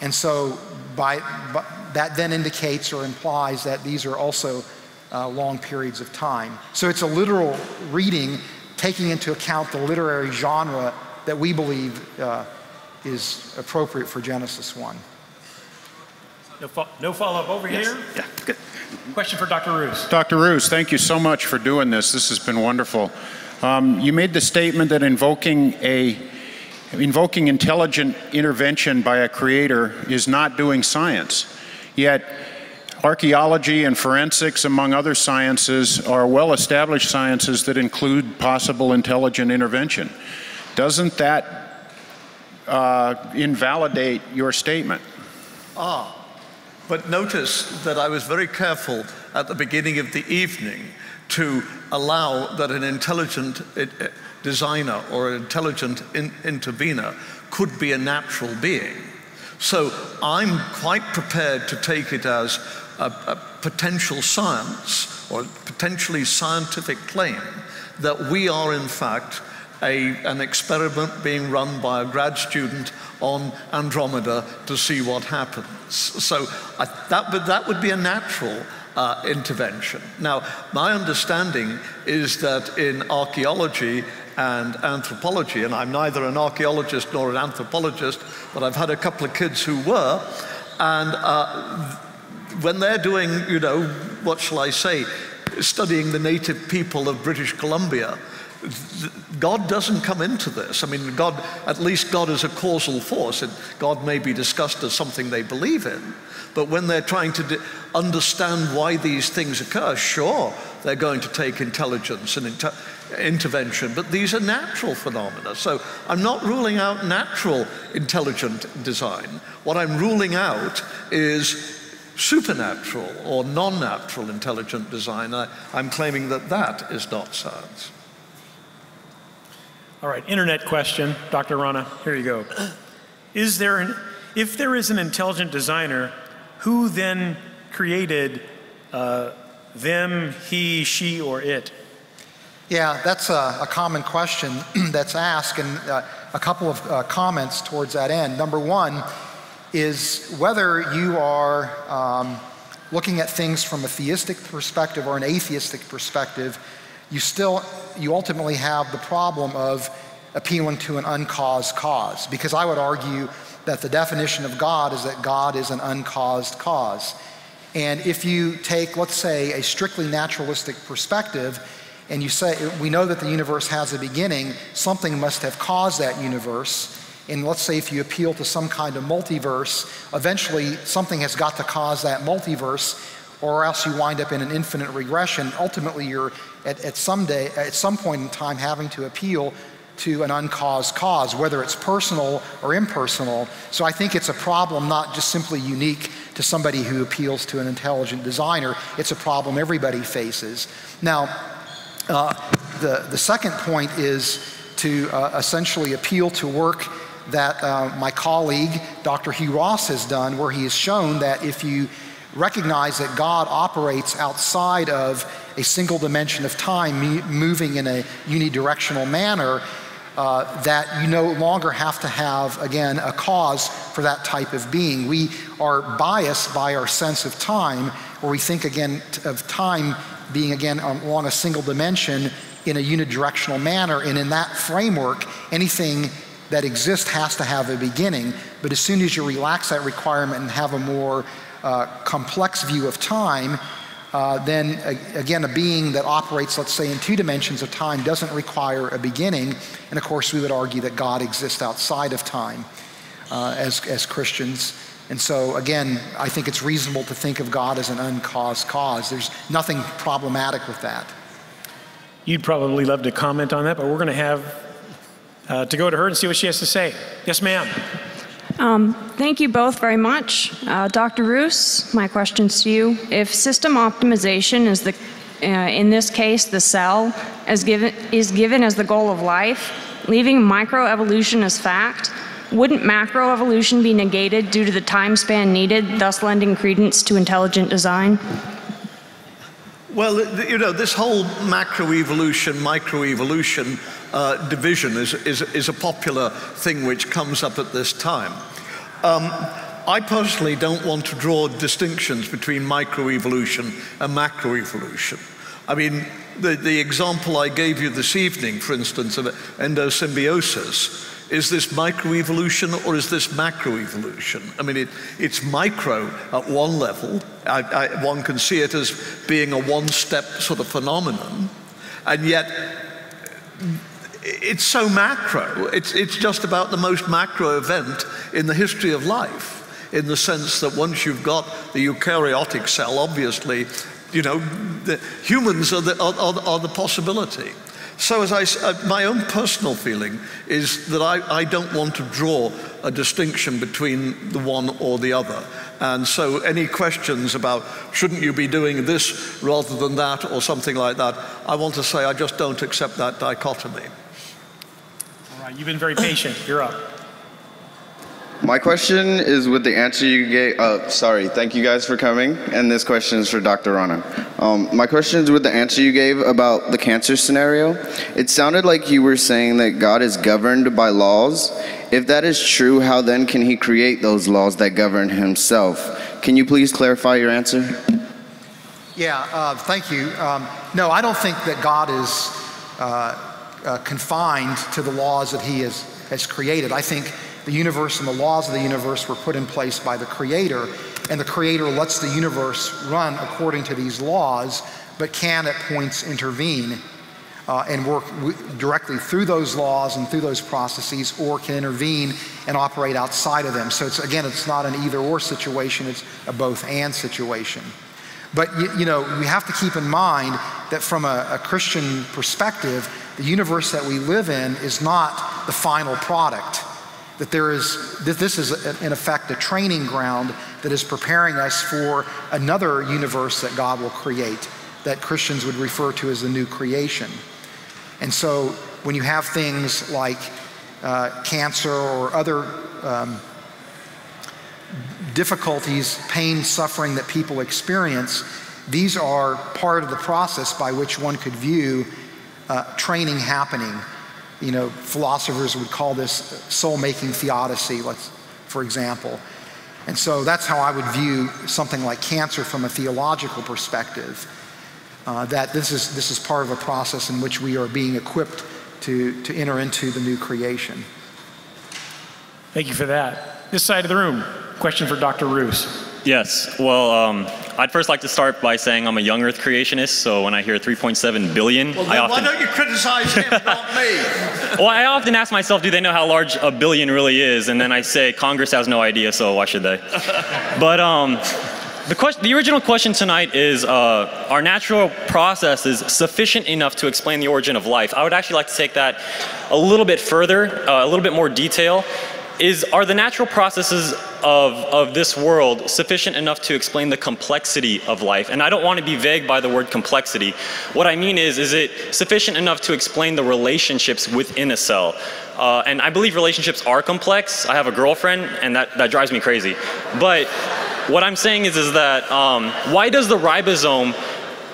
And so by, by, that then indicates or implies that these are also uh, long periods of time. So it's a literal reading, taking into account the literary genre that we believe uh, is appropriate for Genesis one. No, fo no follow-up over yes. here? Yeah, good. Question for Doctor Ruse. Doctor Ruse, thank you so much for doing this. This has been wonderful. Um, you made the statement that invoking, a, invoking intelligent intervention by a creator is not doing science. Yet, archaeology and forensics, among other sciences, are well-established sciences that include possible intelligent intervention. Doesn't that uh, invalidate your statement? Ah. But notice that I was very careful at the beginning of the evening to allow that an intelligent designer or an intelligent in intervener could be a natural being. So I'm quite prepared to take it as a, a potential science or potentially scientific claim that we are in fact a, an experiment being run by a grad student on Andromeda to see what happens. So I, that, would, that would be a natural uh, intervention. Now, my understanding is that in archaeology and anthropology, and I'm neither an archaeologist nor an anthropologist, but I've had a couple of kids who were, and uh, when they're doing, you know, what shall I say, studying the native people of British Columbia, God doesn't come into this. I mean, God, at least God is a causal force. God may be discussed as something they believe in, but when they're trying to understand why these things occur, sure, they're going to take intelligence and inter intervention, but these are natural phenomena. So I'm not ruling out natural intelligent design. What I'm ruling out is supernatural or non-natural intelligent design. I, I'm claiming that that is not science. All right, internet question, Doctor Rana, here you go. Is there an, if there is an intelligent designer, who then created uh, them, he, she, or it? Yeah, that's a, a common question that's asked, and uh, a couple of uh, comments towards that end. Number one is whether you are um, looking at things from a theistic perspective or an atheistic perspective, you still, you ultimately have the problem of appealing to an uncaused cause, because I would argue that the definition of God is that God is an uncaused cause. And if you take, let's say, a strictly naturalistic perspective, and you say, we know that the universe has a beginning, something must have caused that universe, and let's say if you appeal to some kind of multiverse, eventually something has got to cause that multiverse, or else you wind up in an infinite regression. Ultimately, you're at, at, some day, at some point in time having to appeal to an uncaused cause, whether it's personal or impersonal. So I think it's a problem not just simply unique to somebody who appeals to an intelligent designer. It's a problem everybody faces. Now, uh, the, the second point is to uh, essentially appeal to work that uh, my colleague, Doctor Hugh Ross, has done, where he has shown that if you recognize that God operates outside of a single dimension of time, moving in a unidirectional manner, uh, that you no longer have to have, again, a cause for that type of being. We are biased by our sense of time, where we think, again, of time being, again, along a single dimension in a unidirectional manner, and in that framework, anything that exists has to have a beginning. But as soon as you relax that requirement and have a more Uh, complex view of time, uh, then a, again a being that operates, let's say, in two dimensions of time doesn't require a beginning, and of course we would argue that God exists outside of time uh, as, as Christians. And so again, I think it's reasonable to think of God as an uncaused cause. There's nothing problematic with that. You'd probably love to comment on that, but we're going to have uh, to go to her and see what she has to say. Yes, ma'am. Um, thank you both very much. Uh, Doctor Ruse, my question's to you. If system optimization is the, uh, in this case, the cell, as given, is given as the goal of life, leaving microevolution as fact, wouldn't macroevolution be negated due to the time span needed, thus lending credence to intelligent design? Well, you know, this whole macroevolution, microevolution uh, division is, is, is a popular thing which comes up at this time. Um, I personally don't want to draw distinctions between microevolution and macroevolution. I mean, the, the example I gave you this evening, for instance, of endosymbiosis, is this microevolution or is this macroevolution? I mean, it, it's micro at one level. I, I, one can see it as being a one-step sort of phenomenon, and yet it's so macro. It's, it's just about the most macro event in the history of life, in the sense that once you've got the eukaryotic cell, obviously, you know, the humans are the, are, are, are the possibility. So as I, uh, my own personal feeling is that I, I don't want to draw a distinction between the one or the other. And so any questions about shouldn't you be doing this rather than that or something like that, I want to say I just don't accept that dichotomy. All right, you've been very patient. You're up. My question is with the answer you gave, uh, sorry, thank you guys for coming, and this question is for Doctor Rana. Um, my question is with the answer you gave about the cancer scenario. It sounded like you were saying that God is governed by laws. If that is true, how then can he create those laws that govern himself? Can you please clarify your answer? Yeah, uh, thank you. Um, no, I don't think that God is uh, uh, confined to the laws that he has, has created. I think the universe and the laws of the universe were put in place by the Creator, and the Creator lets the universe run according to these laws, but can at points intervene uh, and work w directly through those laws and through those processes, or can intervene and operate outside of them. So it's, again, it's not an either-or situation, it's a both-and situation. But you, you know, we have to keep in mind that from a, a Christian perspective, the universe that we live in is not the final product. That there is, that this is in effect a training ground that is preparing us for another universe that God will create, that Christians would refer to as the new creation. And so when you have things like uh, cancer or other um, difficulties, pain, suffering that people experience, these are part of the process by which one could view uh, training happening. You know, philosophers would call this soul-making theodicy, let's, for example. And so that's how I would view something like cancer from a theological perspective, uh, that this is, this is part of a process in which we are being equipped to, to enter into the new creation. Thank you for that. This side of the room, question for Doctor Ruse. Yes, well, um, I'd first like to start by saying I'm a young Earth creationist, so when I hear three point seven billion, well, I often... why don't you criticize him, not me? Well, I often ask myself, do they know how large a billion really is? And then I say, Congress has no idea, so why should they? But um, the, question, the original question tonight is, uh, are natural processes sufficient enough to explain the origin of life? I would actually like to take that a little bit further, uh, a little bit more detail. Is, are the natural processes of, of this world sufficient enough to explain the complexity of life? And I don't want to be vague by the word complexity. What I mean is, is it sufficient enough to explain the relationships within a cell? Uh, and I believe relationships are complex. I have a girlfriend, and that, that drives me crazy. But what I'm saying is, is that um, why does the ribosome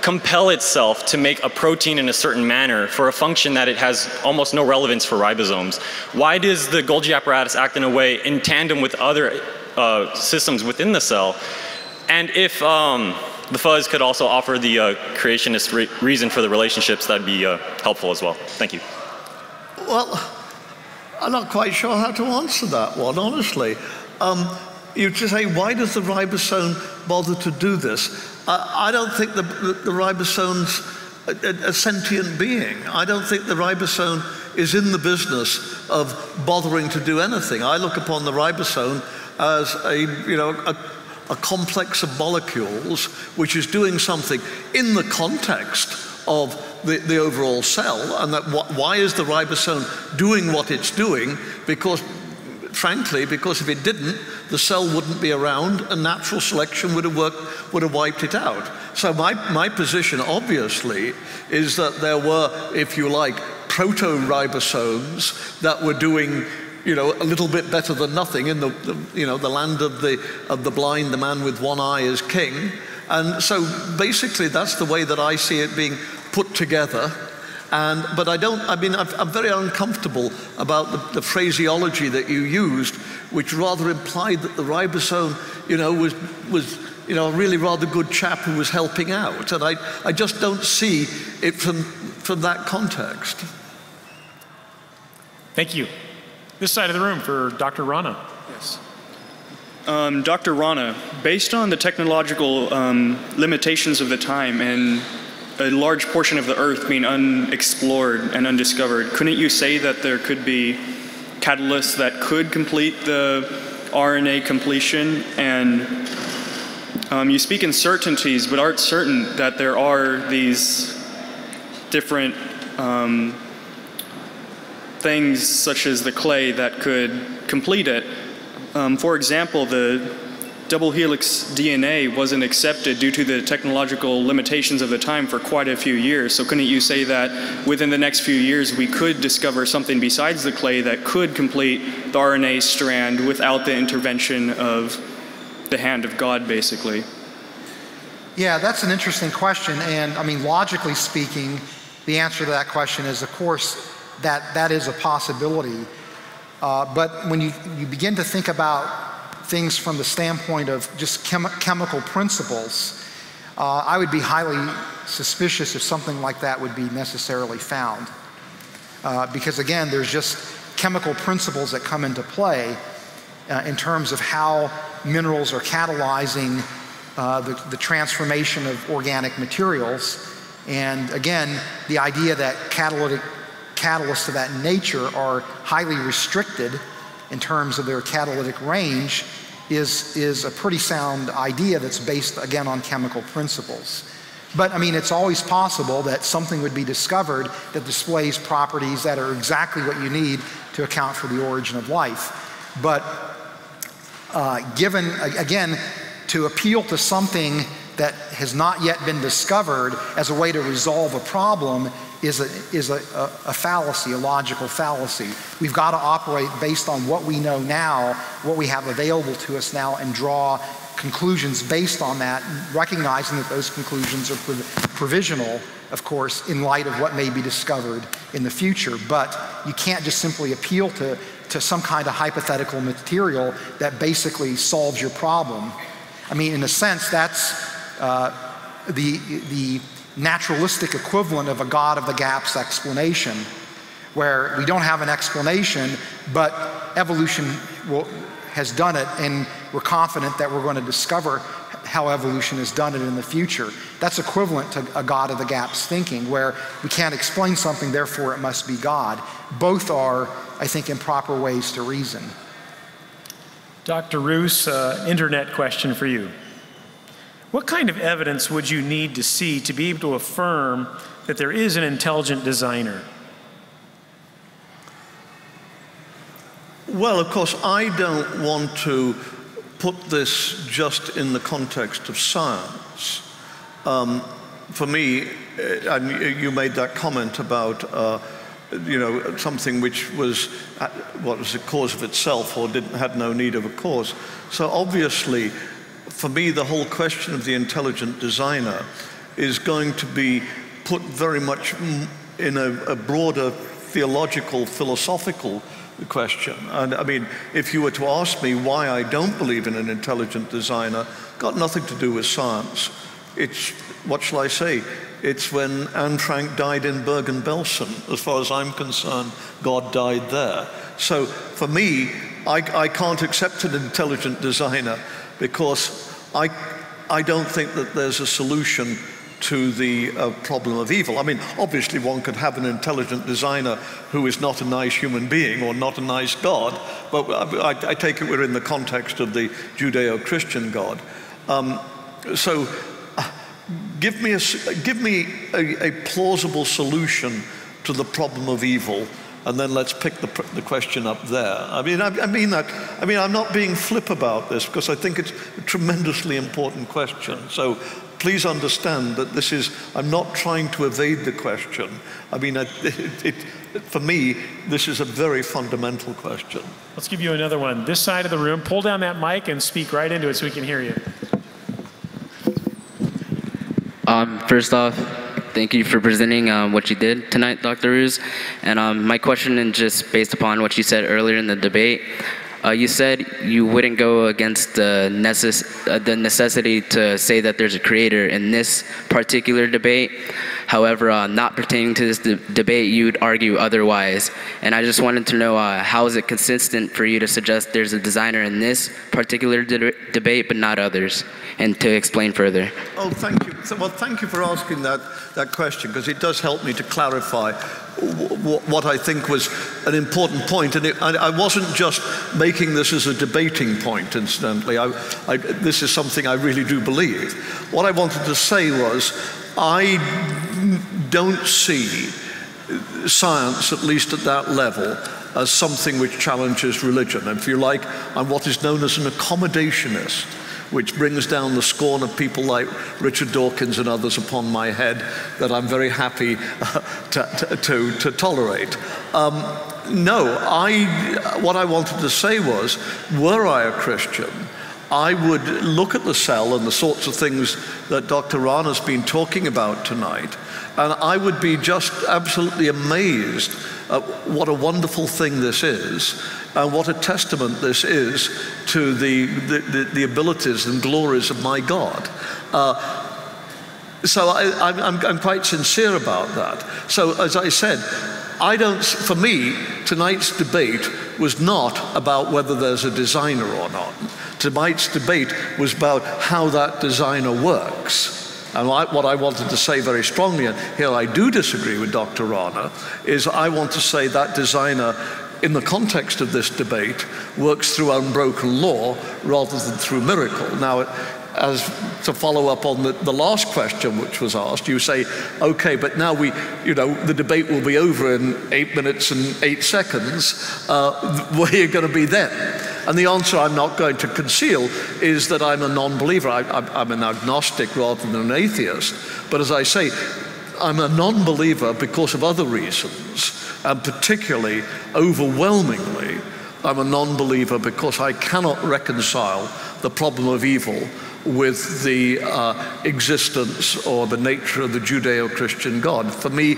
compel itself to make a protein in a certain manner for a function that it has almost no relevance for ribosomes? Why does the Golgi apparatus act in a way in tandem with other uh, systems within the cell? And if um, the fuzz could also offer the uh, creationist re reason for the relationships, that'd be uh, helpful as well. Thank you. Well, I'm not quite sure how to answer that one, honestly. Um, you just say, why does the ribosome bother to do this? I don't think the, the, the ribosome's a, a sentient being. I don't think the ribosome is in the business of bothering to do anything. I look upon the ribosome as a, you know, a, a complex of molecules which is doing something in the context of the, the overall cell, and that wh why is the ribosome doing what it's doing? Because frankly, because if it didn't, the cell wouldn't be around and natural selection would have worked, would have wiped it out. So my, my position, obviously, is that there were, if you like, proto-ribosomes that were doing, you know, a little bit better than nothing in the, the, you know, the land of the, of the blind, the man with one eye is king. And so basically that's the way that I see it being put together. And, but I don't, I mean, I've, I'm very uncomfortable about the, the phraseology that you used, which rather implied that the ribosome, you know, was, was you know, a really rather good chap who was helping out. And I, I just don't see it from, from that context. Thank you. This side of the room for Doctor Rana. Yes. Um, Doctor Rana, based on the technological um, limitations of the time and a large portion of the Earth being unexplored and undiscovered, couldn't you say that there could be catalysts that could complete the R N A completion? And um, you speak in certainties, but aren't certain that there are these different um, things such as the clay that could complete it. Um, for example, the double helix D N A wasn't accepted due to the technological limitations of the time for quite a few years. So couldn't you say that within the next few years we could discover something besides the clay that could complete the R N A strand without the intervention of the hand of God, basically? Yeah, that's an interesting question. And I mean, logically speaking, the answer to that question is, of course, that that is a possibility. Uh, but when you, you begin to think about things from the standpoint of just chem chemical principles, uh, I would be highly suspicious if something like that would be necessarily found. Uh, because again, there's just chemical principles that come into play uh, in terms of how minerals are catalyzing uh, the, the transformation of organic materials. And again, the idea that catalytic catalysts of that nature are highly restricted in terms of their catalytic range is, is a pretty sound idea that's based, again, on chemical principles. But I mean, it's always possible that something would be discovered that displays properties that are exactly what you need to account for the origin of life. But uh, given, again, to appeal to something that has not yet been discovered as a way to resolve a problem is, a, is a, a, a fallacy, a logical fallacy. We've got to operate based on what we know now, what we have available to us now, and draw conclusions based on that, recognizing that those conclusions are prov provisional, of course, in light of what may be discovered in the future. But you can't just simply appeal to, to some kind of hypothetical material that basically solves your problem. I mean, in a sense, that's uh, the, the naturalistic equivalent of a God of the gaps explanation, where we don't have an explanation, but evolution will, has done it, and we're confident that we're going to discover how evolution has done it in the future. That's equivalent to a God of the gaps thinking, where we can't explain something, therefore it must be God. Both are, I think, improper ways to reason. Doctor Ruse, uh, internet question for you. What kind of evidence would you need to see to be able to affirm that there is an intelligent designer? Well, of course, I don't want to put this just in the context of science. Um, for me, and you made that comment about uh, you know, something which was, what was the cause of itself, or didn't, had no need of a cause. So obviously, for me, the whole question of the intelligent designer is going to be put very much in a, a broader theological, philosophical question. And I mean, if you were to ask me why I don't believe in an intelligent designer, got nothing to do with science. It's, what shall I say? It's when Anne Frank died in Bergen-Belsen. As far as I'm concerned, God died there. So for me, I, I can't accept an intelligent designer because I, I don't think that there's a solution to the uh, problem of evil. I mean, obviously one could have an intelligent designer who is not a nice human being or not a nice God, but I, I take it we're in the context of the Judeo-Christian God. Um, so Give me, a, give me a, a plausible solution to the problem of evil, and then let's pick the, the question up there. I mean, I, I mean that, I mean, I'm not being flip about this because I think it's a tremendously important question. So please understand that this is, I'm not trying to evade the question. I mean, it, it, it, for me, this is a very fundamental question. Let's give you another one. This side of the room, pull down that mic and speak right into it so we can hear you. Um, first off, thank you for presenting um, what you did tonight, Doctor Ruse. And um, my question is just based upon what you said earlier in the debate. Uh, you said you wouldn't go against the, necess uh, the necessity to say that there's a creator in this particular debate. However, uh, not pertaining to this de debate, you'd argue otherwise. And I just wanted to know, uh, how is it consistent for you to suggest there's a designer in this particular de debate but not others? And to explain further. Oh, thank you. Well, thank you for asking that, that question, because it does help me to clarify what I think was an important point. And it, I wasn't just making this as a debating point, incidentally. I, I, this is something I really do believe. What I wanted to say was, I don't see science, at least at that level, as something which challenges religion. And if you like, I'm what is known as an accommodationist, which brings down the scorn of people like Richard Dawkins and others upon my head that I'm very happy uh, to, to, to tolerate. Um, no, I, what I wanted to say was, were I a Christian, I would look at the cell and the sorts of things that Doctor Rana's been talking about tonight, and I would be just absolutely amazed at what a wonderful thing this is, and what a testament this is to the, the, the, the abilities and glories of my God. Uh, so I, I'm, I'm quite sincere about that. So as I said, I don't, for me, tonight's debate was not about whether there's a designer or not. Tonight's debate was about how that designer works. And I, what I wanted to say very strongly, and here I do disagree with Doctor Rana, is I want to say that designer, in the context of this debate, works through unbroken law rather than through miracle. Now, as to follow up on the, the last question which was asked, you say, okay, but now we, you know, the debate will be over in eight minutes and eight seconds. Uh, where are you going to be then? And the answer I'm not going to conceal is that I'm a non-believer. I, I'm, I'm an agnostic rather than an atheist. But as I say, I'm a non-believer because of other reasons, and particularly, overwhelmingly, I'm a non-believer because I cannot reconcile the problem of evil with the uh, existence or the nature of the Judeo-Christian God. For me,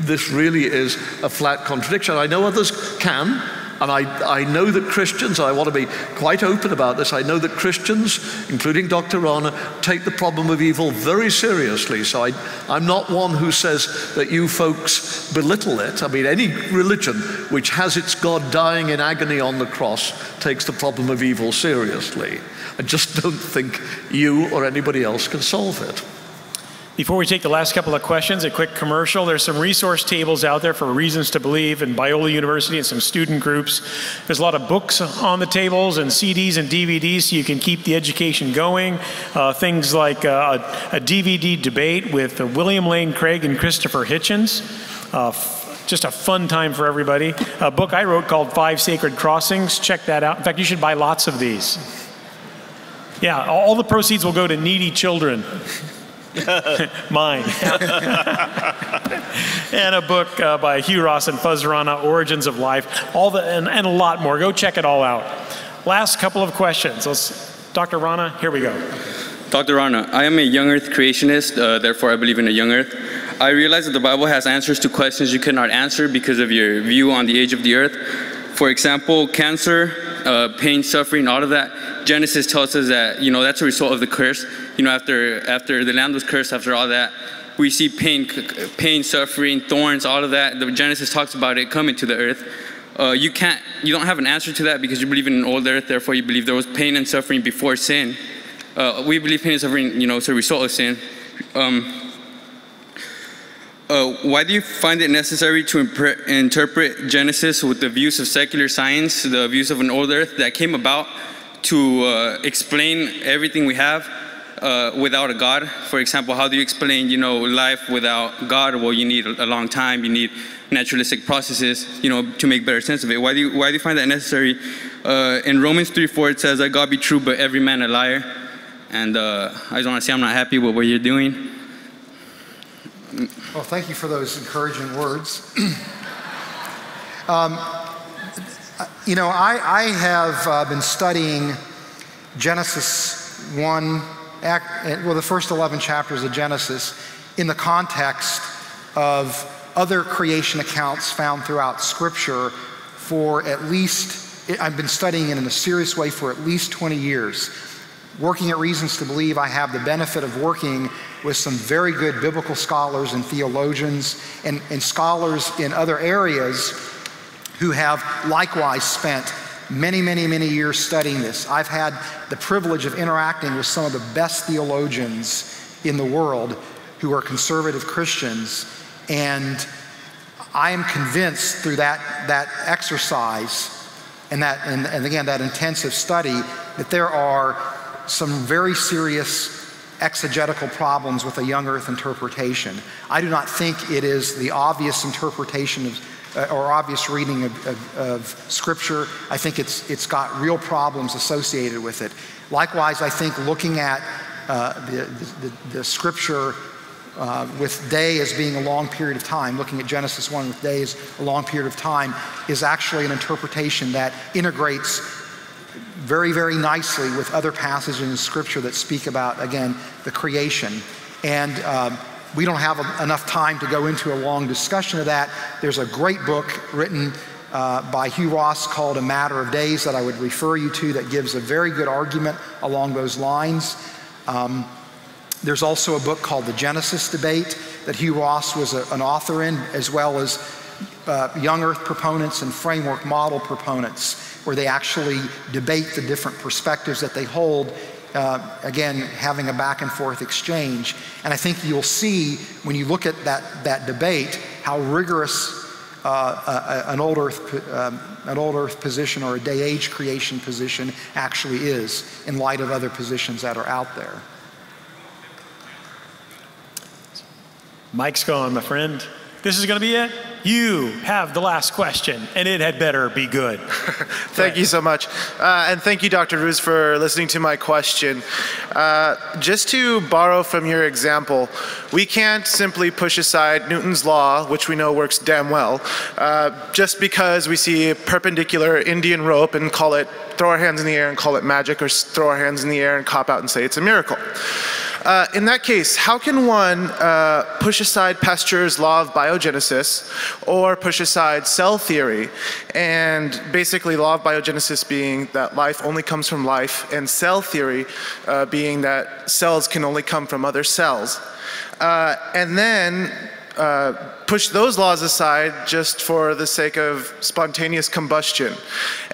this really is a flat contradiction. I know others can, and I, I know that Christians, and I want to be quite open about this, I know that Christians, including Doctor Rana, take the problem of evil very seriously. So I, I'm not one who says that you folks belittle it. I mean, any religion which has its God dying in agony on the cross takes the problem of evil seriously. I just don't think you or anybody else can solve it. Before we take the last couple of questions, a quick commercial. There's some resource tables out there for Reasons to Believe and Biola University and some student groups. There's a lot of books on the tables and C Ds and D V Ds, so you can keep the education going. Uh, things like uh, a, a D V D debate with uh, William Lane Craig and Christopher Hitchens. Uh, Just a fun time for everybody. A book I wrote called Five Sacred Crossings. Check that out. In fact, you should buy lots of these. Yeah, all the proceeds will go to needy children. Mine. And a book uh, by Hugh Ross and Fuz Rana, Origins of Life, all the, and, and a lot more. Go check it all out. Last couple of questions. Let's, Doctor Rana, here we go. Doctor Rana, I am a young earth creationist, uh, therefore I believe in a young earth. I realize that the Bible has answers to questions you cannot answer because of your view on the age of the earth. For example, cancer, uh, pain, suffering, all of that. Genesis tells us that, you know, that's a result of the curse. You know, after after the land was cursed, after all that, we see pain, pain, suffering, thorns, all of that. The Genesis talks about it coming to the earth. Uh, you can't, you don't have an answer to that because you believe in an old earth. Therefore, you believe there was pain and suffering before sin. Uh, we believe pain and suffering, you know, it's a result of sin. Um, Uh, why do you find it necessary to interpret Genesis with the views of secular science, the views of an old earth that came about to uh, explain everything we have uh, without a God? For example, how do you explain, you know, life without God? Well, you need a long time, you need naturalistic processes, you know, to make better sense of it. Why do you, why do you find that necessary? Uh, in Romans three four, it says, "Let God be true, but every man a liar." And uh, I just want to say I'm not happy with what you're doing. Well, thank you for those encouraging words. um, you know, I, I have uh, been studying Genesis one well, the first eleven chapters of Genesis in the context of other creation accounts found throughout Scripture for at least, I've been studying it in a serious way for at least twenty years. Working at Reasons to Believe, I have the benefit of working with some very good biblical scholars and theologians and, and scholars in other areas who have likewise spent many, many, many years studying this. I've had the privilege of interacting with some of the best theologians in the world who are conservative Christians, and I am convinced through that, that exercise and, that, and, and again, that intensive study, that there are some very serious exegetical problems with a young earth interpretation. I do not think it is the obvious interpretation of, uh, or obvious reading of, of, of Scripture. I think it's, it's got real problems associated with it. Likewise, I think looking at uh, the, the, the Scripture uh, with day as being a long period of time, looking at Genesis one with day as a long period of time, is actually an interpretation that integrates very, very nicely with other passages in Scripture that speak about, again, the creation. And um, we don't have a, enough time to go into a long discussion of that. There's a great book written uh, by Hugh Ross called A Matter of Days that I would refer you to that gives a very good argument along those lines. Um, there's also a book called The Genesis Debate that Hugh Ross was a, an author in, as well as uh, Young Earth proponents and framework model proponents, where they actually debate the different perspectives that they hold, uh, again, having a back and forth exchange. And I think you'll see, when you look at that, that debate, how rigorous uh, a, an, old earth, um, an old earth position or a day age creation position actually is in light of other positions that are out there. Mike's going, my friend. This is gonna be it. You have the last question, and it had better be good. Thank you so much. Uh, and thank you, Doctor Ruse, for listening to my question. Uh, just to borrow from your example, we can't simply push aside Newton's law, which we know works damn well, uh, just because we see a perpendicular Indian rope and call it, throw our hands in the air and call it magic, or throw our hands in the air and cop out and say it's a miracle. Uh, in that case, how can one uh, push aside Pasteur's law of biogenesis or push aside cell theory? And basically, law of biogenesis being that life only comes from life, and cell theory uh, being that cells can only come from other cells. Uh, and then uh, push those laws aside just for the sake of spontaneous combustion.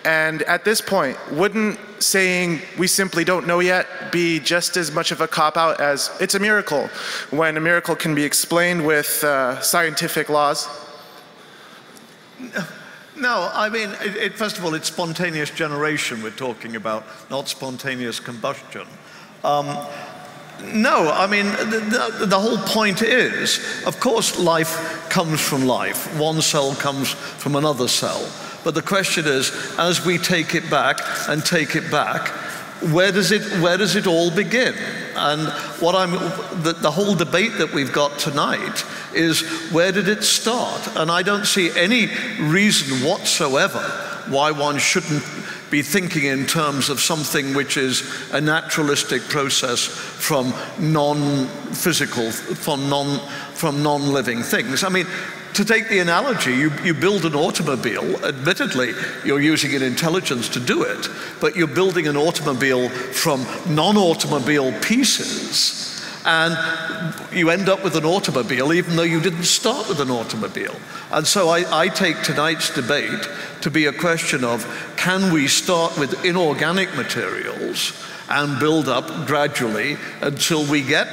And at this point, wouldn't saying we simply don't know yet be just as much of a cop-out as it's a miracle, when a miracle can be explained with uh, scientific laws? No, I mean, it, it, first of all, it's spontaneous generation we're talking about, not spontaneous combustion. Um, no, I mean, the, the, the whole point is, of course, life comes from life. One cell comes from another cell. But the question is, as we take it back and take it back, where does it, where does it all begin? And what I'm, the, the whole debate that we've got tonight is, where did it start? And I don't see any reason whatsoever why one shouldn't be thinking in terms of something which is a naturalistic process from non-physical, from non, from non-living things. I mean, to take the analogy, you, you build an automobile. Admittedly, you're using an intelligence to do it, but you're building an automobile from non-automobile pieces, and you end up with an automobile even though you didn't start with an automobile. And so I, I take tonight's debate to be a question of, can we start with inorganic materials and build up gradually until we get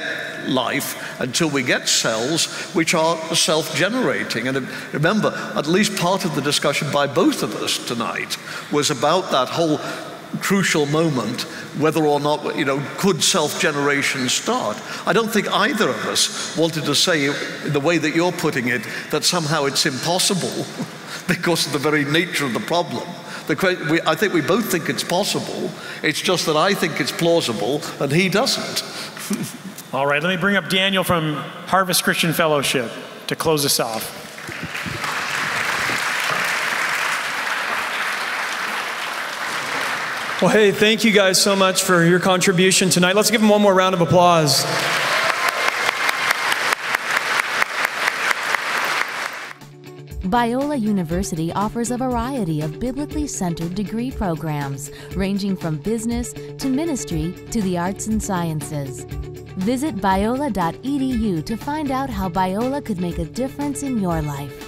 life, until we get cells which are self-generating. And remember, at least part of the discussion by both of us tonight was about that whole crucial moment, whether or not, you know, could self-generation start? I don't think either of us wanted to say, the way that you're putting it, that somehow it's impossible because of the very nature of the problem. The, we, I think we both think it's possible. It's just that I think it's plausible and he doesn't. All right, let me bring up Daniel from Harvest Christian Fellowship to close us off. Well, hey, thank you guys so much for your contribution tonight. Let's give them one more round of applause. Biola University offers a variety of biblically centered degree programs, ranging from business to ministry to the arts and sciences. Visit biola dot e d u to find out how Biola could make a difference in your life.